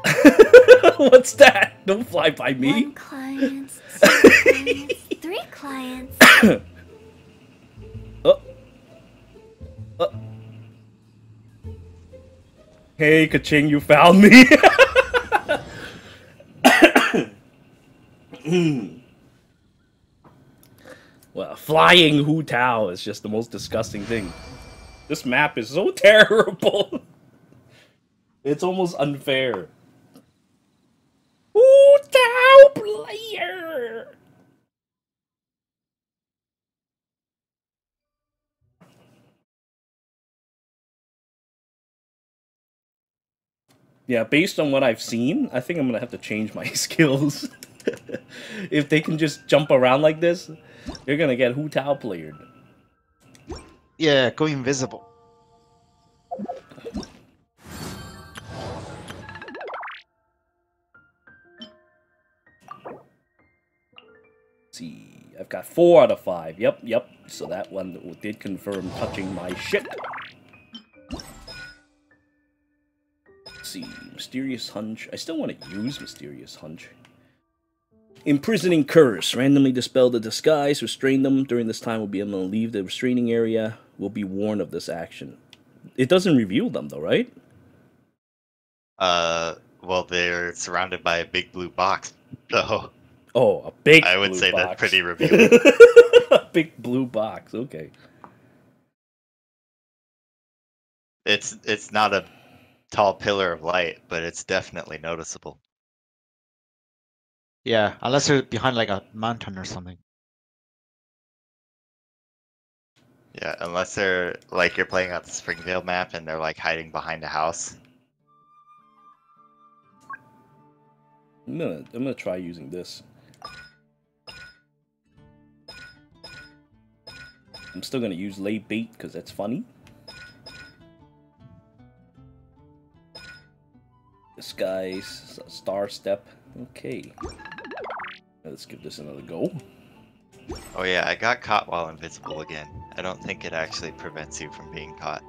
oh. What's that? Don't fly by me. 1 client, 2 clients, 3 clients. Oh. Oh. Hey, Qiqi, you found me. Well, flying Hu Tao is just the most disgusting thing. This map is so terrible. It's almost unfair. Hu Tao player. Yeah, based on what I've seen, I think I'm gonna have to change my skills. If they can just jump around like this, they're gonna get Hu Tao playered. Yeah, go invisible. Let's see, I've got 4 out of 5. Yep, yep. So that one did confirm touching my shit. Let's see, mysterious hunch. I still want to use mysterious hunch. Imprisoning curse. Randomly dispel the disguise. Restrain them. During this time, we'll be able to leave the restraining area. Will be warned of this action. It doesn't reveal them, though, right? Well, they're surrounded by a big blue box, so... Oh, a big blue box. I would say that's pretty revealing. A big blue box, okay. It's not a tall pillar of light, but it's definitely noticeable. Yeah, unless you're behind, like, a mountain or something. Yeah, unless they're, like, you're playing out the Springvale map and they're, like, hiding behind a house. I'm gonna try using this. I'm still gonna use lay bait because that's funny. Disguise, star step. Okay. Let's give this another go. Oh yeah, I got caught while invisible again. I don't think it actually prevents you from being caught.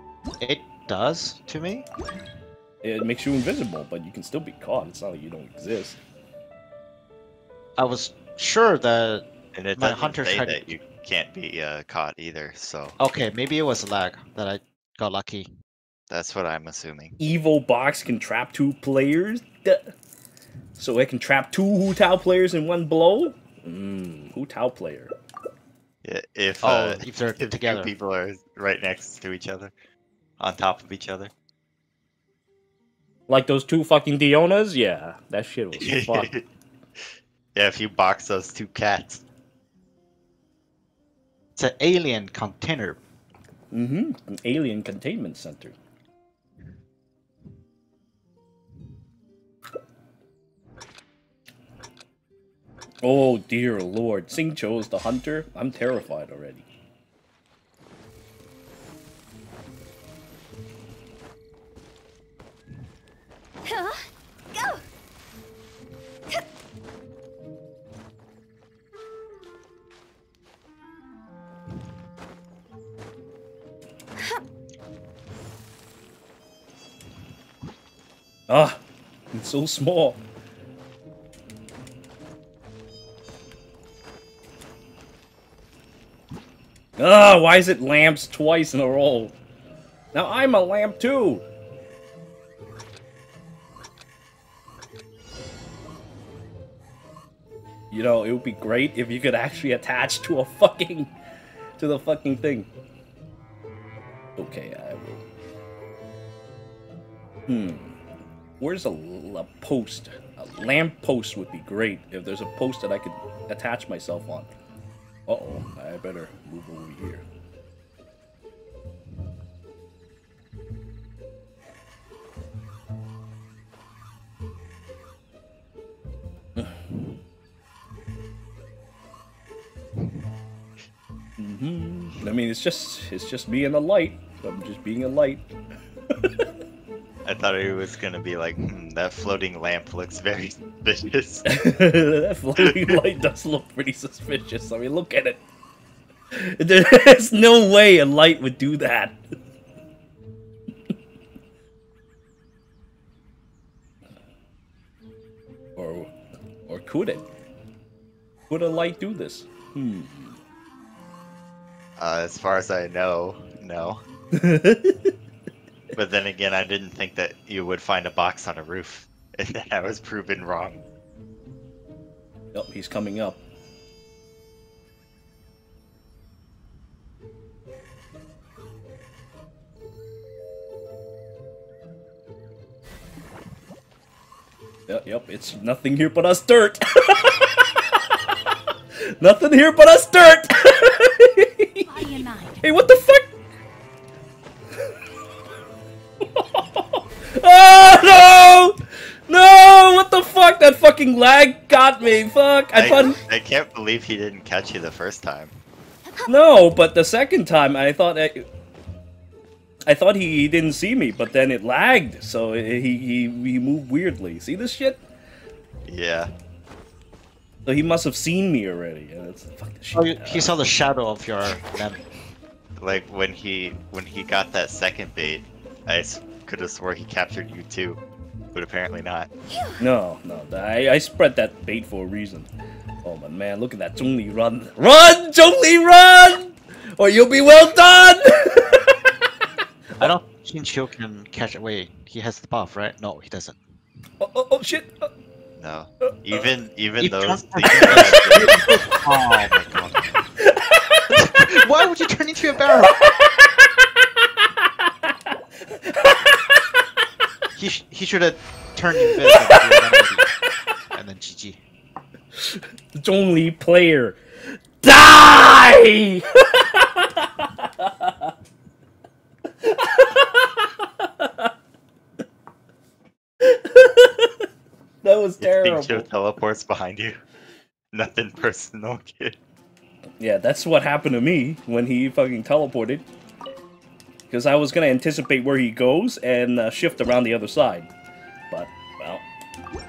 It does to me? It makes you invisible, but you can still be caught. It's not like you don't exist. I was sure that and it my hunters had that you can't be caught either. So okay, maybe it was lag that I got lucky. That's what I'm assuming. Evil box can trap 2 players. Duh. So it can trap 2 Hu Tao players in one blow. Hu Tao player. Yeah, if they're together, 2 people are right next to each other, on top of each other. Like those 2 fucking Dionas? Yeah, that shit was fucked. Yeah, if you box those 2 cats. It's an alien container. Mm-hmm. An alien containment center. Oh dear lord. Sing Cho's the hunter? I'm terrified already. Huh? Go! Huh. Ah, I'm so small. Ah, why is it lamps twice in a row? Now I'm a lamp too! You know, it would be great if you could actually attach to a fucking... to the fucking thing. Okay, I will... Where's a post? A lamp post would be great if there's a post that I could attach myself on. Uh-oh, I better move over here. I mean, it's just me and the light. So I'm just being a light. I thought it was gonna be like, that floating lamp looks very suspicious. That floating light does look pretty suspicious. I mean, look at it. There's no way a light would do that. Or could it? Could a light do this? As far as I know, no. But then again, I didn't think that you would find a box on a roof. And then I was proven wrong. Oh, he's coming up. Yep, it's nothing here but us dirt! Nothing here but us dirt! Hey, what the fuck? Oh no! No! What the fuck? That fucking lag got me. Fuck! I can't believe he didn't catch you the first time. No, but the second time I thought I thought he didn't see me, but then it lagged, so he moved weirdly. See this shit? Yeah. So he must have seen me already. Yeah, that's, fuck the shit. Oh, he saw the shadow of your lamp. Like when he got that second bait, I could have swore he captured you too, but apparently not. No, I spread that bait for a reason. Oh my man, look at that Zhongli run. Run, Zhongli, run! Or you'll be well done! I don't think Qiqi can catch away. He has the buff, right? No, he doesn't. Oh shit! No. Even those... Oh my god. Why would you turn into a barrel? He should have turned invisible and then GG. Zhongli player, die! That was terrible. He teleports behind you. Nothing personal, kid. Yeah, that's what happened to me when he fucking teleported. Because I was going to anticipate where he goes and shift around the other side. But, well,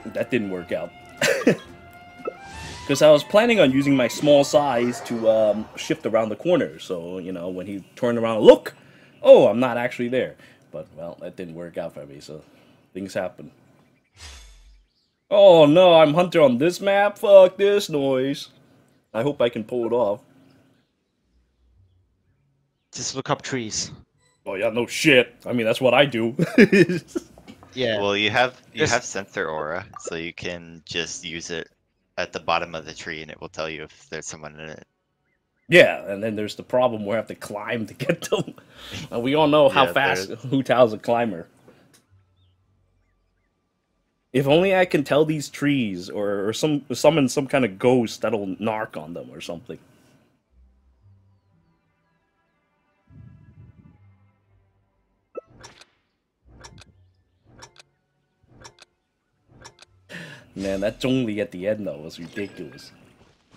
that didn't work out. Because I was planning on using my small size to shift around the corner. So, you know, when he turned around, look! Oh, I'm not actually there. But, well, that didn't work out for me, so things happen. Oh no, I'm Hunter on this map? Fuck this noise. I hope I can pull it off. Just look up trees. Oh yeah, no shit. I mean, that's what I do. Yeah. Well, you have sensor aura, so you can just use it at the bottom of the tree, and it will tell you if there's someone in it. Yeah, and then there's the problem where I have to climb to get them. And we all know how fast Hu Tao's a climber. If only I can tell these trees, or summon some kind of ghost that'll narc on them or something. Man, that Zhongli at the end though was ridiculous.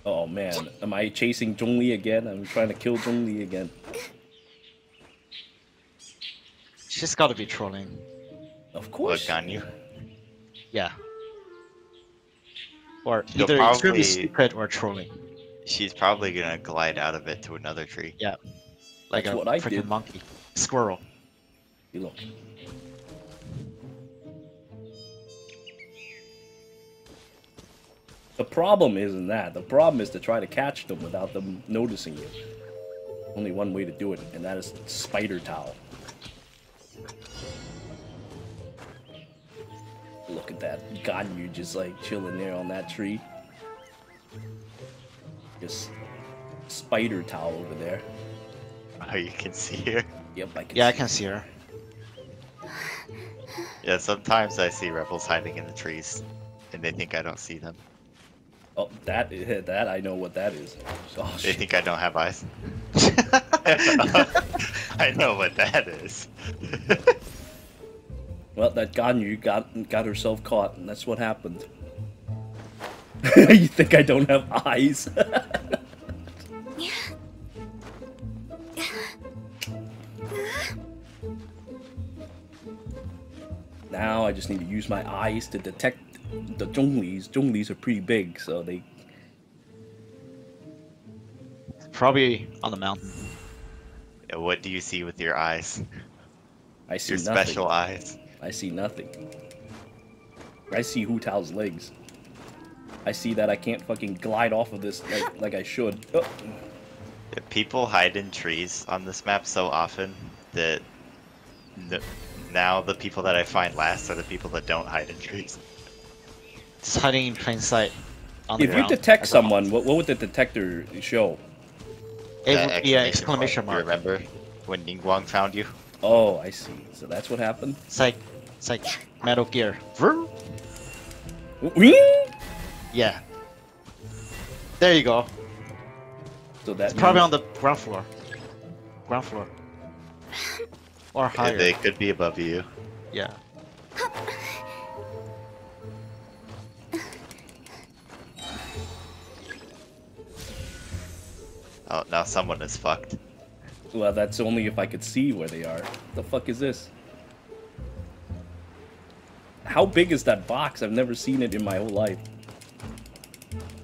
Oh man, am I chasing Zhongli again? I'm trying to kill Zhongli again. She's got to be trolling. Of course. Look on you. Yeah. Or she'll either probably, extremely stupid or trolling. She's probably gonna glide out of it to another tree. Yeah. Like that's a freaking monkey, squirrel. You look. The problem isn't that. The problem is to try to catch them without them noticing you. Only one way to do it, and that is spider towel. Look at that. Ganyu just like chilling there on that tree. Just spider towel over there. Oh, you can see her? Yep, I can see her. Yeah, sometimes I see rebels hiding in the trees, and they think I don't see them. Oh, that I know what that is. Oh, they think I don't have eyes. I know what that is. Well, that Ganyu got herself caught, and that's what happened. You think I don't have eyes? Now I just need to use my eyes to detect the Zhonglis. Zhonglis are pretty big, so they... Probably on the mountain. Yeah, what do you see with your eyes? I see nothing. Your special eyes. I see nothing. I see Hu Tao's legs. I see that I can't fucking glide off of this like I should. Oh. Yeah, people hide in trees on this map so often that now the people that I find last are the people that don't hide in trees. It's hiding in plain sight. If you detect someone, what would the detector show? It would be an exclamation mark. Remember when Ningguang found you? Oh, I see. So that's what happened? It's like Metal Gear. Yeah. There you go. So that's probably on the ground floor. Ground floor. Or higher. Yeah, they could be above you. Yeah. Oh, now someone is fucked. Well, that's only if I could see where they are. The fuck is this? How big is that box? I've never seen it in my whole life.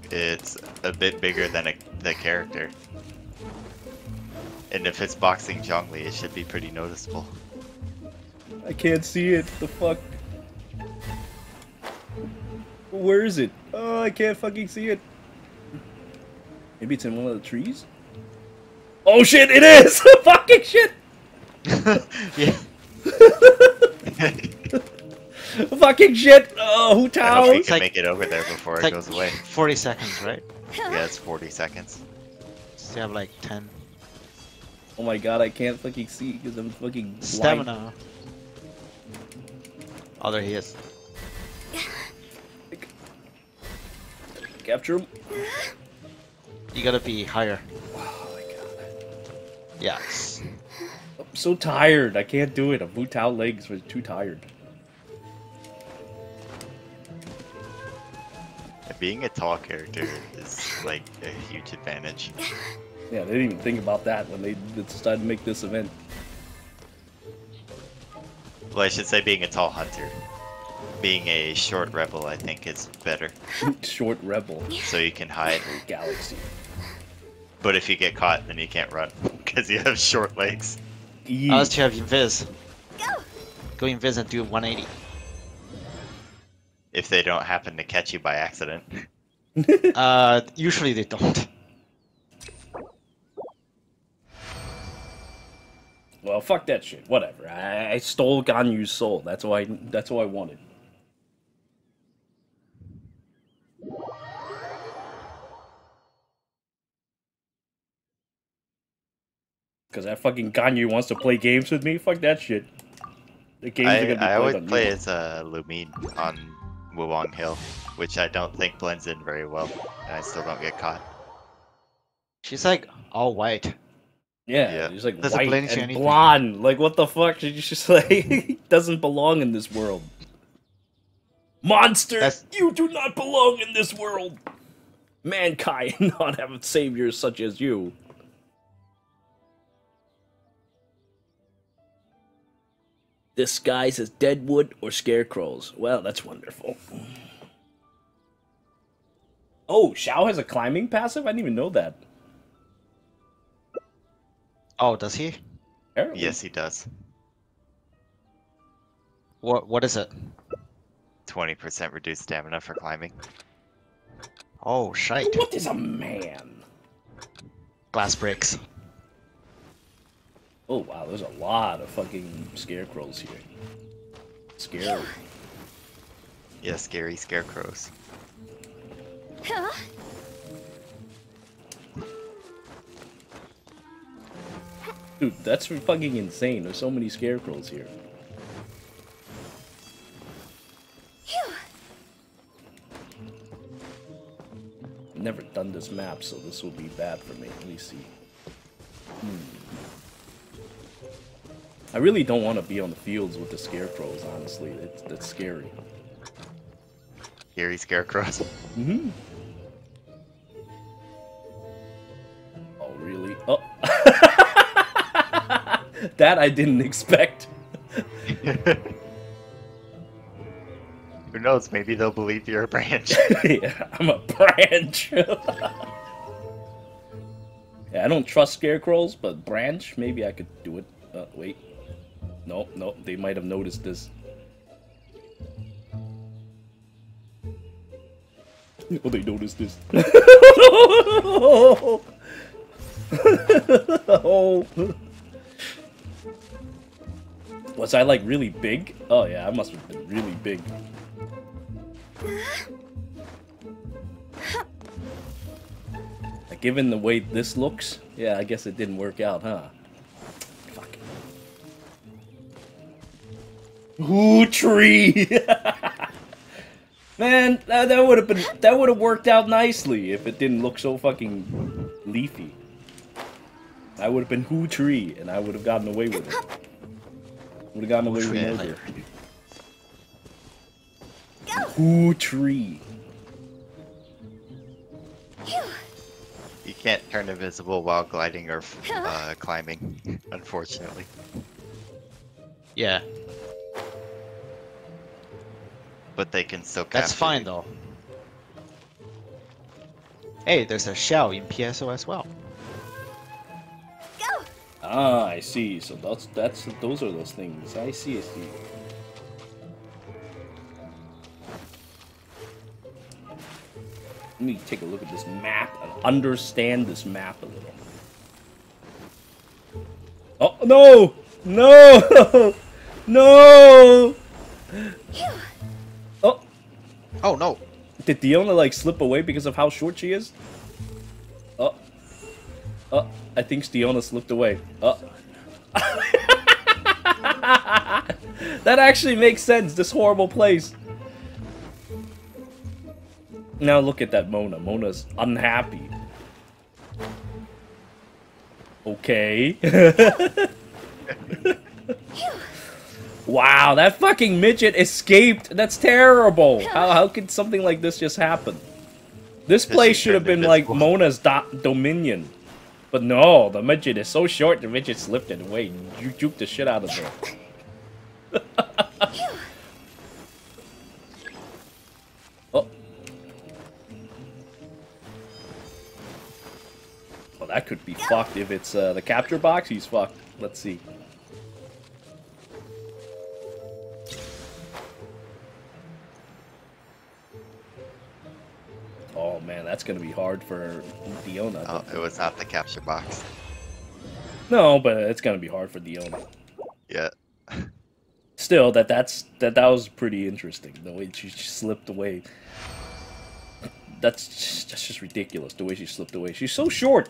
It's a bit bigger than the character. And if it's boxing Zhongli, it should be pretty noticeable. I can't see it. The fuck? Where is it? Oh, I can't fucking see it. Maybe it's in one of the trees? Oh shit, it is! Fucking shit! Yeah. Fucking shit! Oh, Hu Tao! I hope we can make it over there before it goes away. 40 seconds, right? Yeah, it's 40 seconds. So you have like 10. Oh my god, I can't fucking see because I'm fucking blind. Stamina. Oh, there he is. Capture him. You gotta be higher. Yes. I'm so tired. I can't do it. Hu Tao legs were too tired. Being a tall character is like a huge advantage. Yeah, they didn't even think about that when they decided to make this event. Well, I should say being a tall hunter. Being a short rebel, I think, is better. Short rebel. So you can hide. Galaxy. But if you get caught, then you can't run because you have short legs. Unless you have invis. Go invis and do 180. if they don't happen to catch you by accident. Usually they don't. Well, fuck that shit. Whatever. I stole Ganyu's soul. That's all I wanted. Because that fucking Ganyu wants to play games with me? Fuck that shit. The games are gonna be I would play as Lumine on Wulong Hill, which I don't think blends in very well, and I still don't get caught. She's like all white. Yeah, she's like white and blonde. Like what the fuck? She's just like doesn't belong in this world. Monster, you do not belong in this world. Mankind not have saviors such as you. Disguised as deadwood or scarecrows. Well, that's wonderful. Oh, Xiao has a climbing passive? I didn't even know that. Oh, does he? Apparently. Yes, he does. What is it? 20% reduced stamina for climbing. Oh, shite. What is a man? Glass breaks. Oh wow, there's a lot of fucking scarecrows here. Scary. Yeah, scary scarecrows. Huh? Dude, that's fucking insane. There's so many scarecrows here. I've never done this map, so this will be bad for me. Let me see. I really don't want to be on the fields with the scarecrows, honestly. That's scary. Scary scarecrows? Mm-hmm. Oh, really? Oh. That I didn't expect. Who knows? Maybe they'll believe you're a branch. Yeah, I'm a branch. Yeah, I don't trust scarecrows, but branch, maybe I could do it. Wait. Nope, nope, they might have noticed this. Oh, they noticed this. Oh. Oh. Was I like really big? Oh yeah, I must have been really big. Like, given the way this looks, yeah, I guess it didn't work out, huh? Who tree? Man, that would have been worked out nicely if it didn't look so fucking leafy. I would have been Who tree, and I would have gotten away with it. Would have gotten away with murder. Who tree? You can't turn invisible while gliding or climbing, unfortunately. Yeah. But they can still capture. That's fine, though. Hey, there's a Xiao in PSO as well. Go! Ah, I see. So those are those things. I see, I see. Let me take a look at this map and understand this map a little. Oh, no! No! No! Oh no! Did Diona like slip away because of how short she is? Oh, oh! I think Diona slipped away. Oh. That actually makes sense. This horrible place. Now look at that Mona. Mona's unhappy. Okay. Wow, that fucking midget escaped! That's terrible! How could something like this just happen? This place should have been like Mona's dominion. But no, the midget is so short, the midget slipped it away. You juked the shit out of her. Oh. Well, that could be fucked if it's the capture box. He's fucked. Let's see. man, that's going to be hard for Diona. Oh, it was not the capture box. No, but it's going to be hard for Diona. Yeah. Still, that was pretty interesting. The way she slipped away. That's just ridiculous, the way she slipped away. She's so short.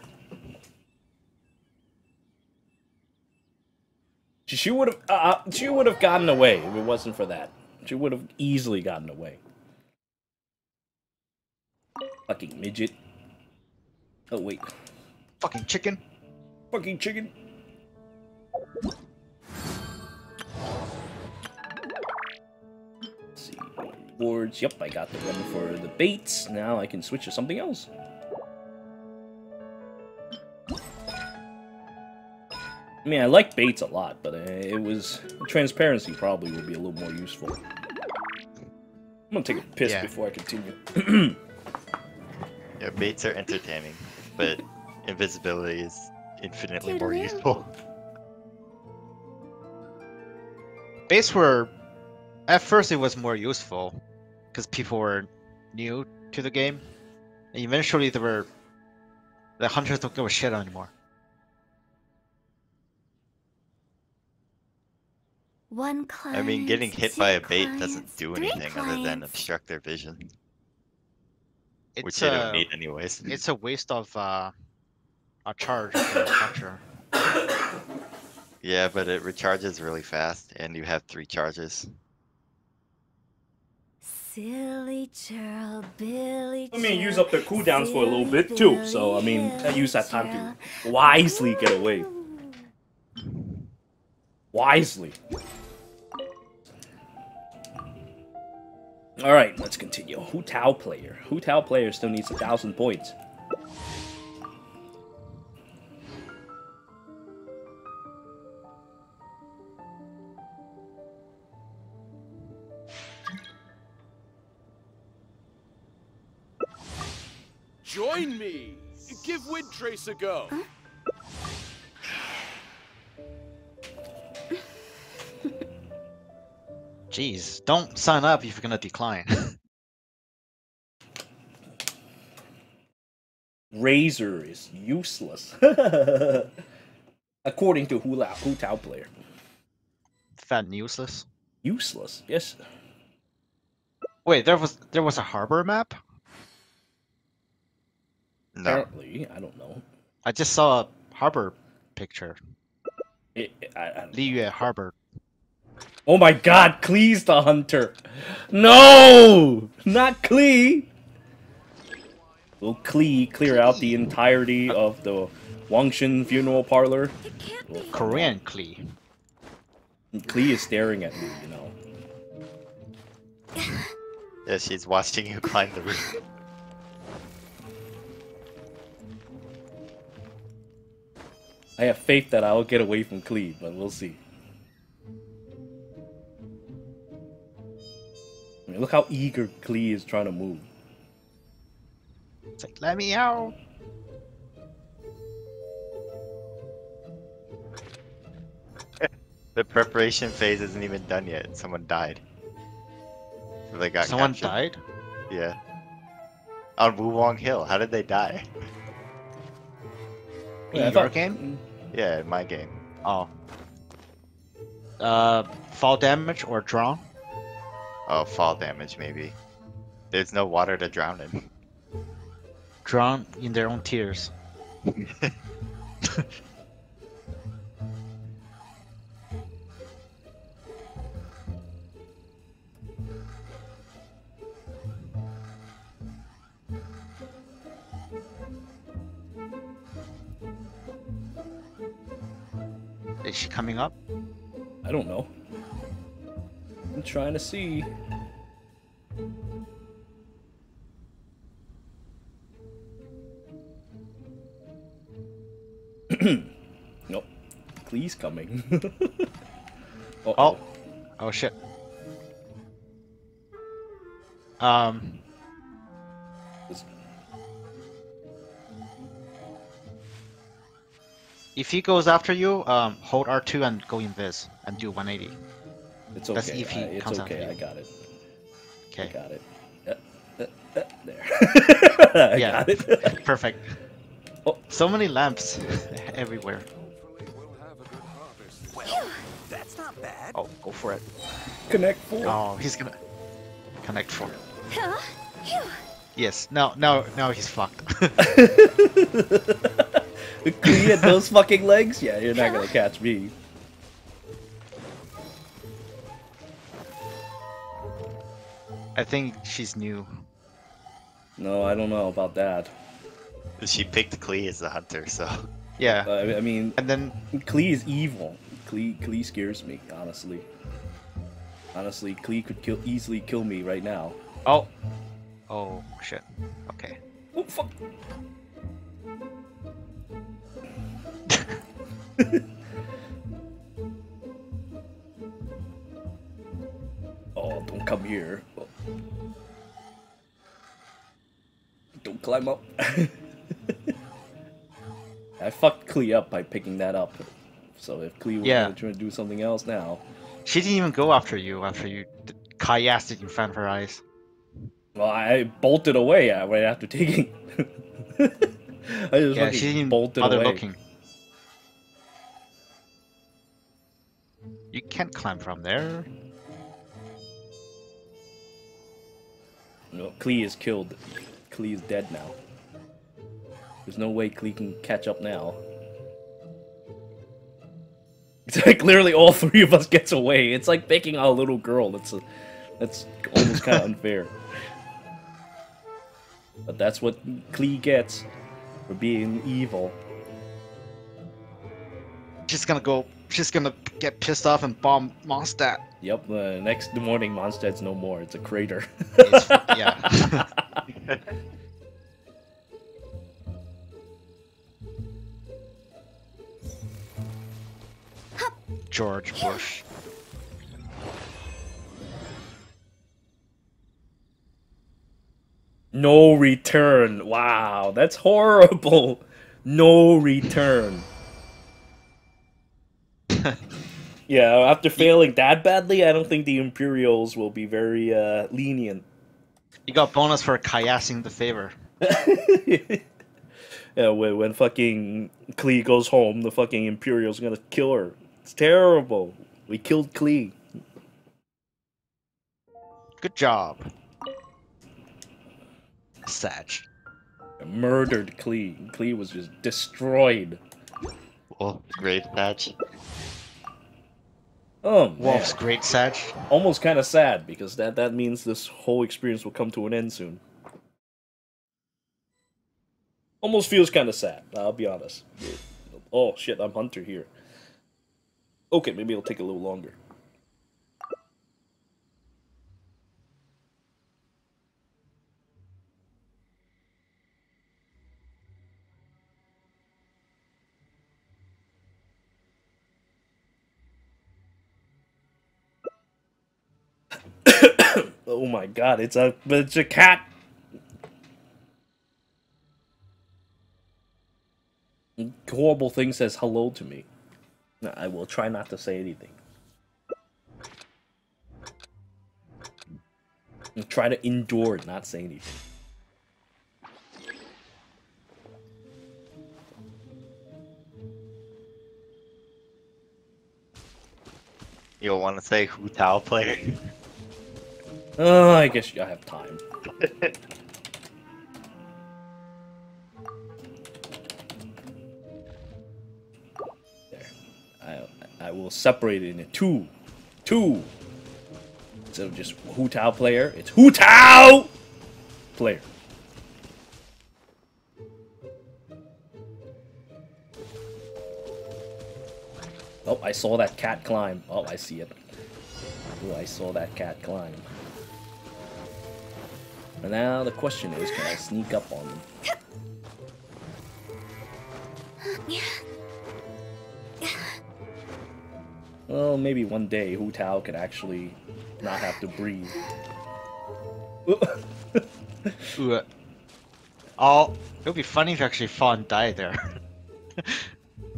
She would have gotten away if it wasn't for that. She would have easily gotten away. Fucking midget. Oh wait. Fucking chicken. Fucking chicken. Let's see rewards. Yep, I got the one for the baits. Now I can switch to something else. I mean, I like baits a lot, but it was... Transparency probably would be a little more useful. I'm gonna take a piss before I continue. Yeah, baits are entertaining, but invisibility is infinitely more useful. Baits were... At first it was more useful, because people were new to the game. And eventually there were... The hunters don't give a shit anymore. I mean, getting hit by a bait doesn't do anything other than obstruct their vision. Which they don't need anyways. It's a waste of a charge for a hunter. Yeah, but it recharges really fast, and you have 3 charges. Silly churl, Billy. I mean, use up the cooldowns for a little bit too, so I mean, I use that time to wisely get away. Wisely. Alright, let's continue. Hu Tao player. Hu Tao player still needs 1,000 points. Join me! Give Wind Trace a go! Huh? Jeez, don't sign up if you're gonna decline. Razor is useless. According to Hu Tao player. Fat and useless? Useless, yes. Wait, there was a harbor map? No. Apparently, I don't know. I just saw a harbor picture. Liyue Harbor. Oh my god, Klee's the hunter! No! Not Klee! Will Klee clear out the entirety of the Wangshan funeral parlor? Well, Korean Klee. Klee is staring at me, you know. Yeah, she's watching you climb the roof. I have faith that I will get away from Klee, but we'll see. I mean, look how eager Klee is trying to move. It's like, let me out! The preparation phase isn't even done yet. Someone died. So they got someone captured. Died? Yeah. On Wuwang Hill. How did they die? In your game? Yeah, in my game. Oh. Fall damage or drown? Oh, fall damage, maybe. There's no water to drown in. Drown in their own tears. Is she coming up? I don't know. I'm trying to see. Nope. Klee's coming. Uh-oh. Oh. Oh shit. If he goes after you, hold R2 and go invis and do 180. It's okay. That's if he comes after you. I got it. Okay. I got it. Yep. There. I yeah. Got it. Perfect. Oh. So many lamps everywhere. Well, that's not bad. Oh, go for it. Connect four. Oh, he's gonna connect four. Huh? Yes. Now he's fucked. Klee at those fucking legs? Yeah, you're not gonna catch me. I think she's new. No, I don't know about that. She picked Klee as the hunter, so... Yeah. I mean, and then Klee is evil. Klee scares me, honestly. Honestly, Klee could easily kill me right now. Oh. Oh, shit. Okay. Oh, fuck. Oh, don't come here. Oh. Don't climb up. I fucked Klee up by picking that up. So if Klee was trying to do something else now... She didn't even go after you kayased it in front of her eyes. Well, I bolted away right after taking. I just she didn't bolted away. Looking. You can't climb from there. No, Klee is killed. Klee is dead now. There's no way Klee can catch up now. It's like literally all three of us gets away. It's like picking a little girl. That's almost kind of unfair. But that's what Klee gets for being evil. She's gonna get pissed off and bomb Mondstadt. Yep, the next morning Mondstadt's no more, it's a crater. It's, yeah. George Bush. No return. Wow, that's horrible. No return. Yeah, after failing that badly, I don't think the Imperials will be very lenient. You got bonus for kayasing the favor. Yeah, when fucking Klee goes home, the fucking Imperials are gonna kill her. It's terrible. We killed Klee. Good job. Satch. Murdered Klee. Klee was just destroyed. Oh, great Satch. Oh, Wolf's great Satch. Almost kind of sad because that means this whole experience will come to an end soon. Almost feels kind of sad. I'll be honest. Oh shit, I'm Hunter here. Okay, maybe it'll take a little longer. Oh my god, it's a cat! Horrible thing says hello to me. I will try not to say anything. I'll try to endure, not say anything. You'll want to say Hu Tao player. Oh, I guess I have time. There. I will separate it into two. Two! Instead of just Hu Tao player, it's Hu Tao player. Oh, I saw that cat climb. Oh, I see it. Oh, I saw that cat climb. And now the question is, can I sneak up on them? Well, maybe one day Hu Tao could actually not have to breathe. Oh, it would be funny if you actually fall and die there.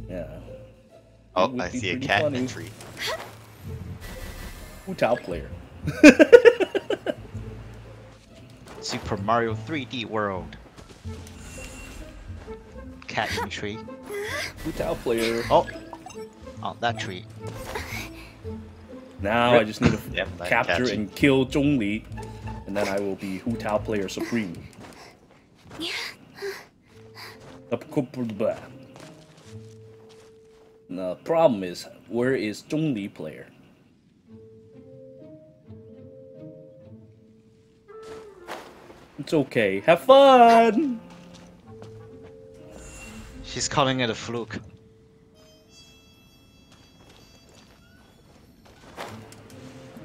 Yeah. Oh, I see a cat in a tree. Hu Tao player. Super Mario 3D World. Cat in tree. Hu Tao player. Oh, on that tree. Now I just need to capture and kill Zhongli, and then I will be Hu Tao player supreme. Yeah. The problem is, where is Zhongli player? It's okay. Have fun. She's calling it a fluke.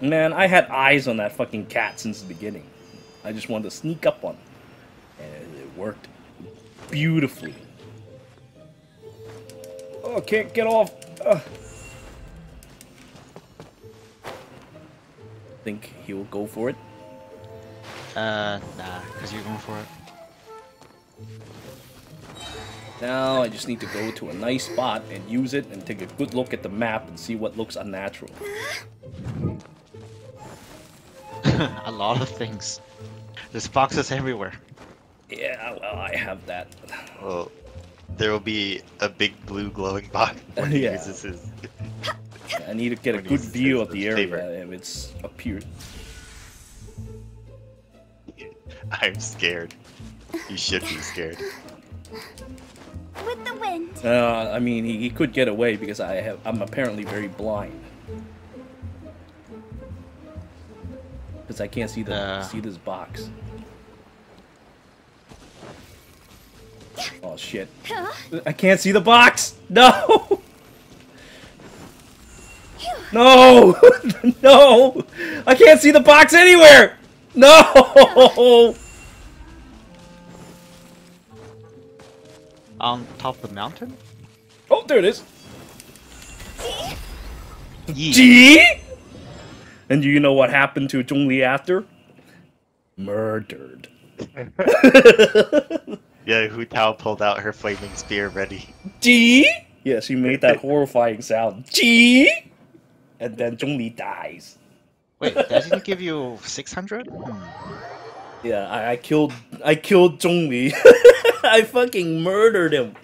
Man, I had eyes on that fucking cat since the beginning. I just wanted to sneak up on it, and it worked beautifully. Oh, can't get off. Ugh. Think he'll go for it? Nah, because you're going for it. Now I just need to go to a nice spot and use it and take a good look at the map and see what looks unnatural. A lot of things. There's boxes everywhere. Yeah, well, I have that. Well, there will be a big blue glowing box when he uses his... I need to get a good view of the area if it's appeared. I'm scared. You should be scared. With the wind. I mean, he could get away because I'm apparently very blind. Because I can't see the see this box. Oh shit! I can't see the box. No. No. No. I can't see the box anywhere. No! On top of the mountain? Oh, there it is! Gee! And do you know what happened to Zhongli after? Murdered. Yeah, Hu Tao pulled out her flaming spear ready. Gee! Yeah, she made that horrifying sound. Gee! And then Zhongli dies. Wait, that didn't give you 600? Yeah, I killed Zhongli. I fucking murdered him.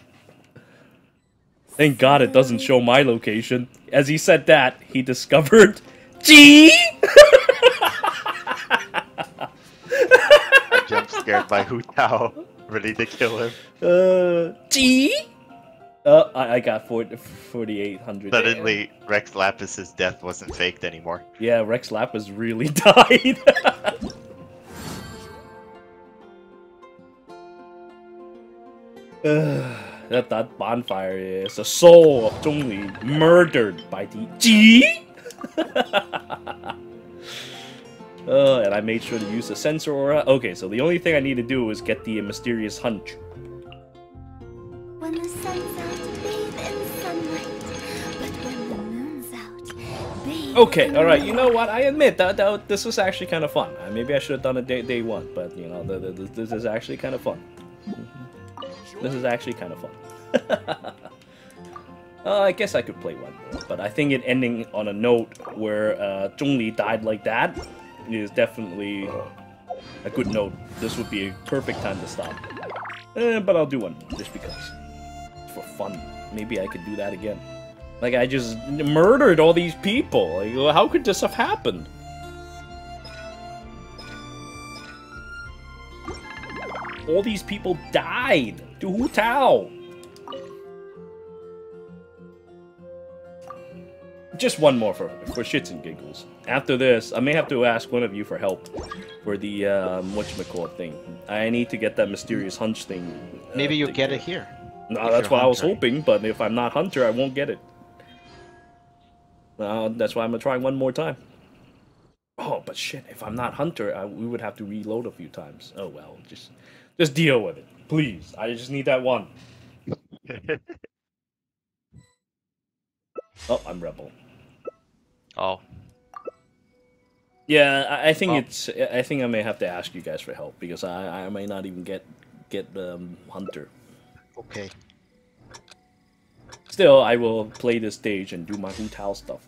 Thank God it doesn't show my location. As he said that, he discovered G. I jump scared by Hu Tao, ready to kill him. G. I got 4,800. Suddenly, Rex Lapis's death wasn't faked anymore. Yeah, Rex Lapis really died. That bonfire is the soul of Zhongli murdered by the G. And I made sure to use the sensor aura. Okay, so the only thing I need to do is get the mysterious hunch. When the sun's out, bathe in sunlight. But when the moon's out, bathe. Okay, alright, you know what? I admit that this was actually kind of fun. Maybe I should have done it day one, but you know, this is actually kind of fun. This is actually kind of fun. I guess I could play one more, but I think it ending on a note where Zhongli died like that is definitely a good note. This would be a perfect time to stop. But I'll do one just because. For fun. Maybe I could do that again. Like, I just murdered all these people. Like, how could this have happened? All these people died to Hu Tao. Just one more for shits and giggles. After this, I may have to ask one of you for help for the whatchamacallit thing. I need to get that mysterious hunch thing. Maybe you'll get it here. No, that's what I was hoping, but if I'm not Hunter, I won't get it. That's why I'm gonna try one more time. Oh, but shit, if I'm not Hunter, we would have to reload a few times. Oh well, just deal with it, please. I just need that one. Oh, I'm Rebel. Oh. Yeah, I think I may have to ask you guys for help because I may not even get the Hunter. Okay. Still, I will play this stage and do my Hu Tao stuff.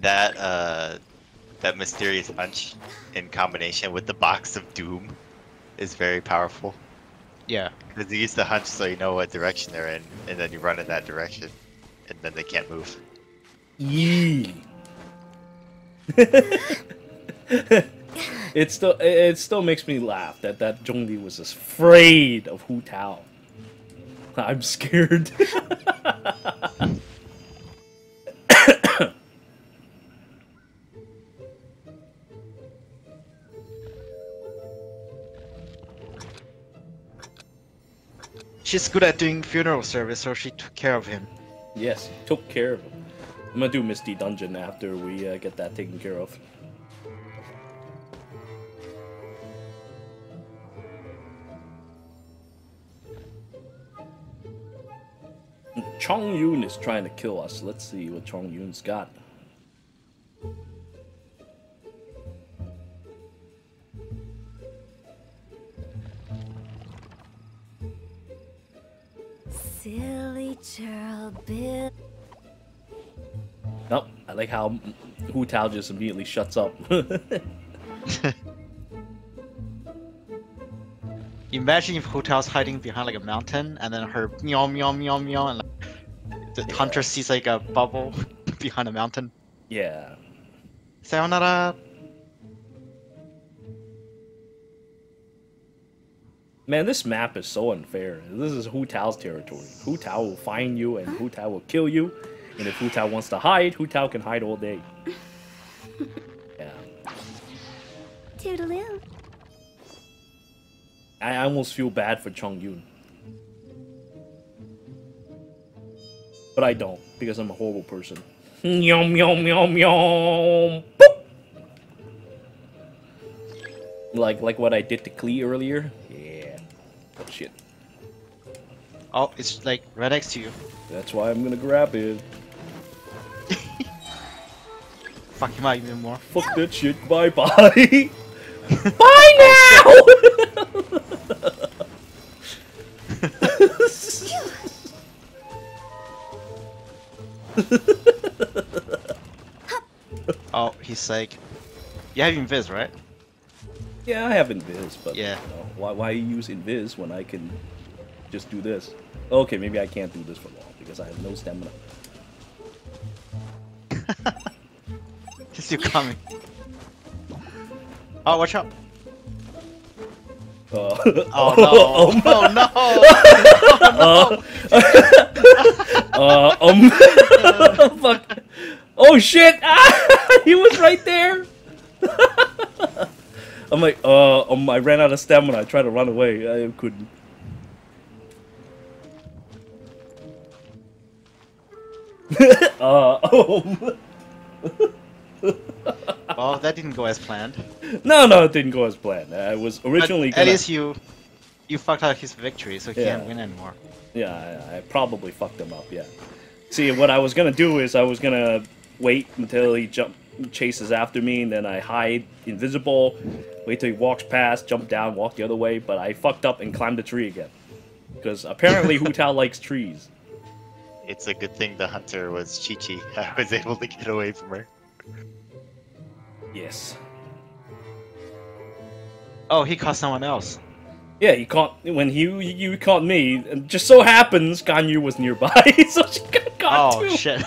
That that mysterious punch in combination with the box of doom is very powerful. Yeah. Because you use the hunch so you know what direction they're in, and then you run in that direction, and then they can't move. Yee. It still makes me laugh that Zhongli was afraid of Hu Tao. I'm scared. She's good at doing funeral service, so she took care of him. Yes, took care of him. I'm gonna do Misty Dungeon after we get that taken care of. Chong Yun is trying to kill us. Let's see what Chong Yun's got. Silly churl bit. Nope, I like how Hu Tao just immediately shuts up. Imagine if Hu Tao's hiding behind like a mountain and then her meow meow meow meow and like, the hunter sees like a bubble behind a mountain. Yeah. Sayonara. Man, this map is so unfair. This is Hu Tao's territory. Hu Tao will find you and Hu Tao will kill you. And if Hu Tao wants to hide, Hu Tao can hide all day. Yeah. Toodaloo. I almost feel bad for Chong Yun. But I don't, because I'm a horrible person. Yum, yum, yum, yum. Boop! Like what I did to Klee earlier. Oh, shit. Oh, it's like right next to you. That's why I'm gonna grab it. Fuck him out even more. Fuck that shit, bye bye! Bye now! Oh, oh, he's like... You have Invis, right? Yeah, I have Invis, but yeah. You know, why use Invis when I can just do this? Okay, maybe I can't do this for long because I have no stamina. Just you coming. Oh, watch out! Oh no! Oh no! Oh, no. Fuck! Oh shit! Ah, he was right there. I'm like, I ran out of stamina. I tried to run away. I couldn't. Well, that didn't go as planned. No, it didn't go as planned. I was originally gonna... At least you fucked out his victory, so he can't win anymore. Yeah, I probably fucked him up, yeah. See, what I was gonna do is I was gonna wait until he chases after me, and then I hide invisible, wait till he walks past, jump down, walk the other way, but I fucked up and climbed the tree again. Because apparently Hu Tao likes trees. It's a good thing the hunter was Qiqi. I was able to get away from her. Yes. Oh, he caught someone else. Yeah, he caught... When you caught me, and just so happens Ganyu was nearby, so she got caught too! Oh, shit.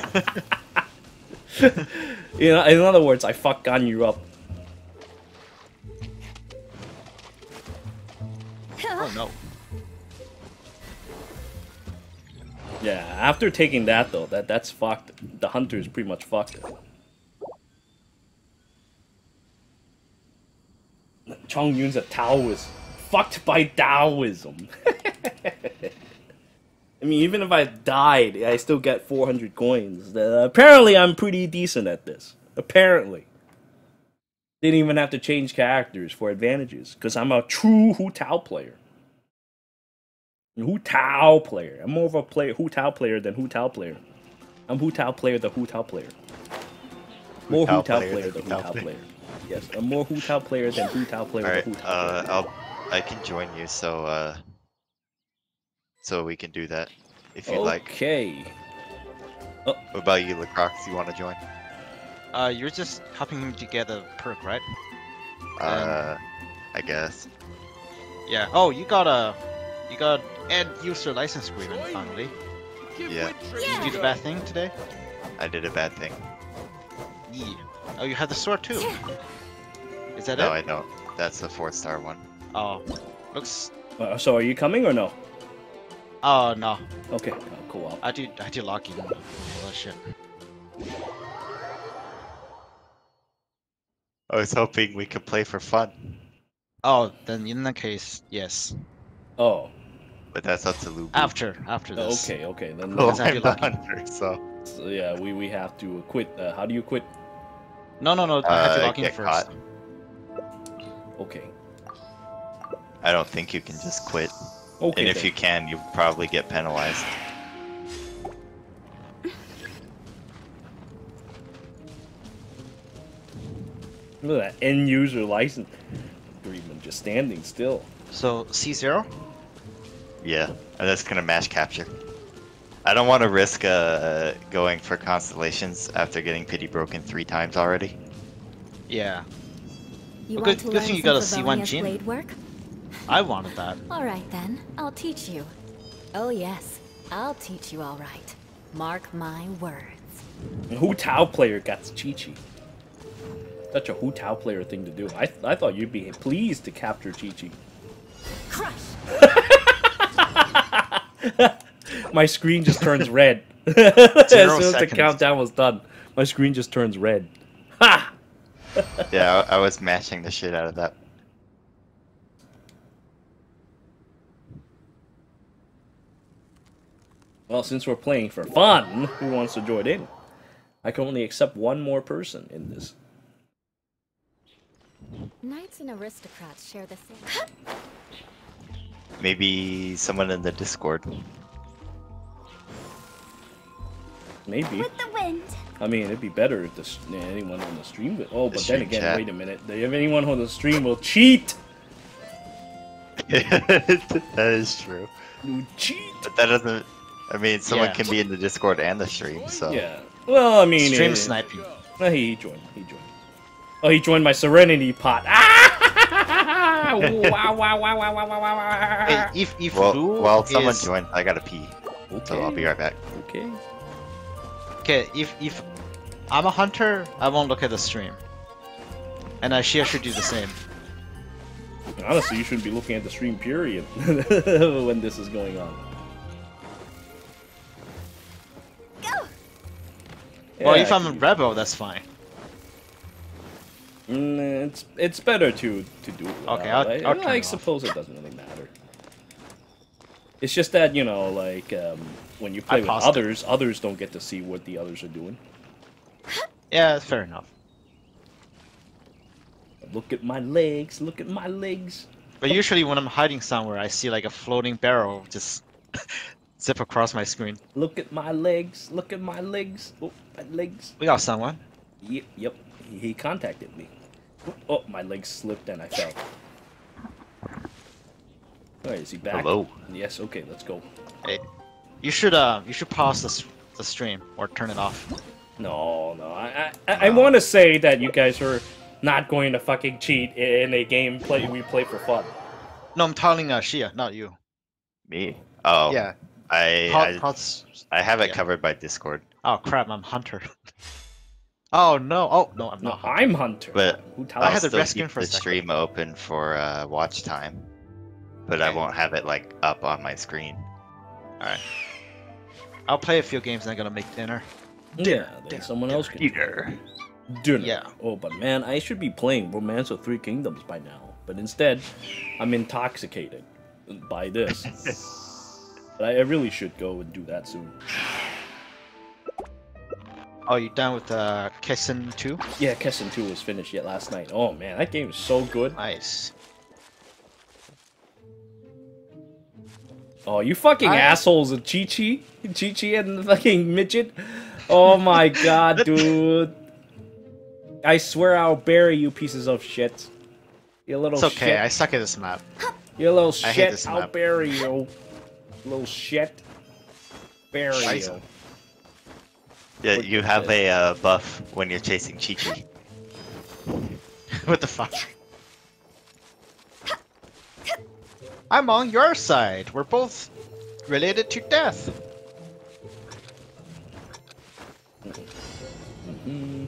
You know, in other words, I fucked Ganyu up. Oh no. Yeah, after taking that though, that's fucked. The hunter is pretty much fucked. Chong Yun's a Taoist. Fucked by Taoism. I mean, even if I died, I still get 400 coins. Apparently, I'm pretty decent at this. Apparently. Didn't even have to change characters for advantages, because I'm a true Hu Tao player. Hu Tao player. I'm more of a Hu Tao player than Hu Tao player. I'm Hu Tao player than Hu Tao player. More Hu Tao player than Hu Tao player. Yes, I'm more Hu Tao player than Hu Tao player than Hu Tao player. Alright, I can join you, so... So we can do that, if you like. Okay. Oh. What about you, Lacroix? You want to join? You're just helping him to get a perk, right? I guess. Yeah. Oh, you got end user license agreement finally. Yeah. Did you do the bad thing today? I did a bad thing. Yeah. Oh, you have the sword too. Is that it? No, I don't. That's the 4-star one. Oh, looks. So are you coming or no? Oh no. Okay. Oh, cool. I do login. Oh shit. I was hoping we could play for fun. Oh, then in that case, yes. Oh. But that's up to Lu Bu. After this. Oh, okay. Then oh, I'm the hunter, so yeah, we have to quit. How do you quit? No. I have to log in first. Caught. Okay. I don't think you can just quit. Okay. And if you can, you'll probably get penalized. Look at that end user license agreement just standing still. So C0? Yeah, I'm just gonna mash capture. I don't want to risk going for constellations after getting pity broken 3 times already. Yeah. Well, good thing you got a C1 Jin. I wanted that. All right then, I'll teach you. Oh yes, I'll teach you all right. Mark my words. Hu Tao player got Qiqi. Such a Hu Tao player thing to do. I thought you'd be pleased to capture Qiqi. Crush! My screen just turns red. As soon as the countdown was done, my screen just turns red. Ha! Yeah, I was mashing the shit out of that. Well, since we're playing for fun, who wants to join in? I can only accept one more person in this. Knights and aristocrats share the same. Maybe someone in the Discord. Maybe. With the wind. I mean, it'd be better if anyone on the stream would. Oh, but then again, chat. Wait a minute. If anyone on the stream will cheat. That is true. You cheat. But that doesn't. I mean, someone can be in the Discord and the stream. So. Yeah. Well, I mean. Stream sniping. He joined. Oh, he joined my Serenity pot. Ah! Wow! Hey, if well, someone joined. I gotta pee. Okay. So I'll be right back. Okay. If I'm a hunter, I won't look at the stream. And I should do the same. Honestly, you shouldn't be looking at the stream. Period. When this is going on. Go. Yeah, well, if I'm a rebel, that's fine. It's better to do it. Okay, I suppose it doesn't really matter. It's just that, you know, like when you play with others, others don't get to see what the others are doing. Yeah, fair enough. Look at my legs! Look at my legs! But usually when I'm hiding somewhere, I see like a floating barrel just zip across my screen. Look at my legs! Look at my legs! Oh, my legs! We got someone. Yep. He contacted me. Oh, my leg slipped and I fell. All right, is he back? Hello. Yes. Okay, let's go. Hey, you should pause the stream or turn it off. No. I want to say that you guys are not going to fucking cheat in a game we play for fun. No, I'm telling Shia, not you. Me? Oh. Yeah. I have it covered by Discord. Oh crap! I'm Hunter. Oh no! Oh no! I'm not. I'm Hunter. But I'll still keep the stream open for watch time, but I won't have it like up on my screen. All right. I'll play a few games. And I'm gonna make dinner. Yeah. Then someone else can. Dinner. Yeah. Oh, but man, I should be playing Romance of Three Kingdoms by now. But instead, I'm intoxicated by this. But I really should go and do that soon. Oh, you done with Kessen 2? Yeah, Kessen 2 was finished yet last night. Oh man, that game is so good. Nice. Oh, you fucking assholes of Qiqi and the fucking midget. Oh my god, dude. I swear I'll bury you pieces of shit. You little shit. It's okay, shit. I suck at this map. You little shit, I hate this map. I'll bury you. Little shit. Bury you. Yeah, you have a buff when you're chasing Qiqi. What the fuck? I'm on your side. We're both related to death. Mm-hmm.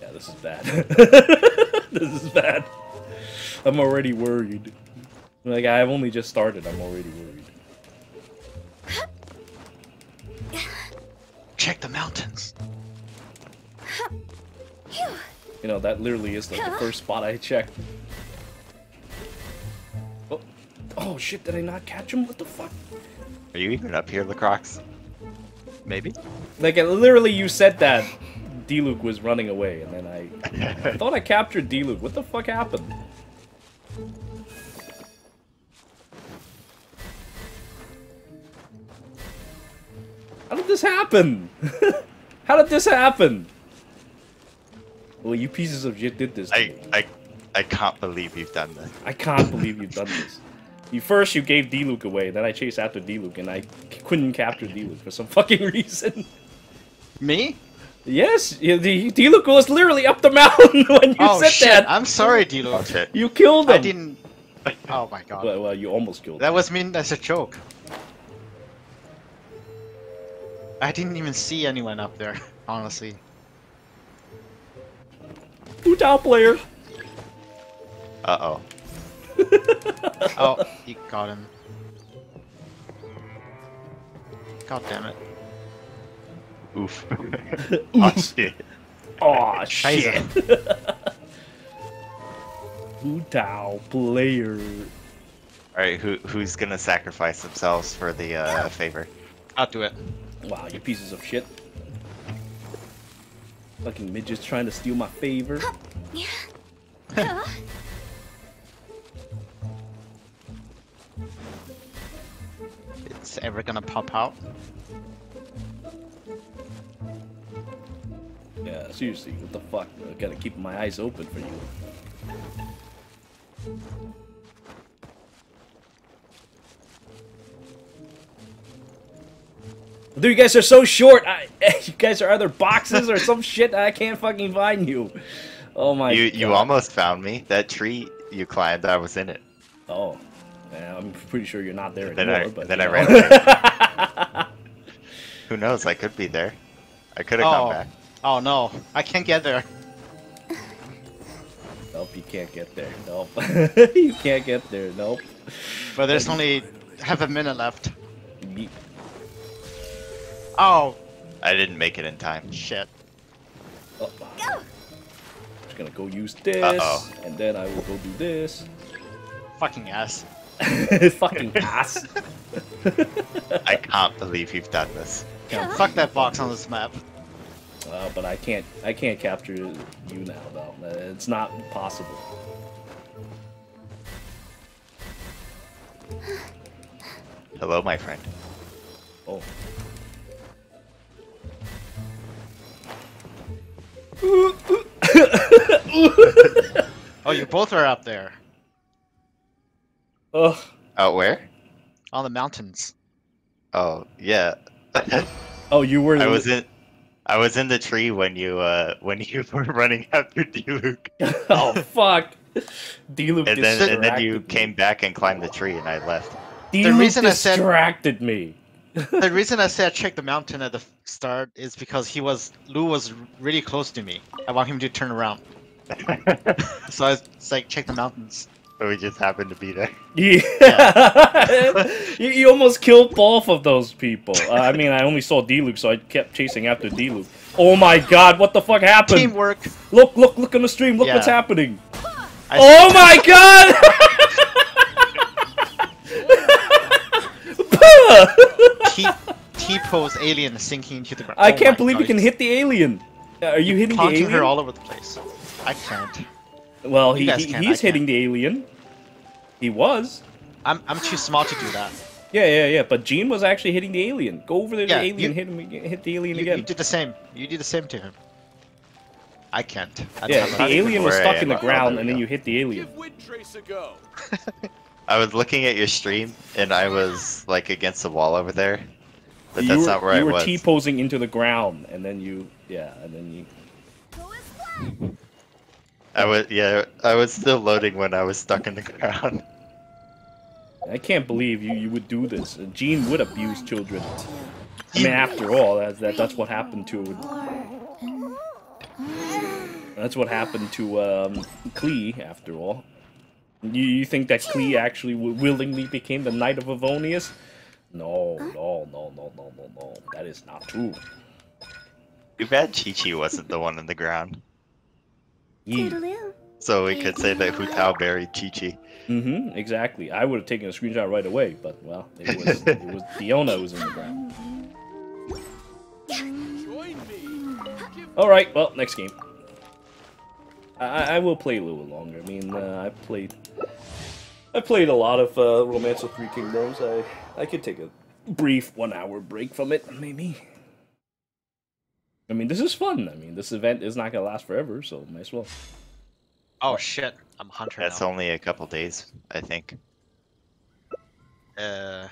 Yeah, this is bad. This is bad. I'm already worried. Like, I've only just started, I'm already worried. Check the mountains. You know, that literally is like the first spot I checked. Oh, oh shit, did I not catch him? What the fuck? Are you even up here, Lacroix? Maybe? Like, literally you said that Diluc was running away, and then I thought I captured Diluc. What the fuck happened? How did this happen? How did this happen? Well, you pieces of shit did this. I can't believe you've done this. I can't believe you've done this. First you gave Diluc away, then I chased after Diluc, and I couldn't capture Diluc for some fucking reason. Me? Yes, Diluc was literally up the mountain when you said that. I'm sorry, Diluc. You killed him. I didn't. Oh my god. Well, you almost killed him. That was meant as a joke. I didn't even see anyone up there, honestly. Hu Tao player! Uh-oh. Oh, he got him. God damn it. Oof. Oh shit. Oh shit. Hu Tao player. Alright, who's gonna sacrifice themselves for the favor? I'll do it. Wow, you pieces of shit. Fucking midgets trying to steal my favor. It's ever gonna pop out. Yeah, seriously, what the fuck? I gotta keep my eyes open for you. Dude, you guys are so short. You guys are either boxes or some shit. I can't fucking find you. Oh my god. You almost found me. That tree you climbed, I was in it. Oh. Yeah, I'm pretty sure you're not there anymore. Then I ran away. Who knows? I could be there. I could have come back. Oh no. I can't get there. Nope, you can't get there. Nope. You can't get there. Nope. But there's only half a minute left. Yeet. Oh! I didn't make it in time. Shit. Oh. I'm just gonna go use this, and then I will go do this. Fucking ass. Fucking ass. I can't believe you've done this. Fuck that box on this map. But I can't capture you now, though. It's not possible. Hello, my friend. Oh. Oh, you both are up there. Oh. Out where? On the mountains. Oh yeah. Oh, you were. I was in the tree when you were running after Diluc. Oh fuck. Diluc distracted me. And then you came back and climbed the tree, and I left. Diluc distracted me. The reason I said check the mountain at the start is because Lu was really close to me. I want him to turn around. So I was like, check the mountains. But we just happened to be there. Yeah. You almost killed both of those people. I mean, I only saw Diluc, so I kept chasing after Diluc. Oh my god, what the fuck happened? Teamwork. Look on the stream. Look what's happening. Oh my god! T-pose alien sinking into the ground. I can't believe you can hit the alien. Are you hitting the alien? Her all over the place. I can't. Well, he's hitting the alien. He was. I'm too small to do that. Yeah. But Jean was actually hitting the alien. Go over there to the alien, hit the alien again. You did the same. You did the same to him. I can't. Yeah, the alien was stuck in the ground, and then you hit the alien. Give Wind Trace a go. I was looking at your stream, and I was like against the wall over there. But that's not where I was. You were T-posing into the ground, and then you, yeah, and then you. I was, yeah, I was still loading when I was stuck in the ground. I can't believe you would do this. Jean would abuse children. I mean, after all, that's what happened to. That's what happened to Klee, after all. You think that Klee actually willingly became the Knight of Avonius? No. That is not true. Too bad Qiqi wasn't the one in the ground. Yeah. So we could say that Hu Tao buried Qiqi. Mm-hmm, exactly. I would have taken a screenshot right away, but, well, it was Diona who was in the ground. Alright, well, next game. I will play a little longer. I mean, I played a lot of Romance of Three Kingdoms. I could take a brief 1 hour break from it, maybe. I mean, this is fun. I mean, this event is not gonna last forever, so might as well. Oh shit! I'm Hunter. That's now. Only a couple days, I think. Gonna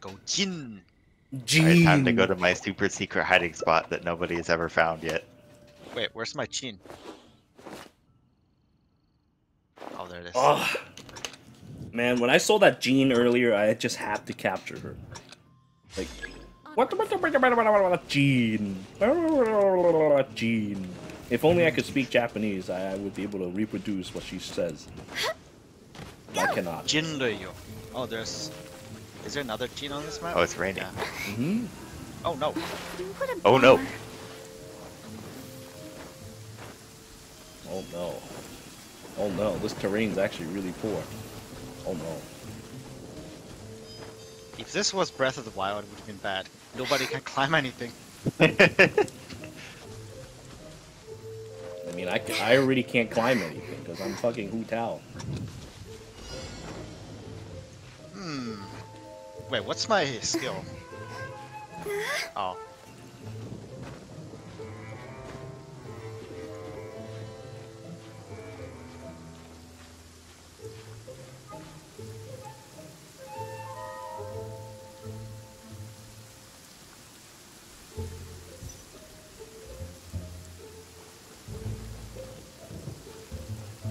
go Jin. Right, time to go to my super secret hiding spot that nobody has ever found yet. Wait, where's my chin? Oh, there it is. Oh, man, when I saw that Jean earlier, I just had to capture her. Like, what the Jean? Jean. If only I could speak Japanese, I would be able to reproduce what she says. I cannot. Jinryu. Oh, there's. Is there another Jean on this map? Oh, it's raining. Yeah. Mm-hmm. Oh no! Oh no! Oh no! Oh no! This terrain's actually really poor. Oh no! If this was Breath of the Wild, it would have been bad. Nobody can climb anything. I mean, I already can't climb anything because I'm fucking Hu Tao. Hmm. Wait, what's my skill? Oh.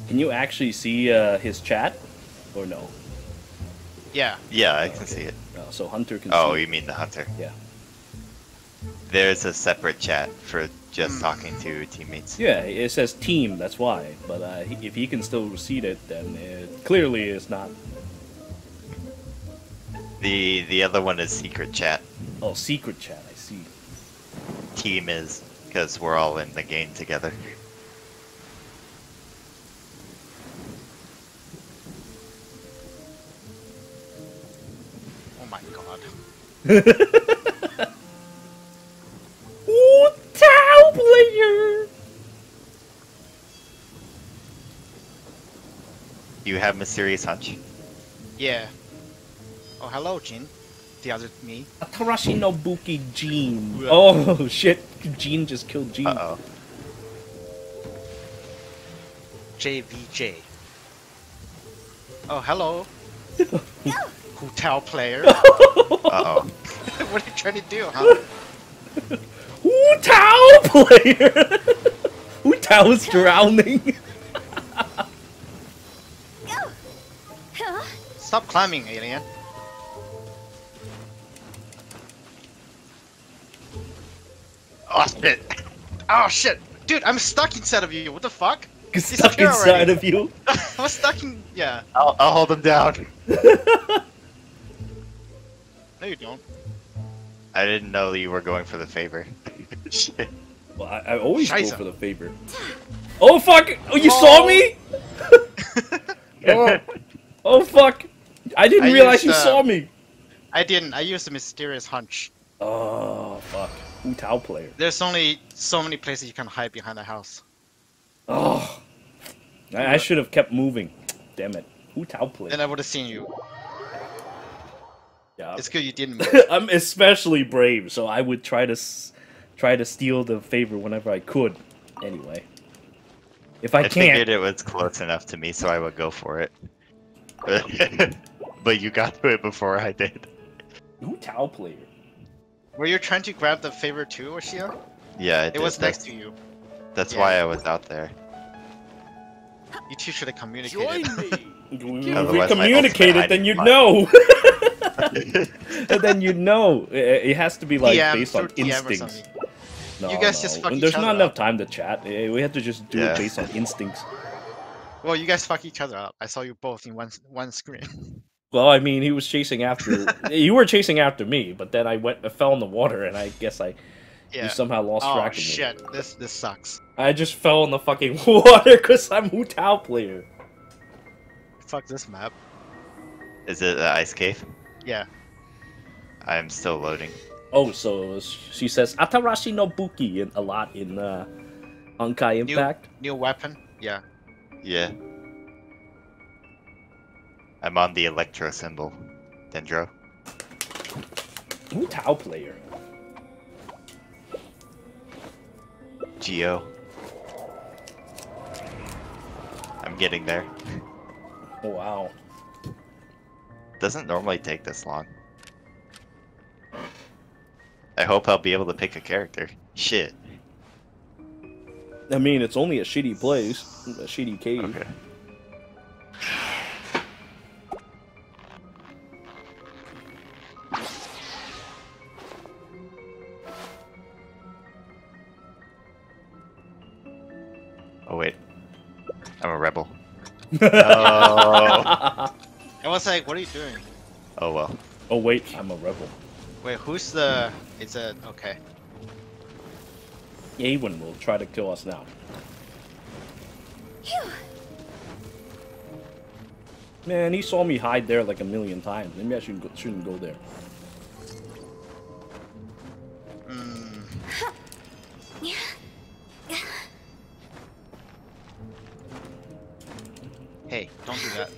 Can you actually see his chat? Or no? Yeah. Yeah, I can see it. Oh, so Hunter can see. Oh, you mean the Hunter. Yeah. There's a separate chat for just talking to teammates. Yeah, it says team, that's why. But if he can still see it, then it clearly is not. The other one is secret chat. Oh, secret chat, I see. Team is, because we're all in the game together. Ooh, Tao player! You have mysterious hunch. Yeah. Oh, hello, Jean. The other me. Atarashi no Buki Jean. Oh shit! Jean just killed Jean. Uh oh. JVJ. Oh, hello. Hu Tao player. Uh-oh. What are you trying to do, huh? Hu Tao player! Hu Tao is drowning! Stop climbing, alien. Oh shit! Oh shit! Dude, I'm stuck inside of you, what the fuck? You're stuck inside already. Of you? I was stuck in... yeah. I'll hold him down. No, you don't. I didn't know that you were going for the favor. Shit. Well, I always go for the favor. Oh fuck! Oh, you saw me? Oh fuck! I didn't realize you saw me. I didn't. I used a mysterious hunch. Oh fuck! Hu Tao player. There's only so many places you can hide behind the house. Oh, I should have kept moving. Damn it! Hu Tao player. Then I would have seen you. Yeah. It's good you didn't move. I'm especially brave, so I would try to steal the favor whenever I could. Anyway. If I can't... I figured it was close enough to me, so I would go for it. But you got to it before I did. Hu Tao player. Were you trying to grab the favor too, Oshio? Yeah, I did. It was next to you. That's why I was out there. You two should have communicated. Join me. If we communicated, then you'd know. And then you'd know. It has to be like based on instincts. No, you guys just fuck each other. There's not enough time to chat. We have to just do it based on instincts. Well, you guys fuck each other up. I saw you both in one screen. Well, I mean, he was chasing after... you were chasing after me, but then I went, I fell in the water, and I guess I... You somehow lost track of me. Oh shit, this sucks. I just fell in the fucking water because I'm Hu Tao player. Fuck this map. Is it the ice cave? Yeah. I'm still loading. Oh, so she says Atarashi no Buki in, a lot in Honkai Impact. New weapon? Yeah. Yeah. I'm on the Electro symbol. Dendro. Hu Tao player. Geo. I'm getting there. Oh, wow. Doesn't normally take this long. I hope I'll be able to pick a character. Shit. I mean, it's only a shitty place. A shitty cave. Okay. Oh wait, I'm a rebel. No. I was like, what are you doing? Oh well. Oh wait, I'm a rebel. Wait, who's the... Is it... Okay. Eowyn will try to kill us now. Phew. Man, he saw me hide there like a million times. Maybe I shouldn't go there. Hey, don't do that.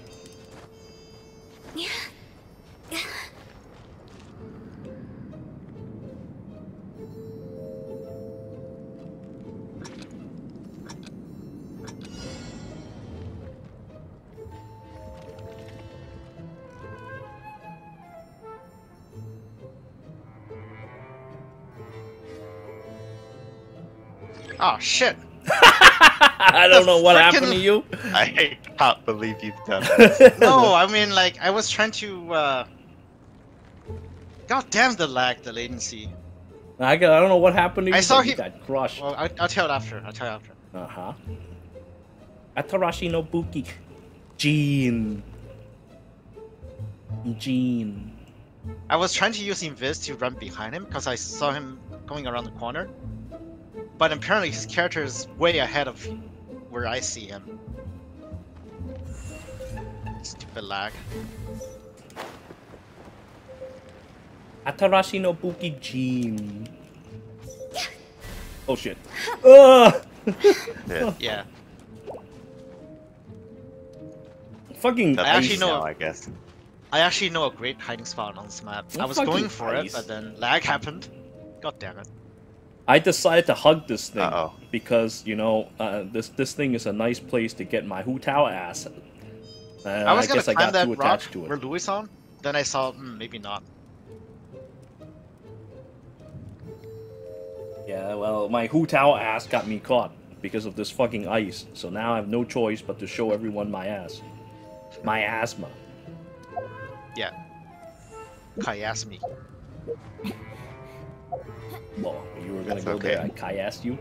Oh shit! I don't know what happened to you. I can't believe you've done that. No, I mean, like, I was trying to, God damn the lag, the latency. I don't know what happened to you. I saw him... got crushed. Well, I'll tell you after. I'll tell you after. Uh-huh. Atarashi no Buki. Jean. Jean. I was trying to use Invis to run behind him, because I saw him going around the corner. But apparently his character is way ahead of where I see him. Stupid lag. Atarashi no Buki Jean. Oh shit. Yeah. Fucking I actually know a great hiding spot on this map. I was going for it, but then lag happened. God damn it. I decided to hug this thing because, you know, this thing is a nice place to get my Hu Tao ass. I was going to climb that rock where Louis is on, then I saw, maybe not. Yeah, well, my Hu Tao ass got me caught because of this fucking ice, so now I have no choice but to show everyone my ass. My asthma. Yeah. Chiasmi. Well, you were gonna go there, I asked you.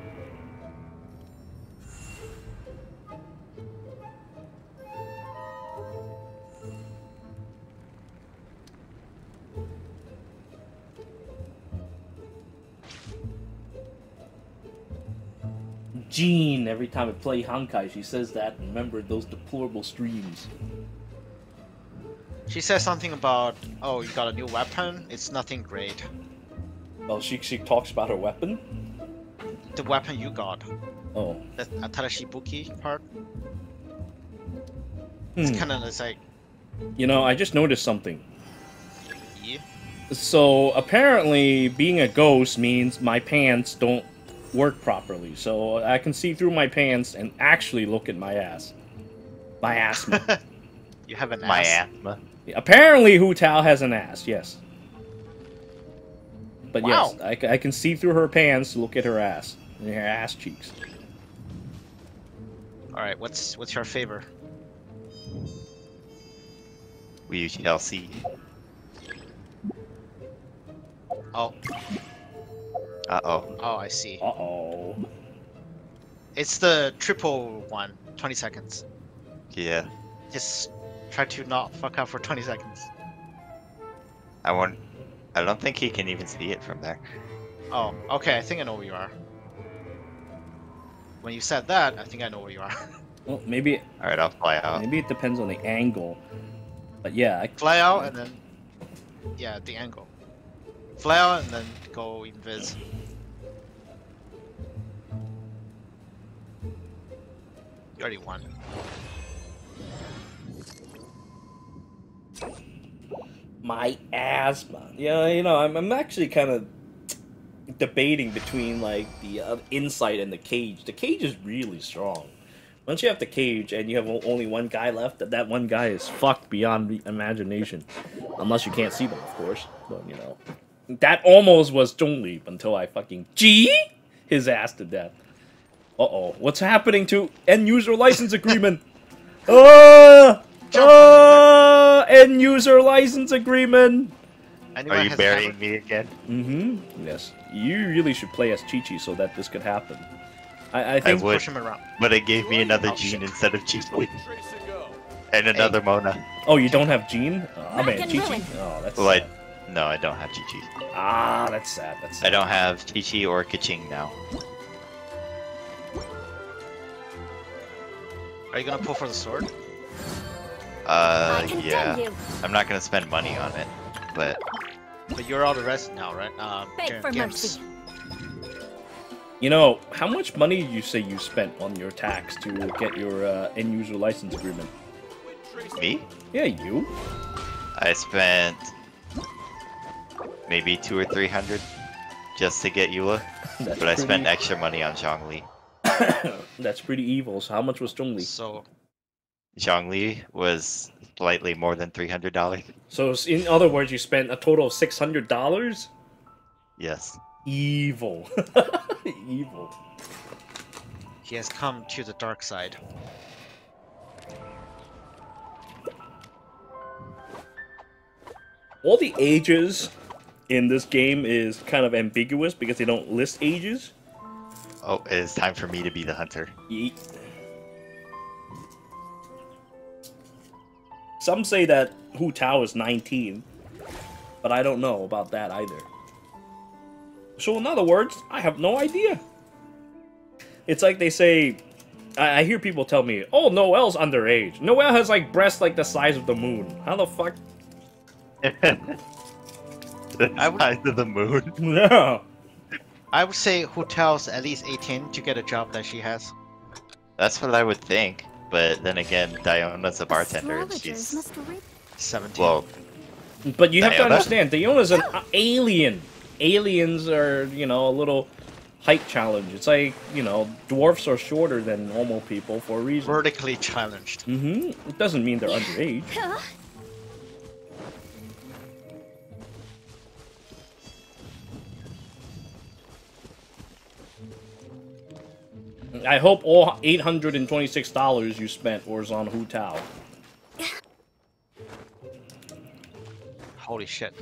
Jean, every time I play Honkai, she says that. Remember those deplorable streams. She says something about, oh, you got a new weapon? It's nothing great. Oh, she talks about her weapon? The weapon you got. Oh. The Atarashibuki part? It's kind of like... You know, I just noticed something. Yeah? So, apparently, being a ghost means my pants don't work properly, so I can see through my pants and actually look at my ass. My asthma. You have an ass. My asthma. Apparently, Hu Tao has an ass. Yes. But wow. Yes, I can see through her pants to look at her ass and her ass cheeks. All right, what's your favor? We shall see. Oh. Uh-oh. Oh, I see. Uh-oh. It's the triple one. 20 seconds. Yeah. Just try to not fuck up for 20 seconds. I won't... I don't think he can even see it from there. Oh, okay. I think I know where you are. When you said that, I think I know where you are. Well, maybe... Alright, I'll fly out. Maybe it depends on the angle. But yeah, I... Fly out and then... Yeah, the angle. Fly out and then go invis. You already won. My asthma. Yeah, you know, I'm actually kind of debating between like the insight and the cage. The cage is really strong. Once you have the cage and you have only one guy left, that one guy is fucked beyond the imagination. Unless you can't see them, of course. But you know. That almost was Zhongli until I fucking G his ass to death. Uh-oh. What's happening to end-user license agreement? End-user license agreement! Are you burying me again? Mm-hmm. Yes. You really should play as Qiqi so that this could happen. I think I would, push him around. But it gave me another Jean instead of Qiqi. And another Mona. Oh, you don't have Jean? I mean, Qiqi. Oh, that's sad. No, I don't have Qiqi. Ah, that's sad. That's sad. I don't have Qiqi or Kaching now. Are you gonna pull for the sword? Yeah. I'm not gonna spend money on it, but... But you're all the rest now, right? Beg for mercy. You know, how much money did you say you spent on your tax to get your end-user license agreement? Me? Yeah, you. I spent... maybe 200 or 300 just to get Eula. But I spent extra money on Zhongli. That's pretty evil. So how much was Zhongli? So Zhongli was slightly more than $300. So in other words, you spent a total of $600? Yes. Evil. Evil. He has come to the dark side. All the ages in this game is kind of ambiguous because they don't list ages. Oh, it's time for me to be the hunter. Yeet. Some say that Hu Tao is 19, but I don't know about that either. So in other words, I have no idea. It's like they say, I hear people tell me, oh, Noelle's underage. Noelle has like breasts like the size of the moon. How the fuck? Eyes to the moon. Yeah. I would say Hu Tao's at least 18 to get a job that she has. That's what I would think, but then again, Diona's a bartender and she's 17. Well, but you have to understand, Diona's an alien. Aliens are, you know, a little height challenge. It's like, you know, dwarfs are shorter than normal people for a reason. Vertically challenged. Mm-hmm. It doesn't mean they're underage. I hope all $826 you spent was on Hu Tao. Holy shit.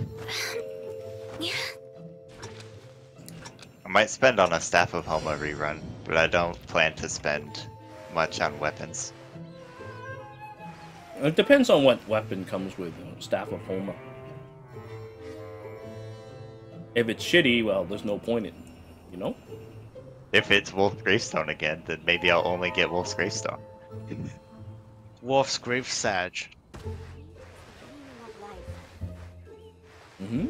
I might spend on a Staff of Homa rerun, but I don't plan to spend much on weapons. It depends on what weapon comes with Staff of Homa. If it's shitty, well, there's no point in it, you know? If it's Wolf's Gravestone again, then maybe I'll only get Wolf's Gravestone. Wolf's Grave Sage. Mm-hmm.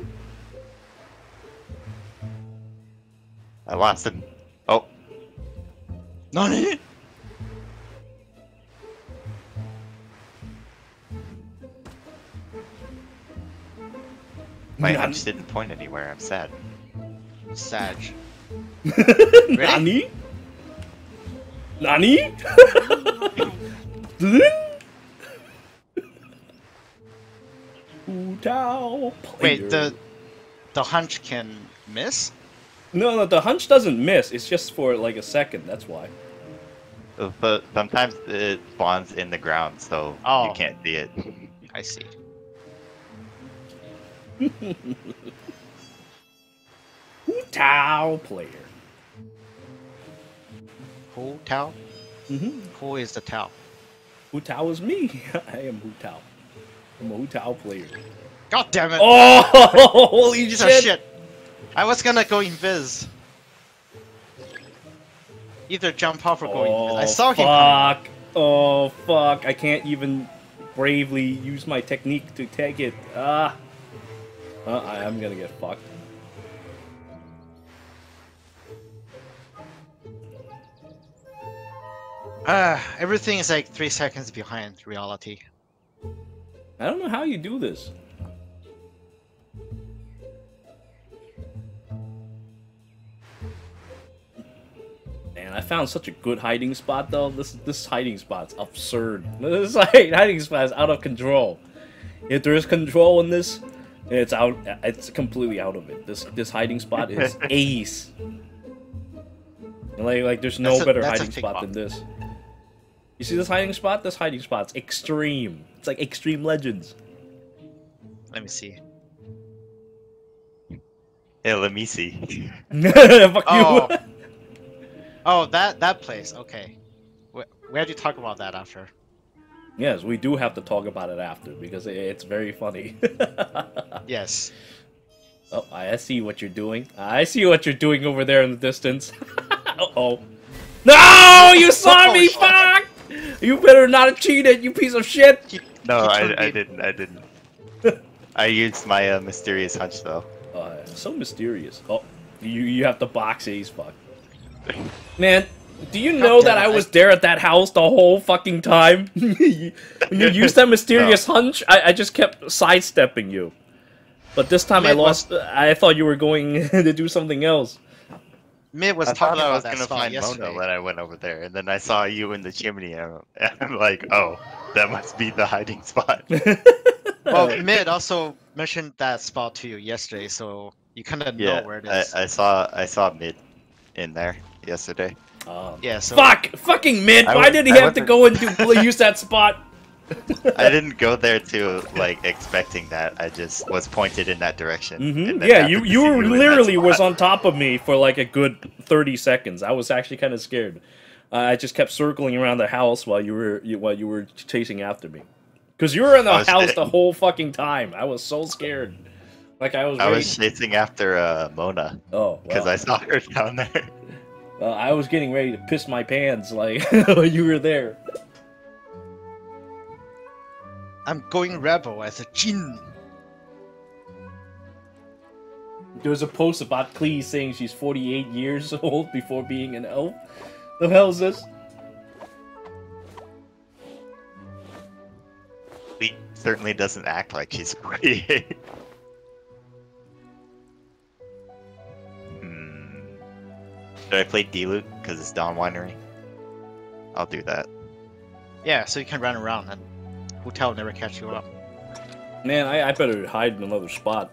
I lost him. Oh. Not it! My hunch didn't point anywhere, I'm sad. Sage. Nani? Nani? Hu Tao player. Wait, the hunch can miss? No, no, the hunch doesn't miss. It's just for like a second. That's why. But sometimes it spawns in the ground, so you can't see it. I see. Hu Tao player. Hu Tao? Mm-hmm. Who is the Tao? Hu Tao is me. I am Hu Tao. I'm a Hu Tao player. God damn it! Oh, holy shit. Oh, shit! I was gonna go invis. Either jump off or go invis. I saw him. Fuck! Oh fuck! I can't even bravely use my technique to take it. Ah! I'm gonna get fucked. Everything is like 3 seconds behind reality. I don't know how you do this. Man, I found such a good hiding spot though. This hiding spot's absurd. This hiding spot is out of control. If there is control in this, it's out. It's completely out of it. This hiding spot is ace. Like there's no better hiding spot than this. You see this hiding spot? This hiding spot's extreme. It's like Extreme Legends. Let me see. Yeah, let me see. Fuck you. Oh, that place. Okay. We have to talk about that after. Yes, we do have to talk about it after because it's very funny. Yes. Oh, I see what you're doing. I see what you're doing over there in the distance. Uh-oh. No! You saw me! Fuck! You better not have cheated, you piece of shit! No, I didn't. I didn't. I used my mysterious hunch, though. So mysterious. Oh, you have to box ace, fuck. Man, do you know that I was there at that house the whole fucking time? You used that mysterious hunch? I just kept sidestepping you. But this time I lost. I thought you were going to do something else. Mid was talking about that spot yesterday. I thought I was going to find Mona when I went over there, and then I saw you in the chimney, and I'm like, oh, that must be the hiding spot. Well, Mid also mentioned that spot to you yesterday, so you kind of know where it is. I saw Mid in there yesterday. Yeah. So fucking Mid! Why did he have to go and use that spot? I didn't go there to like expecting that. I just was pointed in that direction. Mm-hmm. Yeah, you literally was on top of me for like a good 30 seconds. I was actually kind of scared. I just kept circling around the house while you were chasing after me, because you were in the house the whole fucking time. I was so scared. Like I was chasing after Mona. Oh, because I saw her down there. I was getting ready to piss my pants like you were there. I'm going rebel as a Jin. There was a post about Klee saying she's 48 years old before being an elf. The hell is this? Klee certainly doesn't act like she's 48. Should I play Diluc because it's Dawn Winery? I'll do that. Yeah, so you can run around and Hu Tao never catch you up. Man, I better hide in another spot.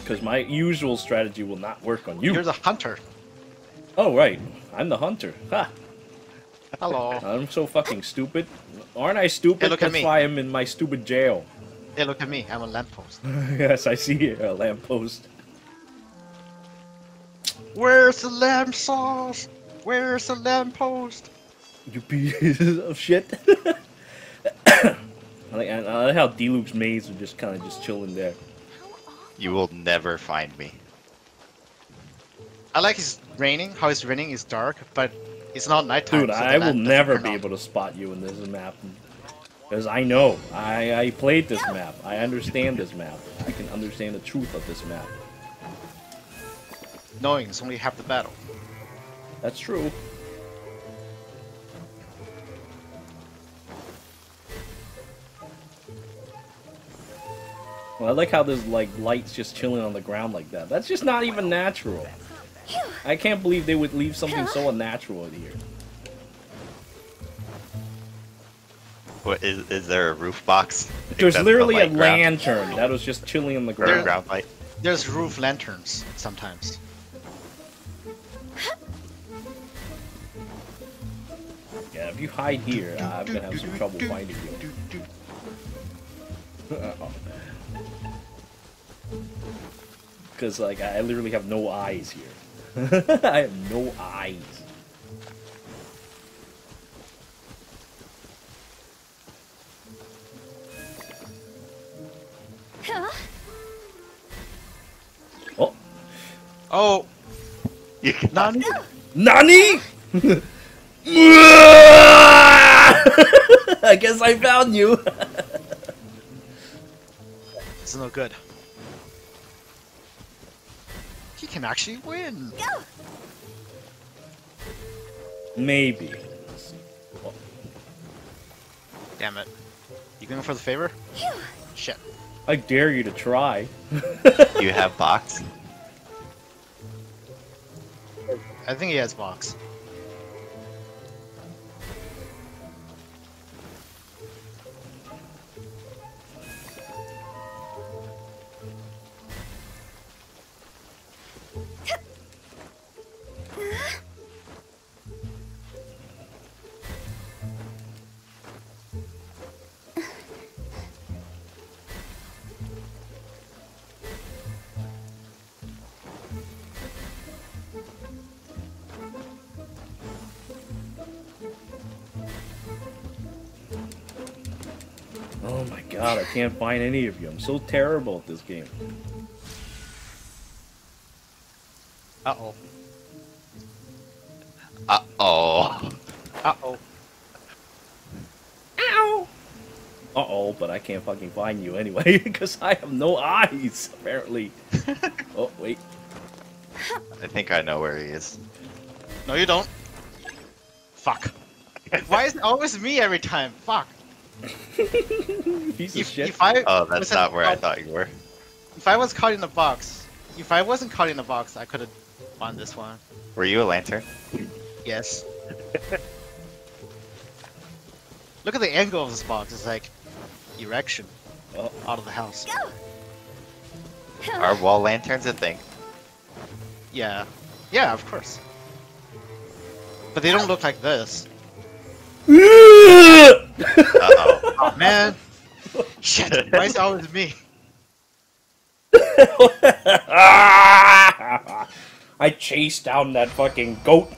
Because my usual strategy will not work on you. You're the hunter. Oh, right. I'm the hunter. Ha! Hello. I'm so fucking stupid. Aren't I stupid? Hey, look at me. That's why I'm in my stupid jail. Hey, look at me. I'm a lamppost. Yes, I see a lamppost. Where's the lamp sauce? Where's the lamppost? You piece of shit. I like how Diluc's maids are just kind of chilling there. You will never find me. I like his raining, how his raining is dark, but it's not nighttime. Dude, so I will never be able to spot you in this map. Because I know. I played this map. I understand this map. I can understand the truth of this map. Knowing is only half the battle. That's true. Well, I like how there's like lights just chilling on the ground like that. That's just not even natural. I can't believe they would leave something so unnatural in here. What, is there a roof box? There's literally a lantern that was just chilling on the ground. There's roof lanterns sometimes. Yeah, if you hide here, I'm gonna have some trouble finding you. Because, like, I literally have no eyes here. I have no eyes. Huh? Oh. Oh. Nani? Nani? I guess I found you. This is no good. He can actually win. Maybe. Oh. Damn it. You going for the favor? Shit. I dare you to try. You have box? I think he has box. God, I can't find any of you. I'm so terrible at this game. Uh-oh. Uh-oh. Uh-oh. Ow! Uh-oh, but I can't fucking find you anyway, because I have no eyes, apparently. Oh, wait. I think I know where he is. No, you don't. Fuck. Why is it always me every time? Fuck. Piece of shit. Oh, that's not where I thought you were. If I was caught in the box, if I wasn't caught in the box, I could have won this one. Were you a lantern? Yes. Look at the angle of this box. It's like erection. Oh. Out of the house. Are wall lanterns a thing? Yeah. Yeah, of course. But they don't look like this. Uh-oh. Oh, man. Shit, why is it always me? I chased down that fucking goat.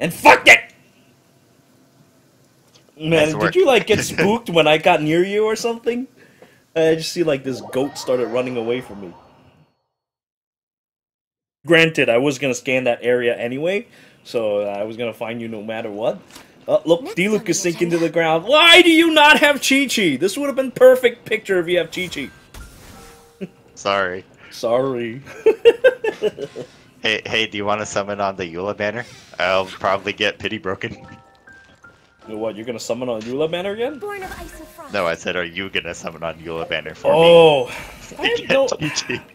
And fucked it! Man, did you, like, get spooked when I got near you or something? I just see, like, this goat started running away from me. Granted, I was gonna scan that area anyway, so I was gonna find you no matter what. Oh, look, Diluc is sinking to the ground. Why do you not have Qiqi? This would have been perfect picture if you have Qiqi. Sorry. Sorry. Hey, do you want to summon on the Eula banner? I'll probably get pity broken. What, you're going to summon on Eula banner again? Born of ice and frost. No, I said, are you going to summon on Eula banner for me? Oh, I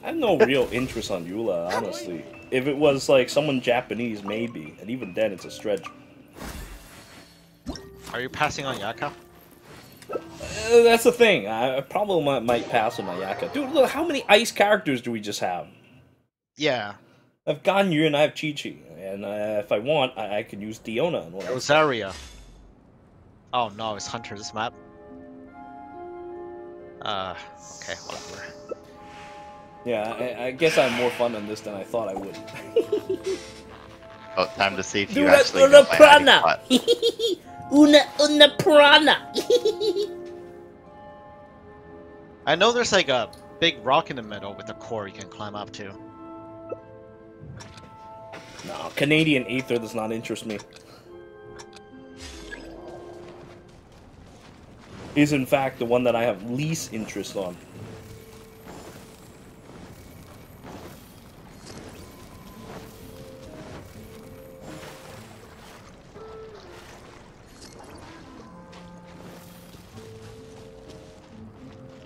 have no real interest on Eula, honestly. If it was, like, someone Japanese, maybe. And even then, it's a stretch. Are you passing on Yaka? That's the thing. I probably might pass on my Yaka. Dude, look, how many ice characters do we just have? Yeah. I've Ganyu and I have Qiqi. And if I want, I can use Diona. And Rosaria. Oh no, it's Hunter, this map. Okay, whatever. Yeah, I guess I have more fun on this than I thought I would. Oh, time to see if you actually know my Prana. Una Prana! I know there's like a big rock in the middle with a core you can climb up to. No, Canadian Aether does not interest me. Is in fact the one that I have least interest on.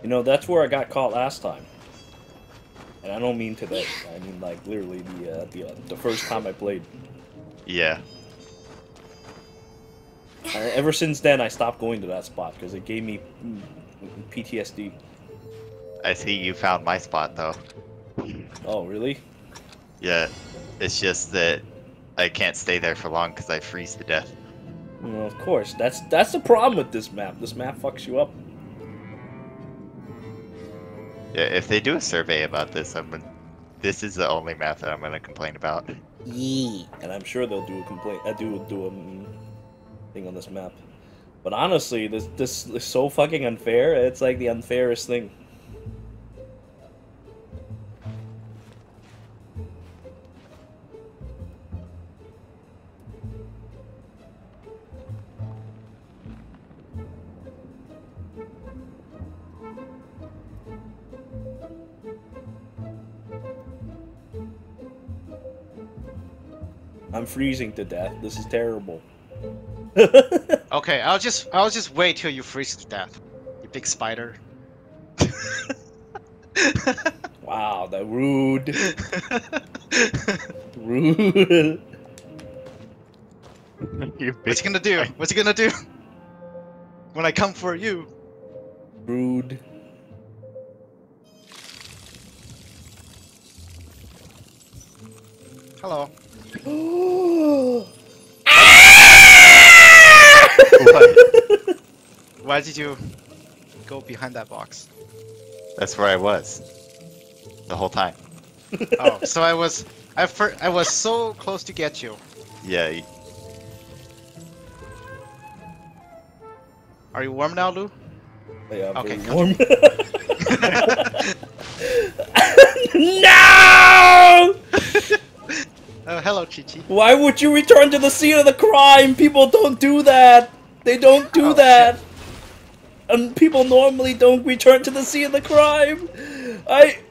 You know, that's where I got caught last time. And I don't mean today. I mean, like, literally the first time I played. Yeah. Ever since then, I stopped going to that spot because it gave me PTSD. I see you found my spot, though. Oh, really? Yeah. It's just that I can't stay there for long because I freeze to death. Well, of course. That's the problem with this map. This map fucks you up. Yeah, if they do a survey about this, this is the only map that I'm gonna complain about. Yeah. And I'm sure they'll do a complaint. Thing on this map, but honestly, this is so fucking unfair. It's like the unfairest thing. I'm freezing to death. This is terrible. Okay, I'll just wait till you freeze to death, you big spider. Wow, that rude. Rude. What's you gonna do? What's you gonna do when I come for you? Rude. Hello. What? Why did you go behind that box? That's where I was the whole time. Oh, so I was so close to get you. Yeah. Are you warm now, Lu? Yeah, I'm okay, warm. No! Hello, Qiqi. Why would you return to the scene of the crime? People don't do that. They don't do that. Shit. And people normally don't return to the scene of the crime.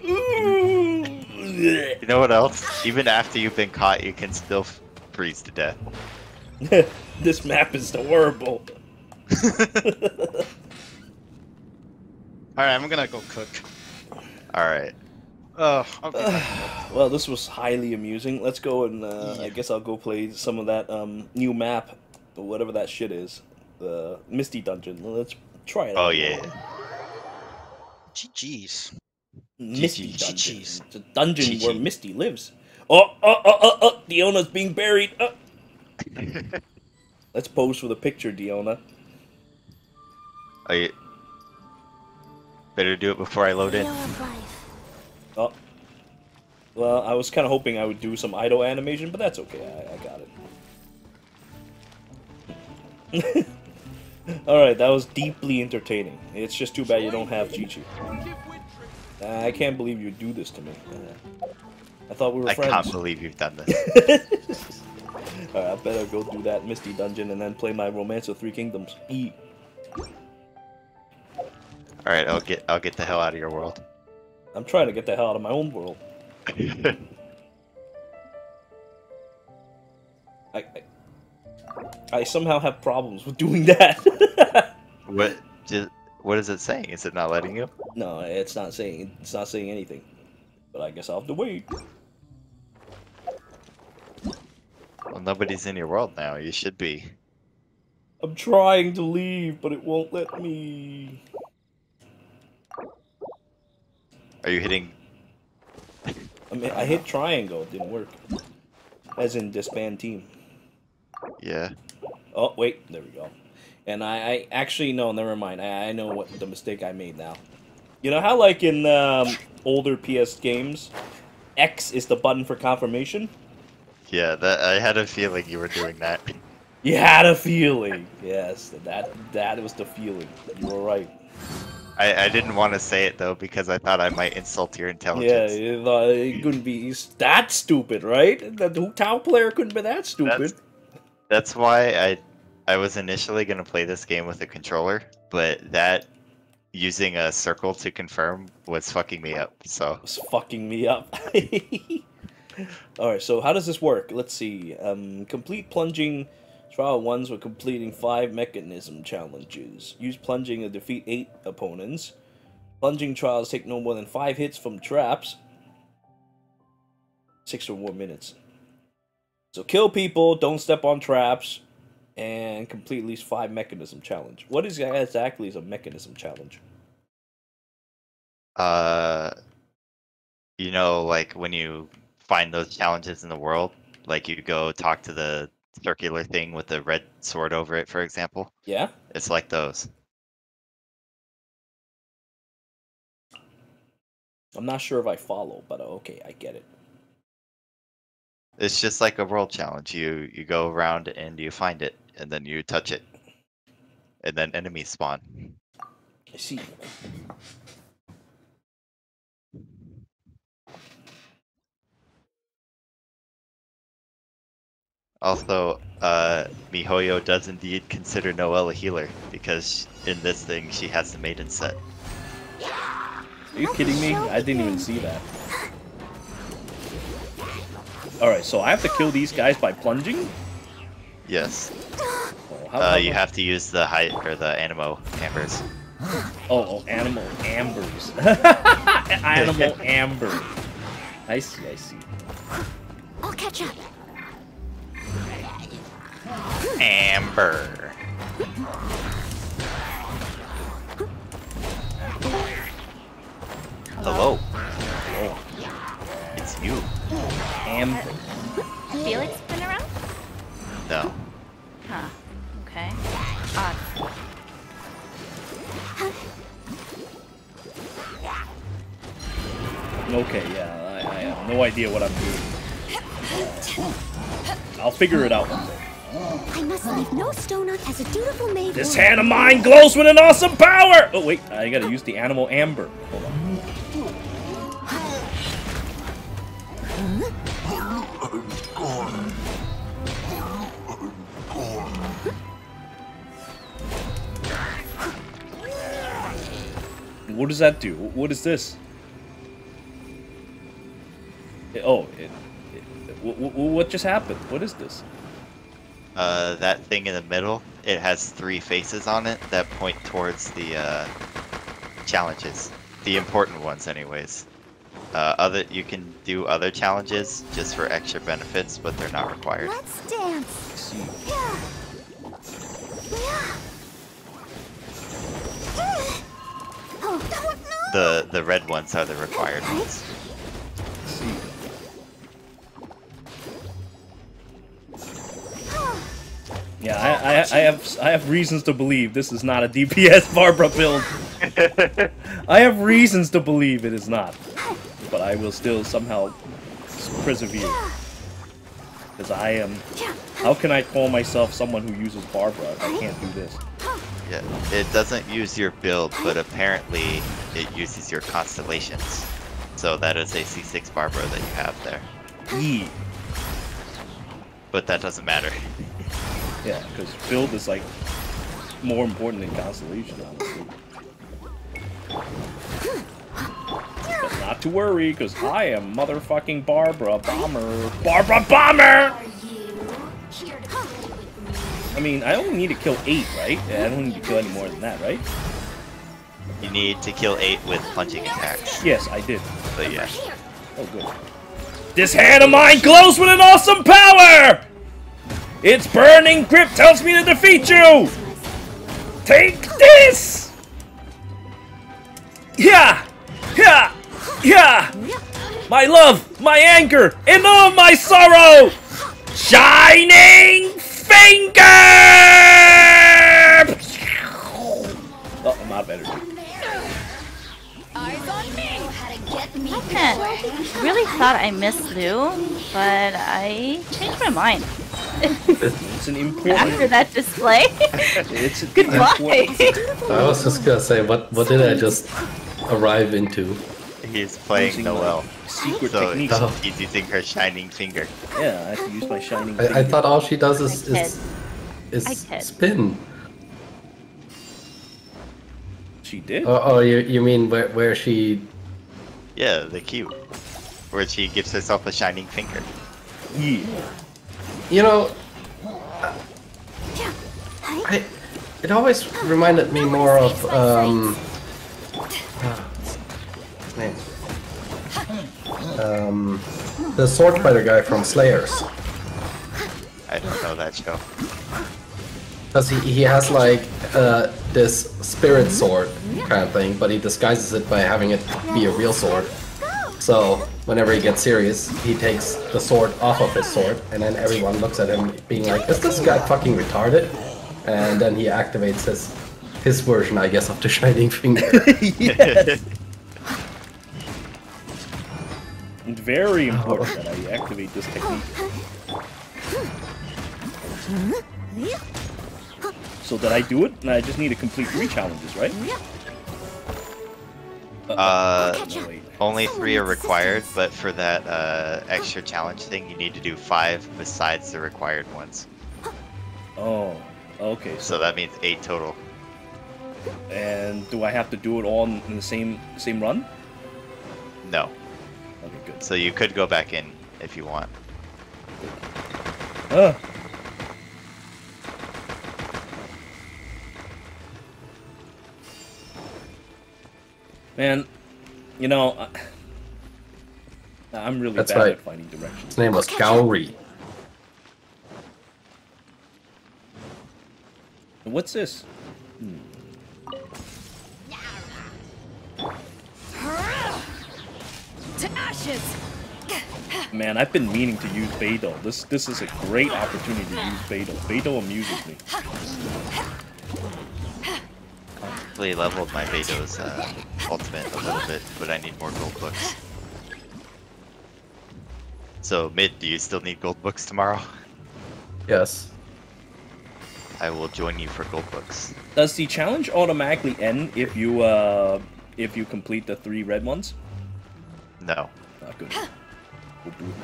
You know what else? Even after you've been caught, you can still freeze to death. This map is horrible. Alright, I'm gonna go cook. Alright. Okay. Well, this was highly amusing. Let's go and I guess I'll go play some of that new map, whatever that shit is, the Misty Dungeon. Let's try it. Oh yeah. GGs. Misty Dungeon. It's a dungeon where Misty lives. Oh! Diona's being buried. Let's pose for the picture, Diona. I better do it before I load in. Oh, well, I was kind of hoping I would do some idle animation, but that's okay. I got it. Alright, that was deeply entertaining. It's just too bad you don't have Qiqi. I can't believe you do this to me. I thought we were friends. I can't believe you've done this. Alright, I better go do that Misty Dungeon and then play my Romance of Three Kingdoms. Alright, I'll get the hell out of your world. I'm trying to get the hell out of my own world. I somehow have problems with doing that. What is it saying? Is it not letting you? No, it's not saying anything. But I guess I'll have to wait. Well, nobody's in your world now. You should be. I'm trying to leave, but it won't let me. Are you hitting? I mean, I hit triangle. It didn't work. As in disband team. Yeah. Oh wait, there we go. And I actually no, never mind. I know what the mistake I made now. You know how like in older PS games, X is the button for confirmation. Yeah, that I had a feeling you were doing that. You had a feeling. Yes, that was the feeling. You were right. I didn't want to say it though because I thought I might insult your intelligence. Yeah, it couldn't be that stupid, right? The Hu Tao player couldn't be that stupid. That's why I was initially gonna play this game with a controller, but that using a circle to confirm was fucking me up. So it was fucking me up. All right, so how does this work? Let's see. Complete plunging. Trial 1s were completing 5 mechanism challenges. Use plunging to defeat 8 opponents. Plunging trials take no more than 5 hits from traps. 6 or more minutes. So kill people, don't step on traps, and complete at least 5 mechanism challenge. What is exactly is a mechanism challenge? You know, like when you find those challenges in the world, like you go talk to the circular thing with the red sword over it, for example. Yeah. It's like those. I'm not sure if I follow, but okay, I get it. It's just like a world challenge. You go around and you find it, and then you touch it, and then enemies spawn. I see. Also, MiHoYo does indeed consider Noelle a healer, because in this thing she has the maiden set. Are you kidding me? I didn't even see that. Alright, so I have to kill these guys by plunging? Yes. Oh, you have to use the high, or the Anemo Ambers. Oh, Anemo Ambers. Anemo Amber. I see, I see. I'll catch up. Amber. Hello. Hello. It's you. Amber. Felix been around? No. Huh. Okay. Odd. Okay, yeah. I have no idea what I'm doing. I'll figure it out one day. I must leave no stone as a dutiful maiden. This hand of mine glows with an awesome power! Oh wait, I gotta use the animal amber. Hold on. What does that do? What is this? What just happened? What is this? That thing in the middle, it has 3 faces on it that point towards the challenges, the important ones anyways. You can do other challenges just for extra benefits, but they're not required. Let's dance. Yeah. Yeah. Oh, no. The red ones are the required ones. Yeah, I have reasons to believe this is not a DPS Barbara build. I have reasons to believe it is not, but I will still somehow persevere, because I am. How can I call myself someone who uses Barbara if I can't do this? Yeah, it doesn't use your build, but apparently it uses your constellations. So that is a C6 Barbara that you have there. E. But that doesn't matter. Yeah, because build is like more important than constellation, honestly. But not to worry, because I am motherfucking Barbara Bomber. Barbara Bomber! I mean, I only need to kill 8, right? Yeah, I don't need to kill any more than that, right? You need to kill 8 with punching attacks. Yes, I did. But yeah. Oh, good. This hand of mine glows with an awesome power! Its burning grip tells me to defeat you! Take this! Yeah! Yeah! Yeah! My love, my anger, and all my sorrow! Shining Finger! Oh, I'm out of energy. I really thought I missed Lu, but I changed my mind. It's an important after that display. It's goodbye. I was just gonna say, what did I just arrive into? He's playing Noelle. Secret technique. He's using her shining finger. Yeah, I have to use my shining finger. I thought all she does is spin. She did? Oh, you mean where she? Yeah, the cue, where she gives herself a shining finger. Yeah. You know, it always reminded me more of the sword fighter guy from Slayers. I don't know that show. Because he has like this spirit sword kind of thing, but he disguises it by having it be a real sword. So whenever he gets serious, he takes the sword off of his sword, and then everyone looks at him being like, is this guy fucking retarded? And then he activates his version, I guess, of the Shining Finger. Yes. Very important that I activate this technique. So that I do it, and I just need to complete 3 challenges, right? Only 3 are required, but for that extra challenge thing, you need to do 5 besides the required ones. Oh, okay. So that means 8 total. And do I have to do it all in the same run? No. Okay, good. So you could go back in if you want. Man, you know, I'm really bad at finding directions. His name was Gowri. What's this? To ashes. Man, I've been meaning to use Beidou. This is a great opportunity to use Beidou. Beidou amuses me. Probably leveled my Beidou's ultimate a little bit, but I need more gold books. So, Mid, do you still need gold books tomorrow? Yes. I will join you for gold books. Does the challenge automatically end if you complete the 3 red ones? No. Not good. We'll do it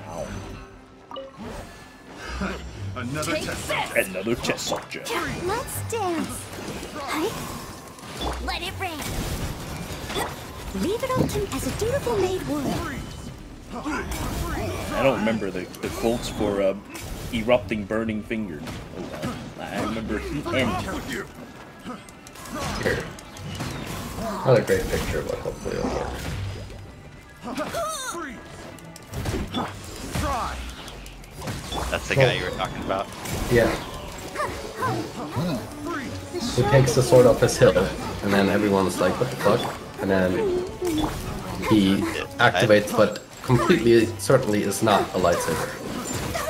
now. Another chest. Another chest soldier. Let's dance. Let it rain. Leave it open as a dutiful maid would. I don't remember the quotes for erupting burning finger. Oh, I remember the end. Here. Not a great picture, but hopefully it'll work. That's the guy you were talking about? Yeah. He takes the sword off his hip, and then everyone's like, what the fuck? And then he activates but completely certainly is not a lightsaber.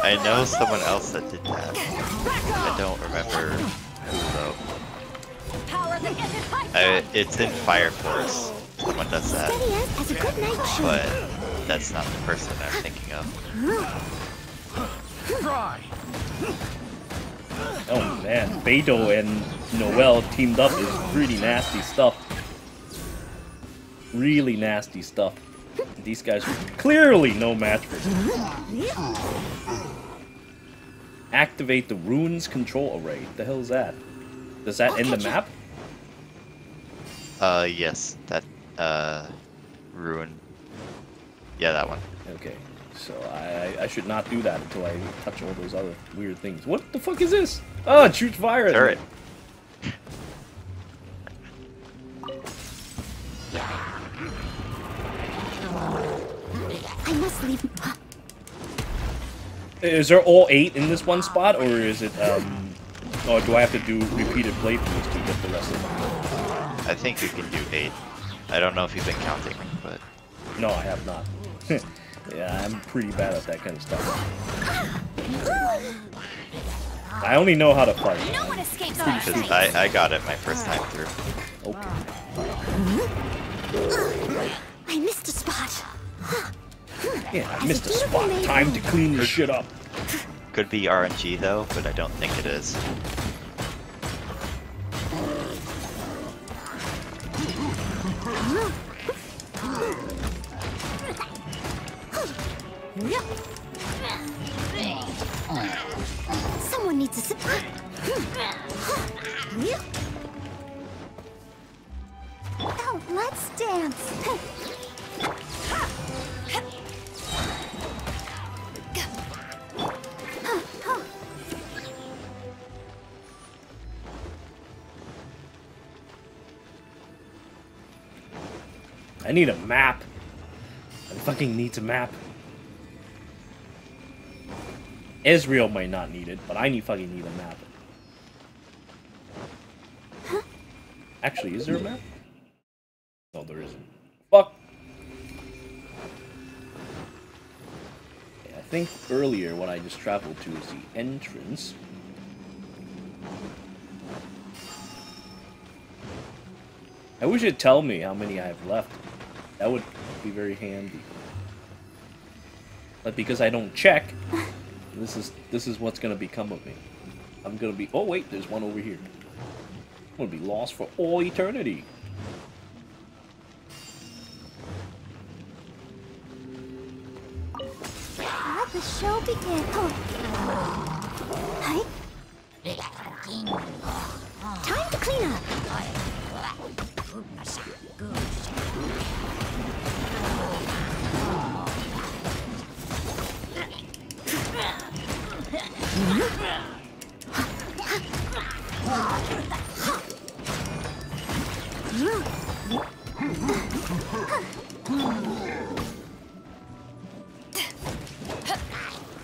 I know someone else that did that. I don't remember who though. It's in Fire Force. Someone does that, but that's not the person I'm thinking of. Oh man, Beidou and Noelle teamed up is pretty nasty stuff. Really nasty stuff. These guys are clearly no match for them. Activate the runes control array. What the hell is that? Does that end the map? Yes, that. Ruin. Yeah, that one. Okay, so I should not do that until I touch all those other weird things. What the fuck is this? Oh, it shoots fire at me. Turret. I must leave. Is there all 8 in this one spot, or is it? Or do I have to do repeated playthroughs to get the rest of them? I think you can do 8. I don't know if you've been counting, but... No, I have not. Yeah, I'm pretty bad at that kind of stuff. I only know how to fight. I got it my first time through. Okay. I missed a spot. Yeah, I missed a spot. Time to clean this shit up. Could be RNG though, but I don't think it is. Someone needs a support. Oh, let's dance. I need a map. I fucking needs a map. Israel might not need it, but I fucking need a map. Actually, is there a map? No, there isn't. Fuck! I think earlier what I just traveled to is the entrance. I wish it'd tell me how many I have left. That would be very handy. But because I don't check, this is what's gonna become of me. I'm gonna be— oh wait, there's one over here. I'm gonna be lost for all eternity. Let the show begin. Hi. Time to clean up.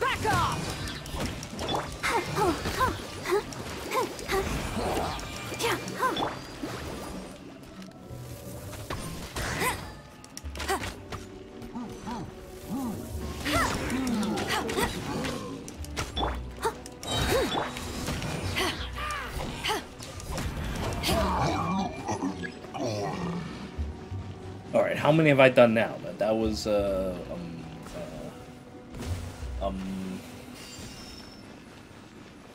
Back off! Alright, how many have I done now? That was,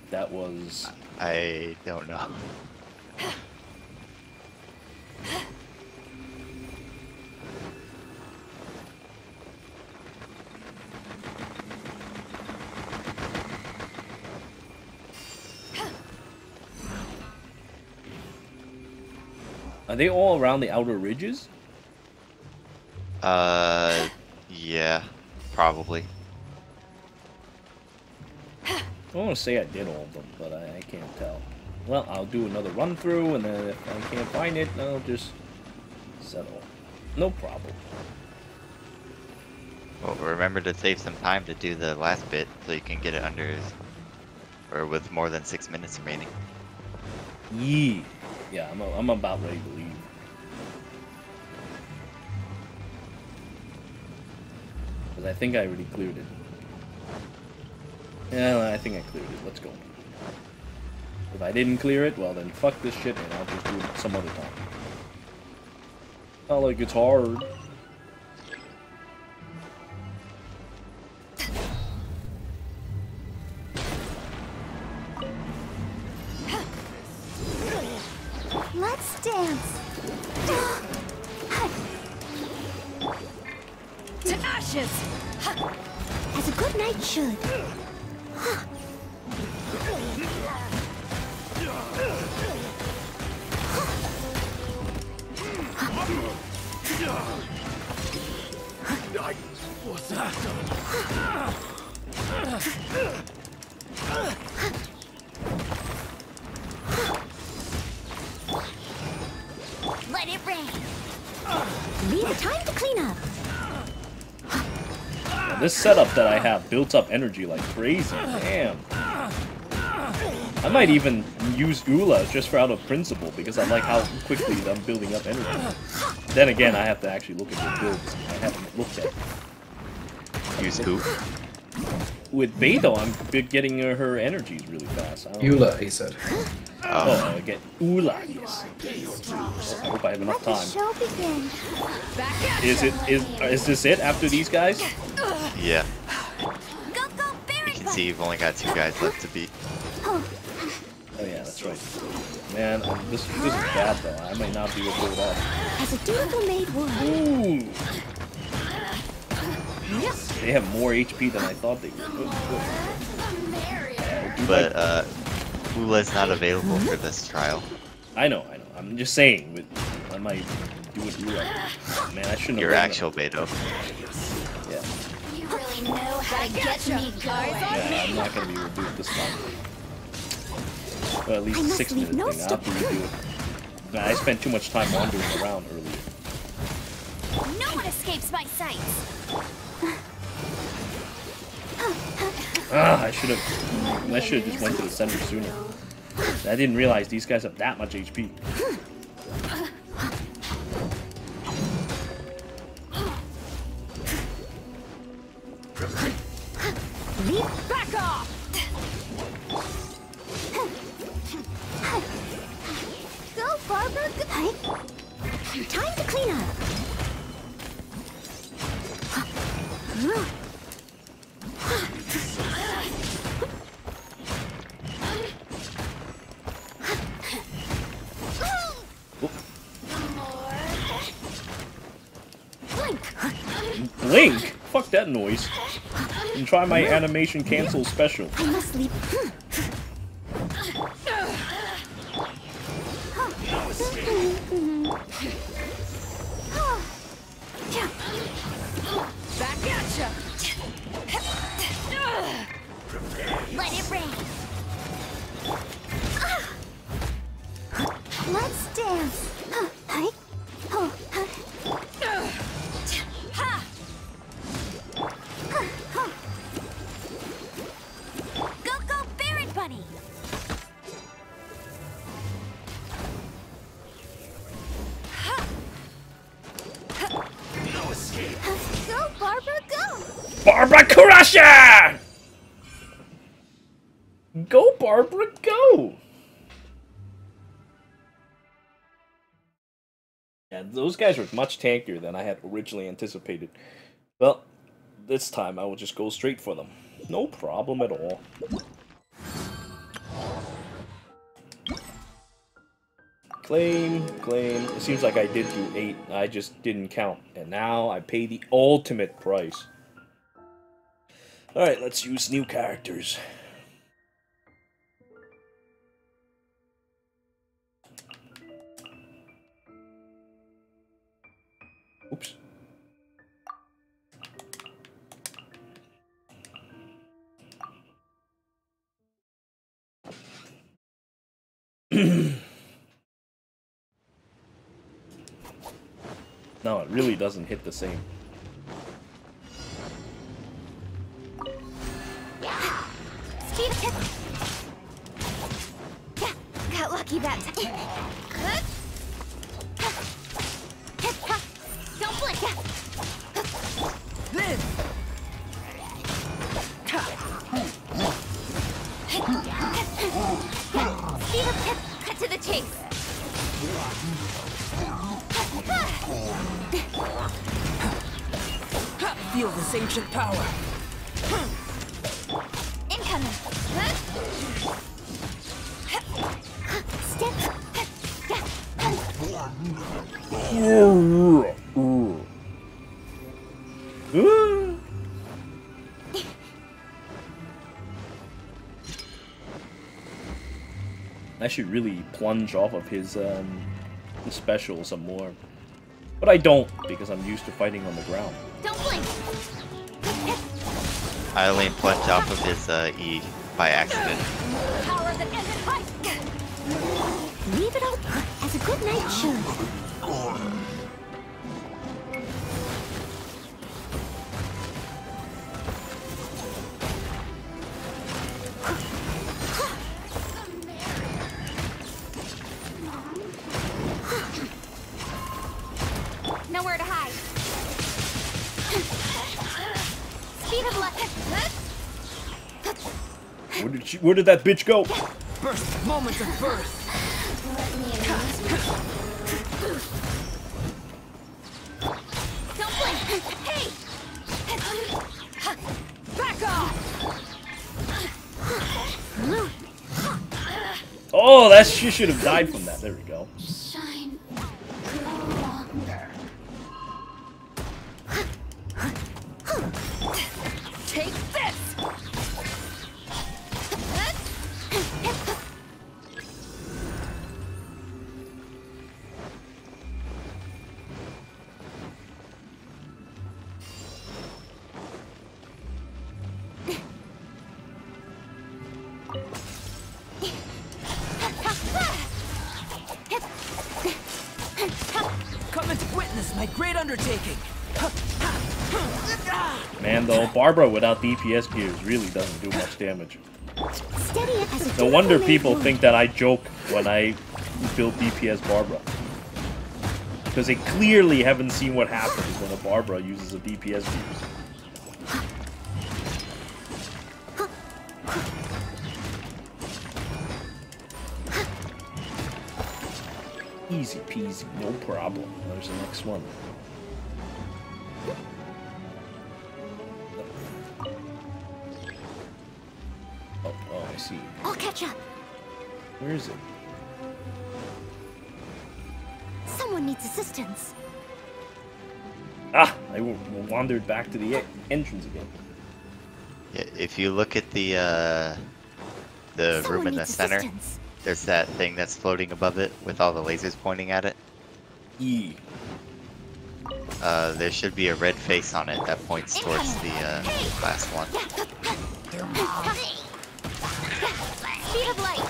that was... I don't know. Are they all around the outer ridges? Yeah, probably. I want to say I did all of them, but I can't tell. Well, I'll do another run through, and then if I can't find it, I'll just settle. No problem. Well, remember to save some time to do the last bit, so you can get it under, or with more than 6 minutes remaining. Yee. Yeah, I'm about ready to leave. I think I already cleared it. Yeah, I think I cleared it. Let's go. If I didn't clear it, well then fuck this shit and I'll just do it some other time. Not like it's hard. Let's dance. To ashes! As a good night should. What's that? Let it rain. Leave the time to clean up. This setup that I have built up energy like crazy, damn. I might even use Eula just for out of principle, because I like how quickly I'm building up energy. Then again, I have to actually look at the builds I haven't looked at. Use who? With Beidou, I'm getting her energies really fast. Eula, he said. Oh, I get Eula, yes. I hope I have enough time. Is this it after these guys? Yeah. You can see you've only got 2 guys left to beat. Oh yeah, that's right. Man, this is bad though. I might not be able to pull it off. As a dutiful maid would. They have more HP than I thought they would. But Eula's not available for this trial. I know. I'm just saying. I might do it Eula. Man, I shouldn't. Your actual Beidou. Yeah. Really know how to get me going. Yeah, I'm not gonna be able to do it this time. Well, at least 6 minutes thing. I'll have to redo it. Nah, I spent too much time wandering around earlier. No one escapes. escapes my sight. Ah, I should have just went to the center sooner. I didn't realize these guys have that much HP. Back off! Go, Barbara. Goodbye. Time to clean up. Blink. Fuck that noise. And try my animation cancel special. I must sleep. Back at ya. Let it rain. Let's dance. Go, Barbara, go! Yeah, those guys were much tankier than I had originally anticipated. Well, this time I will just go straight for them. No problem at all. Claim, claim. It seems like I did do 8. I just didn't count. And now I pay the ultimate price. Alright, let's use new characters. Oops. No, it really doesn't hit the same. Got lucky that time. Don't blink. Cut to the chase. Feel this ancient power. Incoming. Step. Ooh. I should really plunge off of his special some more, but I don't because I'm used to fighting on the ground. Don't blink. I only plunged off of his E by accident. Power that ended fight. Leave it all as a good night show. Where did that bitch go? Burst, moments of burst. Don't blink. Hey! Back off! Oh, that she should have died from that. There we go. Shine longer. Take this. Coming to witness my great undertaking. Man, though, Barbara without DPS gears really doesn't do much damage. No wonder people think that I joke when I build DPS Barbara. Because they clearly haven't seen what happens when a Barbara uses a DPS gears. Easy peasy, no problem. There's the next one. Oh, oh, I see. I'll catch up. Where is it? Someone needs assistance. Ah, I wandered back to the entrance again. Yeah, if you look at the room in the center. Assistance. There's that thing that's floating above it with all the lasers pointing at it. E. There should be a red face on it that points towards the last one. Speed of light.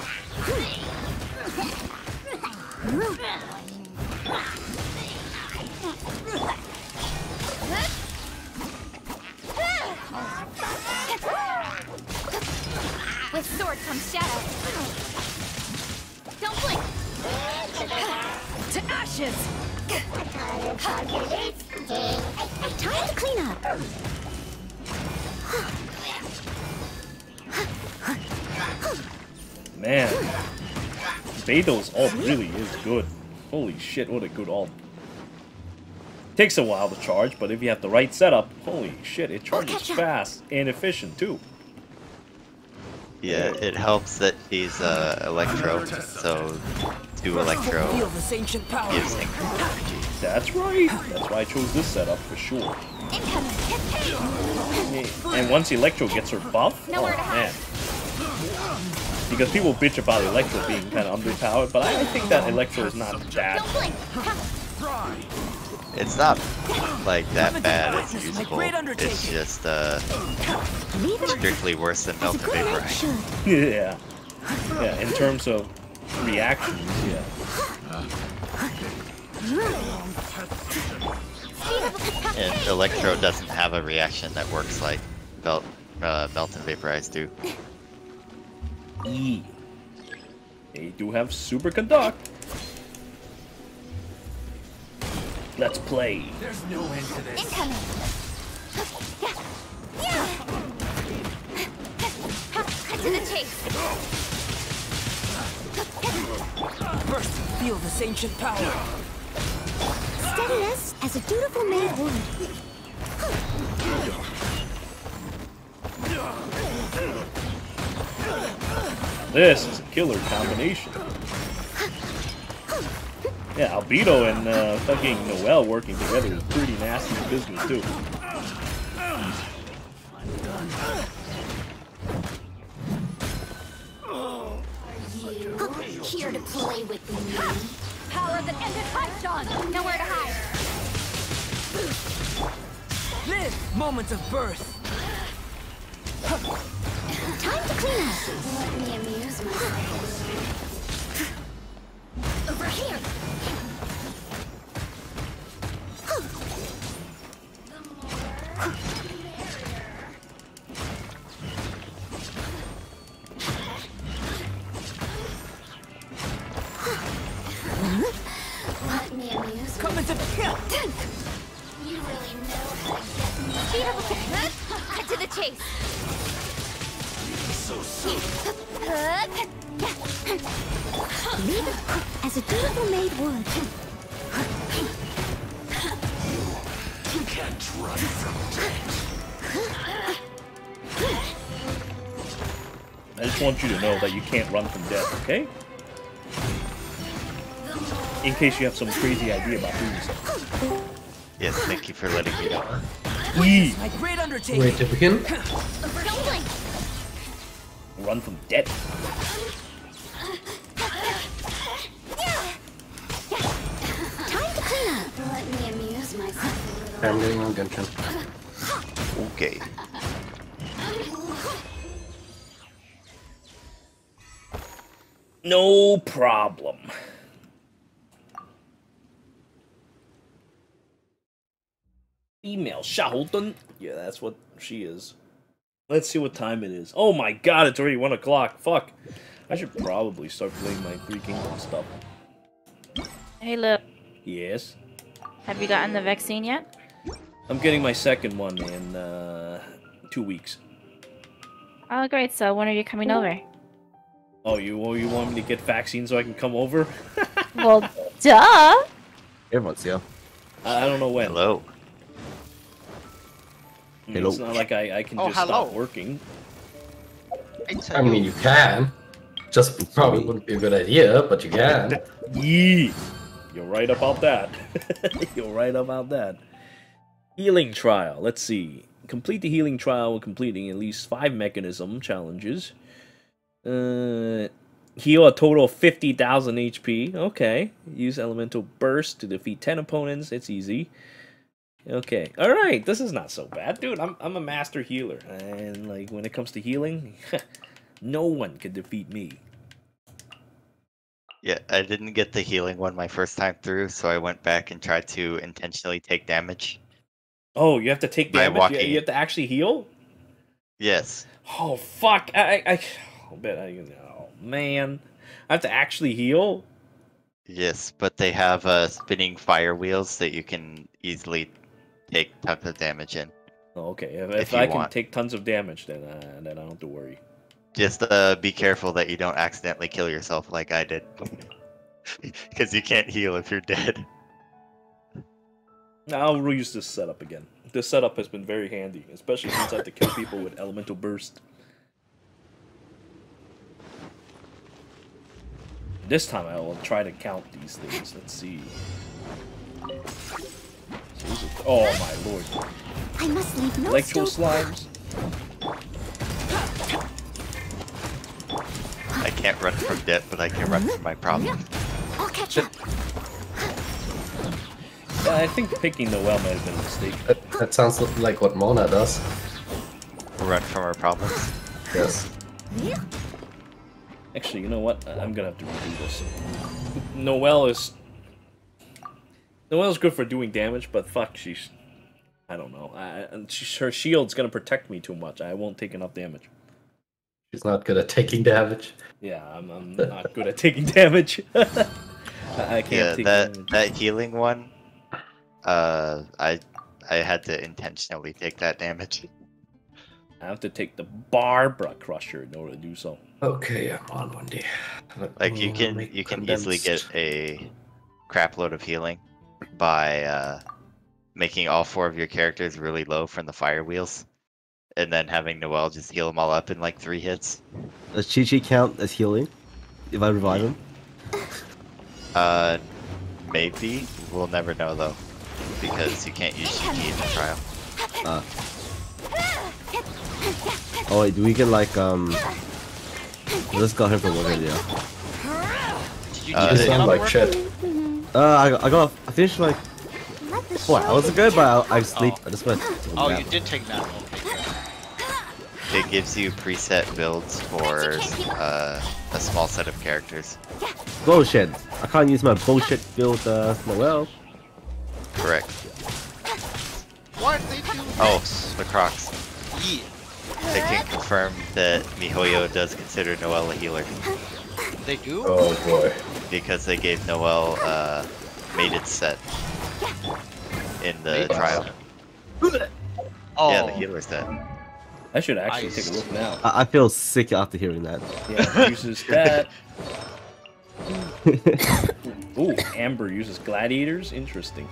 With sword comes shadow. Don't blink! To ashes! Time to clean up! Man, Beidou's ult really is good. Holy shit, what a good ult. Takes a while to charge, but if you have the right setup, holy shit, it charges fast and efficient too. Yeah, it helps that he's Electro, so 2 Electro gives increased energy. That's right! That's why I chose this setup, for sure. And once Electro gets her buff, oh man. Because people bitch about Electro being kind of underpowered, but I think that Electro is not that. It's not like that bad, it's usable, it's just strictly worse than Melt and Vaporize. Yeah. Yeah, in terms of reactions, yeah. And Electro doesn't have a reaction that works like Melt and Vaporize do. E. They do have Superconduct. Let's play. There's no end to this. Incoming. To the chase. First, feel this ancient power. Steadiness as a dutiful maid would. This is a killer combination. Yeah, Albedo and fucking Noelle working together is pretty nasty business too. I'm done. Are you here to play with me? Power that ended touched on. Nowhere to hide. Live moments of birth. Time to clean up. Let me amuse myself. Over here. Let me amuse. Come into the kill. You really know how to get me. Cut to the chase. So soon. Leave it as a dutiful maid would. You can't run from death. I just want you to know that you can't run from death, okay? In case you have some crazy idea about doing so. Yes, thank you for letting me know. Wait a begin. Run from death. I'm doing on Genshin. Okay. No problem. female Shaoldun. Yeah, that's what she is. Let's see what time it is. Oh my god, it's already 1 o'clock. Fuck. I should probably start playing my Three Kingdoms stuff. Hey, look. Yes? Have you gotten the vaccine yet? I'm getting my second one in 2 weeks. Oh, great. So when are you coming over? Oh, you want me to get vaccine so I can come over? Well, duh! Everyone's here. I don't know when. Hello. I mean, hello. It's not like I can just stop working. I mean, you can. Just probably wouldn't be a good idea, but you can. Yeah. You're right about that. You're right about that. Healing trial. Let's see. Complete the healing trial while completing at least 5 mechanism challenges. Heal a total of 50,000 HP. Okay. Use elemental burst to defeat 10 opponents. It's easy. Okay. All right. This is not so bad, dude. I'm a master healer, and like when it comes to healing, no one could defeat me. Yeah, I didn't get the healing one my first time through, so I went back and tried to intentionally take damage. Oh, you have to take damage? You have to actually heal? Yes. Oh, fuck. I bet I... Oh, man. I have to actually heal? Yes, but they have spinning fire wheels that you can easily take tons of damage in. Oh, okay. If I can take tons of damage, then I don't have to worry. Just be careful that you don't accidentally kill yourself like I did. Because you can't heal if you're dead. Now I'll reuse this setup again. This setup has been very handy, especially since I have to kill people with elemental burst. This time I will try to count these things. Let's see. Oh my lord. I must leave no electro slimes. I can't run from death, but I can run from my problem. I'll catch up. I think picking Noelle might have been a mistake. That sounds like what Mona does. Run from her problems. Yes. Actually, you know what? I'm gonna have to redo this. Noelle's good for doing damage, but fuck, she's... I don't know. Her shield's gonna protect me too much. I won't take enough damage. She's not good at taking damage. Yeah, I'm not good at taking damage. I can't take damage. That healing one... I had to intentionally take that damage. I have to take the Barbara Crusher in order to do so. Okay, I'm on one day. Like you can easily get a crap load of healing by making all 4 of your characters really low from the fire wheels, and then having Noelle just heal them all up in like 3 hits. Does Qiqi count as healing if I revive him? Maybe. We'll never know though. Because you can't use Qiqi in the trial. Oh wait, do we get like just got him from one video. Did you sound like shit. I finished like 4 hours ago, but I slept. I just went. Oh, you did take that. Okay. It gives you preset builds for a small set of characters. Bullshit! I can't use my bullshit build, Noelle. Correct. What they do? Oh, the Crocs. Yeah. I can confirm that MiHoYo does consider Noelle a healer. They do? Oh boy. Because they gave Noelle a mated set in the trial. Oh. Yeah, the healer set. I should actually take a look now. I feel sick after hearing that. Yeah, uses that. Ooh, Amber uses gladiators? Interesting.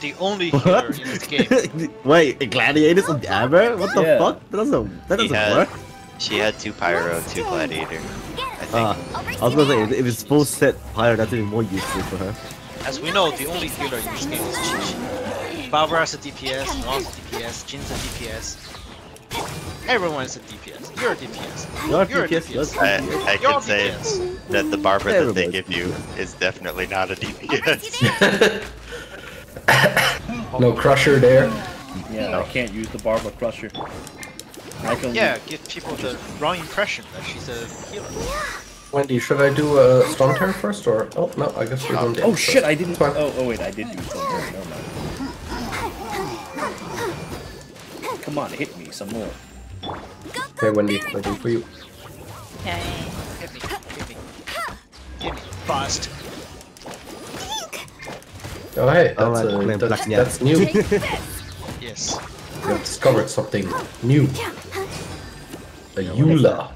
The only healer in this game. Wait, gladiators and Amber? What the fuck? That doesn't work. She had 2 pyro, 2 gladiator. I think. I was gonna say, if it's full set pyro, that's even more useful for her. As we know, the only healer in this game is Qiqi. Barbara's a DPS, Noelle's a DPS, Jin's a DPS. Everyone's a DPS. You're a DPS. You're a DPS. I can say that the Barbara that they give you is definitely not a DPS. No crusher there. Yeah, no. I can't use the Barbara Crusher. Give people the wrong impression that she's a healer. Wendy, should I do a Storm turn first or? Oh no, I guess we're doing damage. Oh shit, I didn't. Oh wait, I did do Storm turn. No. Come on, hit me some more. Hey, Wendy, waiting for you. Okay. Hit me. Fast. Oh, hey, that's new. Yes. We have discovered something new. A Eula.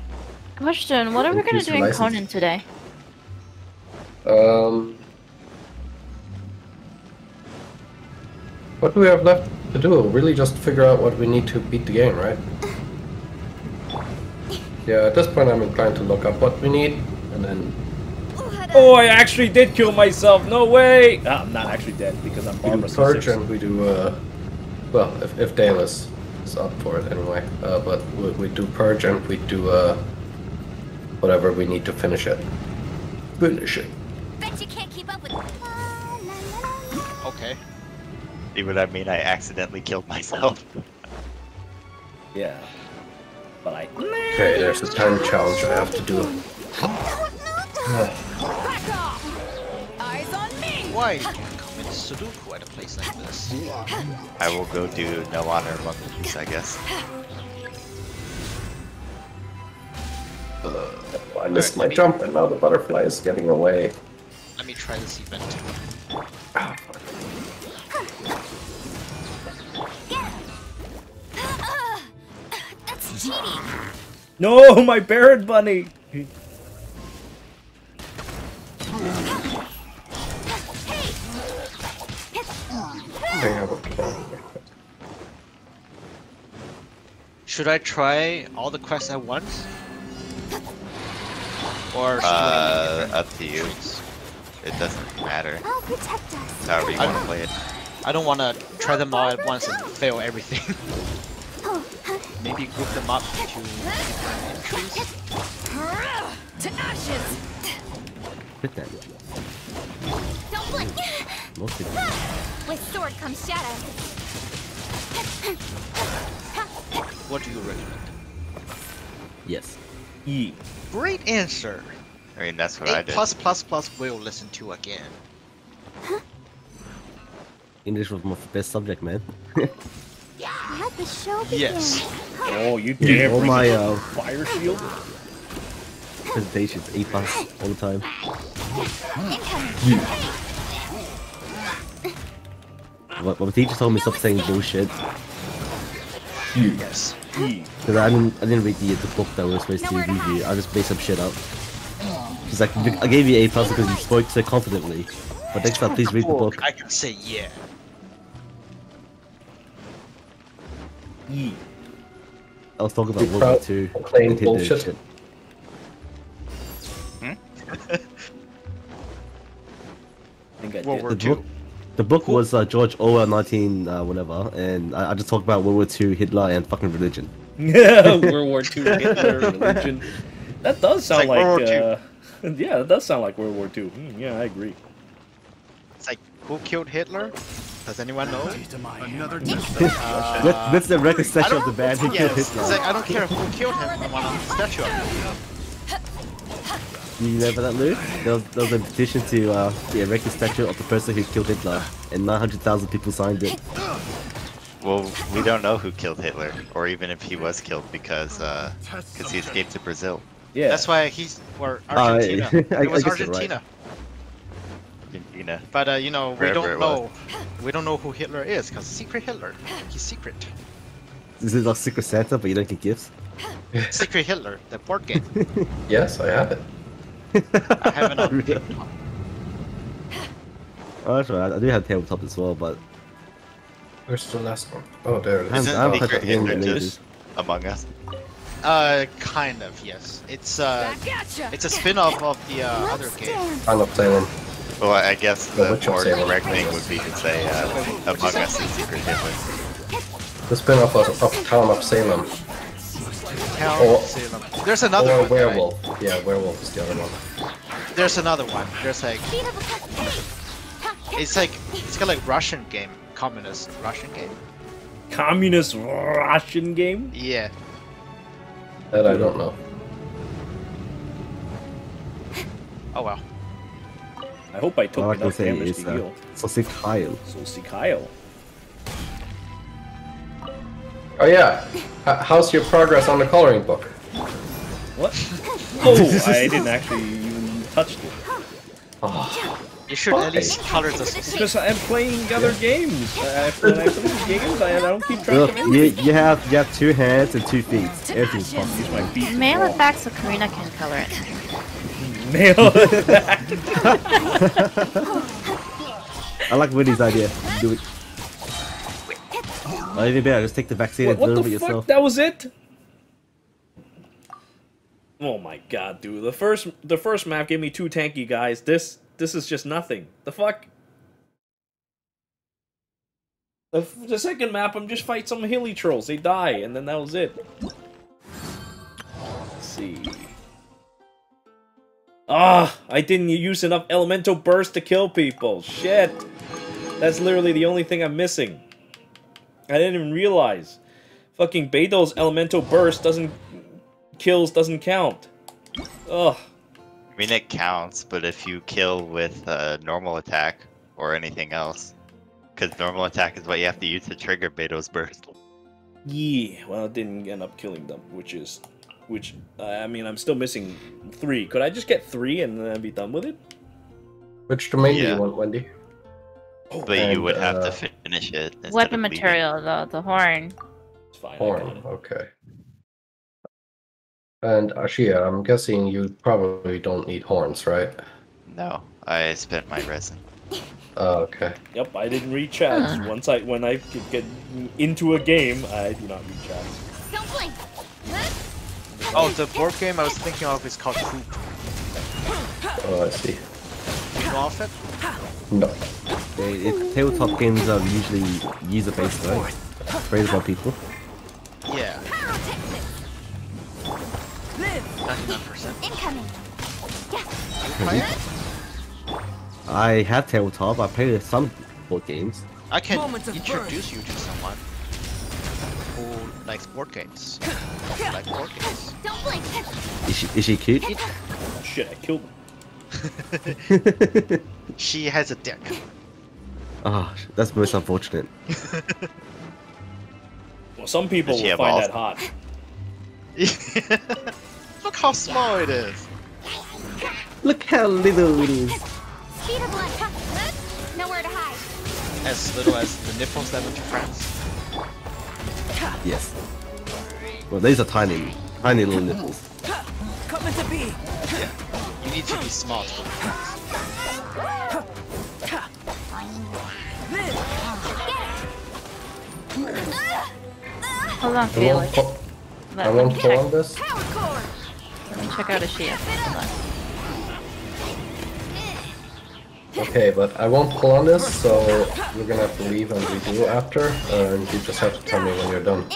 Question, what are we gonna do in Conan today? What do we have left to do? Really just figure out what we need to beat the game, right? Yeah, at this point I'm inclined to look up what we need, and then... Oh, I actually did kill myself, no way! Ah, I'm not actually dead, because I'm Barbara. We do purge and we do, well, if Dalis is up for it anyway, but we do purge and we do, whatever we need to finish it. Finish it. Bet you can't keep up with... Okay. See what I mean? I accidentally killed myself. Yeah. But I... Okay, there's the time challenge I have to do. Eyes on me! Why do you commit Sudoku at a place like this? I will go do no honor among these, I guess. I missed my jump, and now the butterfly is getting away. Let me try this event. Ah, fuck. That's cheating. No, my parrot bunny. Should I try all the quests at once? Or up to you. It doesn't matter. However you want to play it. I don't want to try them all at once and fail everything. Maybe group them up into different entries. To ashes. Put that. Don't blink. With sword comes shadow. What do you recommend? Yes. E. Great answer! I mean, that's what I did. Plus will listen to again. Huh? English was my best subject, man. Yeah, the show yes. Oh, you dare bring my fire shield? Presentations, A plus all the time. What my teacher told me, stop saying bullshit. Yes. Because I didn't read the book that was supposed to give you. I just made some shit up. She's like, I gave you A plus because you spoke so confidently. But next time, please read the book. I can say yeah. I was talking about World War 2. Claim bullshit. Hmm? World War 2. The book was George Orwell 19 whatever, and I just talked about World War 2, Hitler, and fucking religion. Yeah, World War 2, Hitler, religion. That does sound like yeah, that does sound like World War 2. Yeah, I agree. It's like, who killed Hitler? Does anyone know? Another let's erect a statue of the man who killed Hitler. It's like, I don't care who killed him, I want a statue of him. You remember that, Lou? There was a petition to erect a statue of the person who killed Hitler, and 900,000 people signed it. Well, we don't know who killed Hitler, or even if he was killed, because he escaped to Brazil. Yeah, that's why he's or Argentina. It was Argentina. Right. Argentina. But you know, we don't know who Hitler is, because secret Hitler, he's secret. Is it like Secret Santa, but you don't get gifts? Secret Hitler, the board game. Yes, I have it. I have it on tabletop. Oh, that's right. I do have tabletop as well, but where's the last one? Oh, there it is. Isn't Secret Hitler just Among Us? Kind of, yes. It's a spin-off of the other game. I love Salem. Well, I guess the more correct thing would be to say Among Us and Secret Hitler. The spin-off of Town of Salem. Salem. There's another one. Werewolf. Right? Yeah, werewolf is the other one. There's another one. There's like it's got like Russian game, communist Russian game. Communist Russian game? Yeah. That I don't know. Oh well. I hope I took enough damage to heal. So sick Kyle. Oh yeah. How's your progress on the coloring book? What? Oh, I didn't actually even touch it. Oh. You should at least color this. Because I'm playing other games. When I play games, I don't keep track of anything. You have 2 hands and 2 feet. Everything's fine. Male attack, so Karina can color it. Male attack. I like Winnie's idea. Do it. Oh, even better. Just take the vaccine and deliver it yourself. That was it. Oh my god, dude! The first map gave me 2 tanky guys. This is just nothing. The fuck? The second map, I'm just fight some hilly trolls. They die, and then that was it. Let's see. Ah! I didn't use enough elemental burst to kill people. Shit! That's literally the only thing I'm missing. I didn't even realize. Fucking Beidou's elemental burst doesn't count. Ugh. I mean, it counts, but if you kill with a normal attack or anything else, because normal attack is what you have to use to trigger Beidou's burst. Yeah, well, it didn't end up killing them, which I mean, I'm still missing 3. Could I just get 3 and then be done with it? Which domain do you want, Wendy? Oh, but you would have to finish it. Weapon material, though, the horn. It's fine, horn, okay. And Ashia, I'm guessing you probably don't need horns, right? No, I spent my resin. Oh, okay. Yep, I didn't reach ads. When I get into a game, I do not reach ads. Oh, the board game I was thinking of is called Coop. Oh, I see. You know of it? No. Tabletop games are usually user-based, right? Raised by people. Yeah. 99%. Incoming. Yeah. I have tabletop. I played some board games. I can introduce you to someone who likes board games. Like board games. Don't blink. Is she cute? Oh, shit! I killed her. She has a dick. Ah, oh, that's most unfortunate. Well, some people will find that hot. Look how small it is. Look how little it is. Speed of light, huh? Nowhere to hide. As little as the nipples that went to France. Yes. Well, these are tiny, tiny little nipples. Come to be. Yeah. You need to be smart. Hold on, Felix. I won't pull on this. Let me check out a shield. Okay, but I won't pull on this, so you're gonna have to leave and redo after, and you just have to tell me when you're done.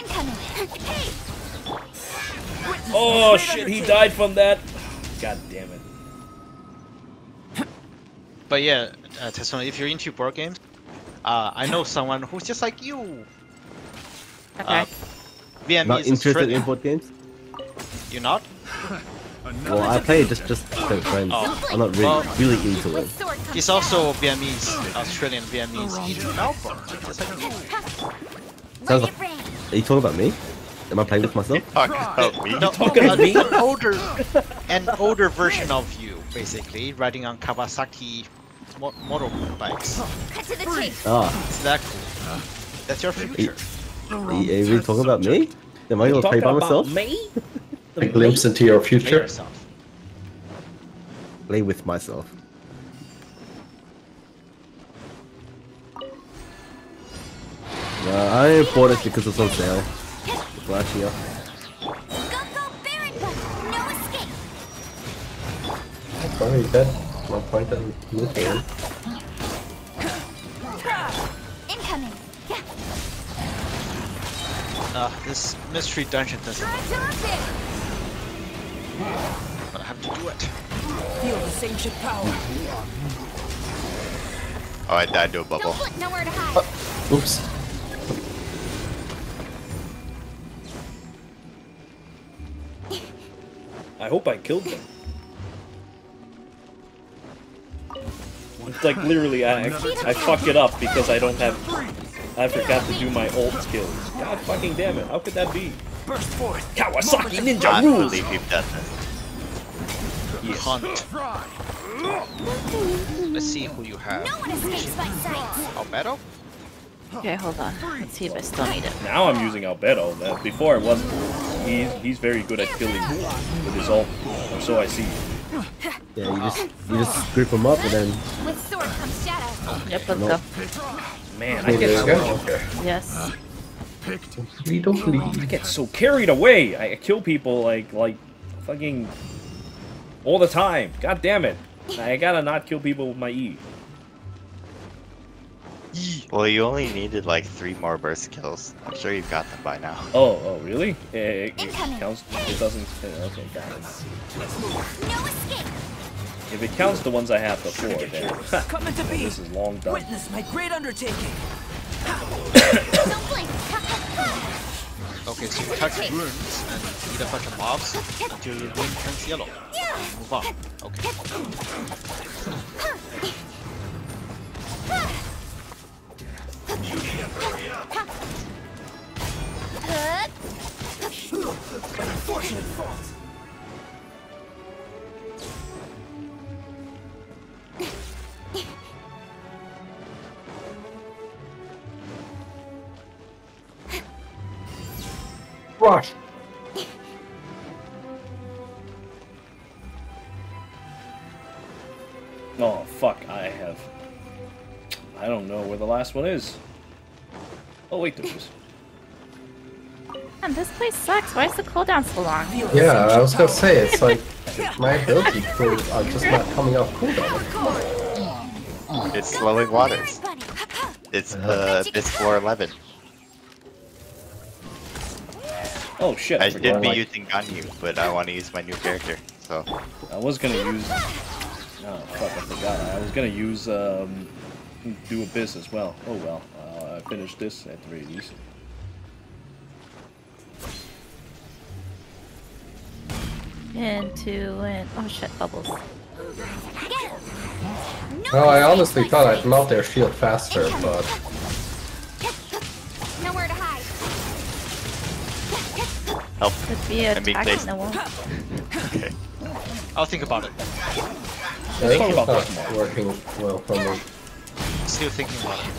Oh shit, he died from that! God damn it. But yeah, Tessona, if you're into board games, I know someone who's just like you! Okay. VME not interested in board games? You're not? Well, I play it just for friends. Oh. I'm not really, really into it. He's also Vietnamese, Australian Vietnamese. Sounds like, are you talking about me? Am I playing with myself? Talking about me? An older version of you, basically, riding on Kawasaki motorbikes. Is that cool? That's your future. Are you talking about me? Am I going to play by myself? Me? A glimpse into your future? Play with myself. I bought it because it's on sale. Flash here. Sorry, dead. My point is moving. This mystery dungeon doesn't work. But I have to do it. Oh, I died to a bubble. Oops. I hope I killed them. It's like literally, I fuck it up because I don't have I forgot to do my ult skills. God fucking damn it! How could that be? Burst forth. Kawasaki ninja rules. I can't believe you've done that. You cunt. Let's see who you have. No one escapes my sight. Albedo? Okay, hold on. Let's see if I still need it. Now I'm using Albedo. That before it wasn't. He's very good at killing with his ult, or so I see. Yeah, you just grip him up and then. With sword comes shadow. Yep, let's go. Man, I get so yes. I get so carried away. I kill people like fucking all the time. God damn it! I gotta not kill people with my E. Well, you only needed like 3 more burst kills. I'm sure you've got them by now. Oh, really? It counts. It doesn't. Okay, got it. No escape. If it counts the ones I have before, then this is long done. Witness my great undertaking. Don't blink. Okay, so you touch runes and eat a bunch of mobs until your rune turns yellow. Move on. Okay. Rush. Oh fuck, I don't know where the last one is. Oh wait, there it is. Man, this place sucks. Why is the cooldown so long? Yeah, I was gonna say, it's like, my ability pools are just not coming off cooldown. It's slowing waters. It's, it's floor 11. Oh shit. I did be using Ganyu, but I want to use my new character, so. I was gonna use... Oh fuck, I forgot. I was gonna use, do Abyss as well. Oh well. I finished this at the very least. And oh shit, bubbles. Well, I honestly thought I'd melt their shield faster, but nowhere to hide. Help. Could be a place. Okay. I'll think about it. It's not working well for me. Still thinking about it.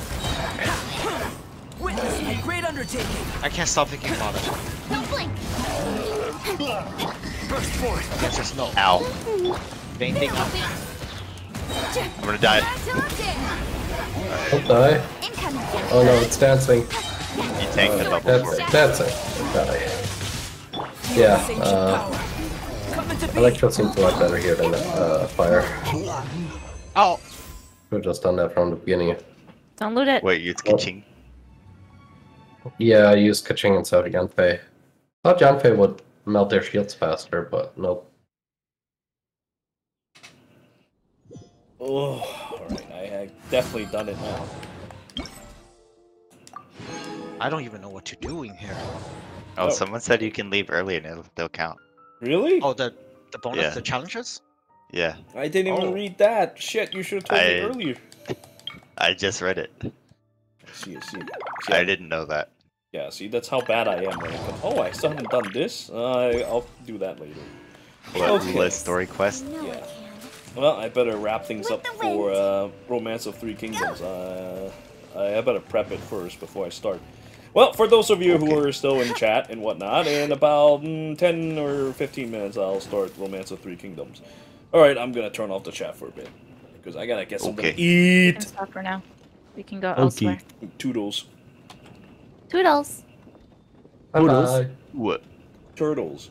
Witness my great undertaking. I can't stop thinking about it. Don't blink. Burst forth. That's just no. Ow. Fainting. I'm gonna die. I'll die. Oh no, it's dancing. You take the bubble. That's it. Yeah. Electro seems a lot better here than fire. Oh. We've just done that from the beginning. Don't loot it. Wait, use Qiqi. Oh. Yeah, I used Qiqi instead of Yanfei. Thought Yanfei would melt their shields faster, but nope. Oh, alright, I definitely done it now. I don't even know what you're doing here. Oh, someone said you can leave early and they'll count. Really? Oh, the bonus, the challenges? Yeah. I didn't even read that. Shit, you should have told me earlier. I just read it. See, I didn't know that. Yeah, see, that's how bad I am. Oh, I still haven't done this. I'll do that later. What, okay. Story quest? Yeah. Well, I better wrap things up for Romance of Three Kingdoms. I better prep it first before I start. Well, for those of you who are still in chat and whatnot, in about 10 or 15 minutes, I'll start Romance of Three Kingdoms. All right, I'm gonna turn off the chat for a bit. Because I gotta get something to eat. We can stop for now. We can go elsewhere. Toodles. Toodles. Toodles. What? Turtles.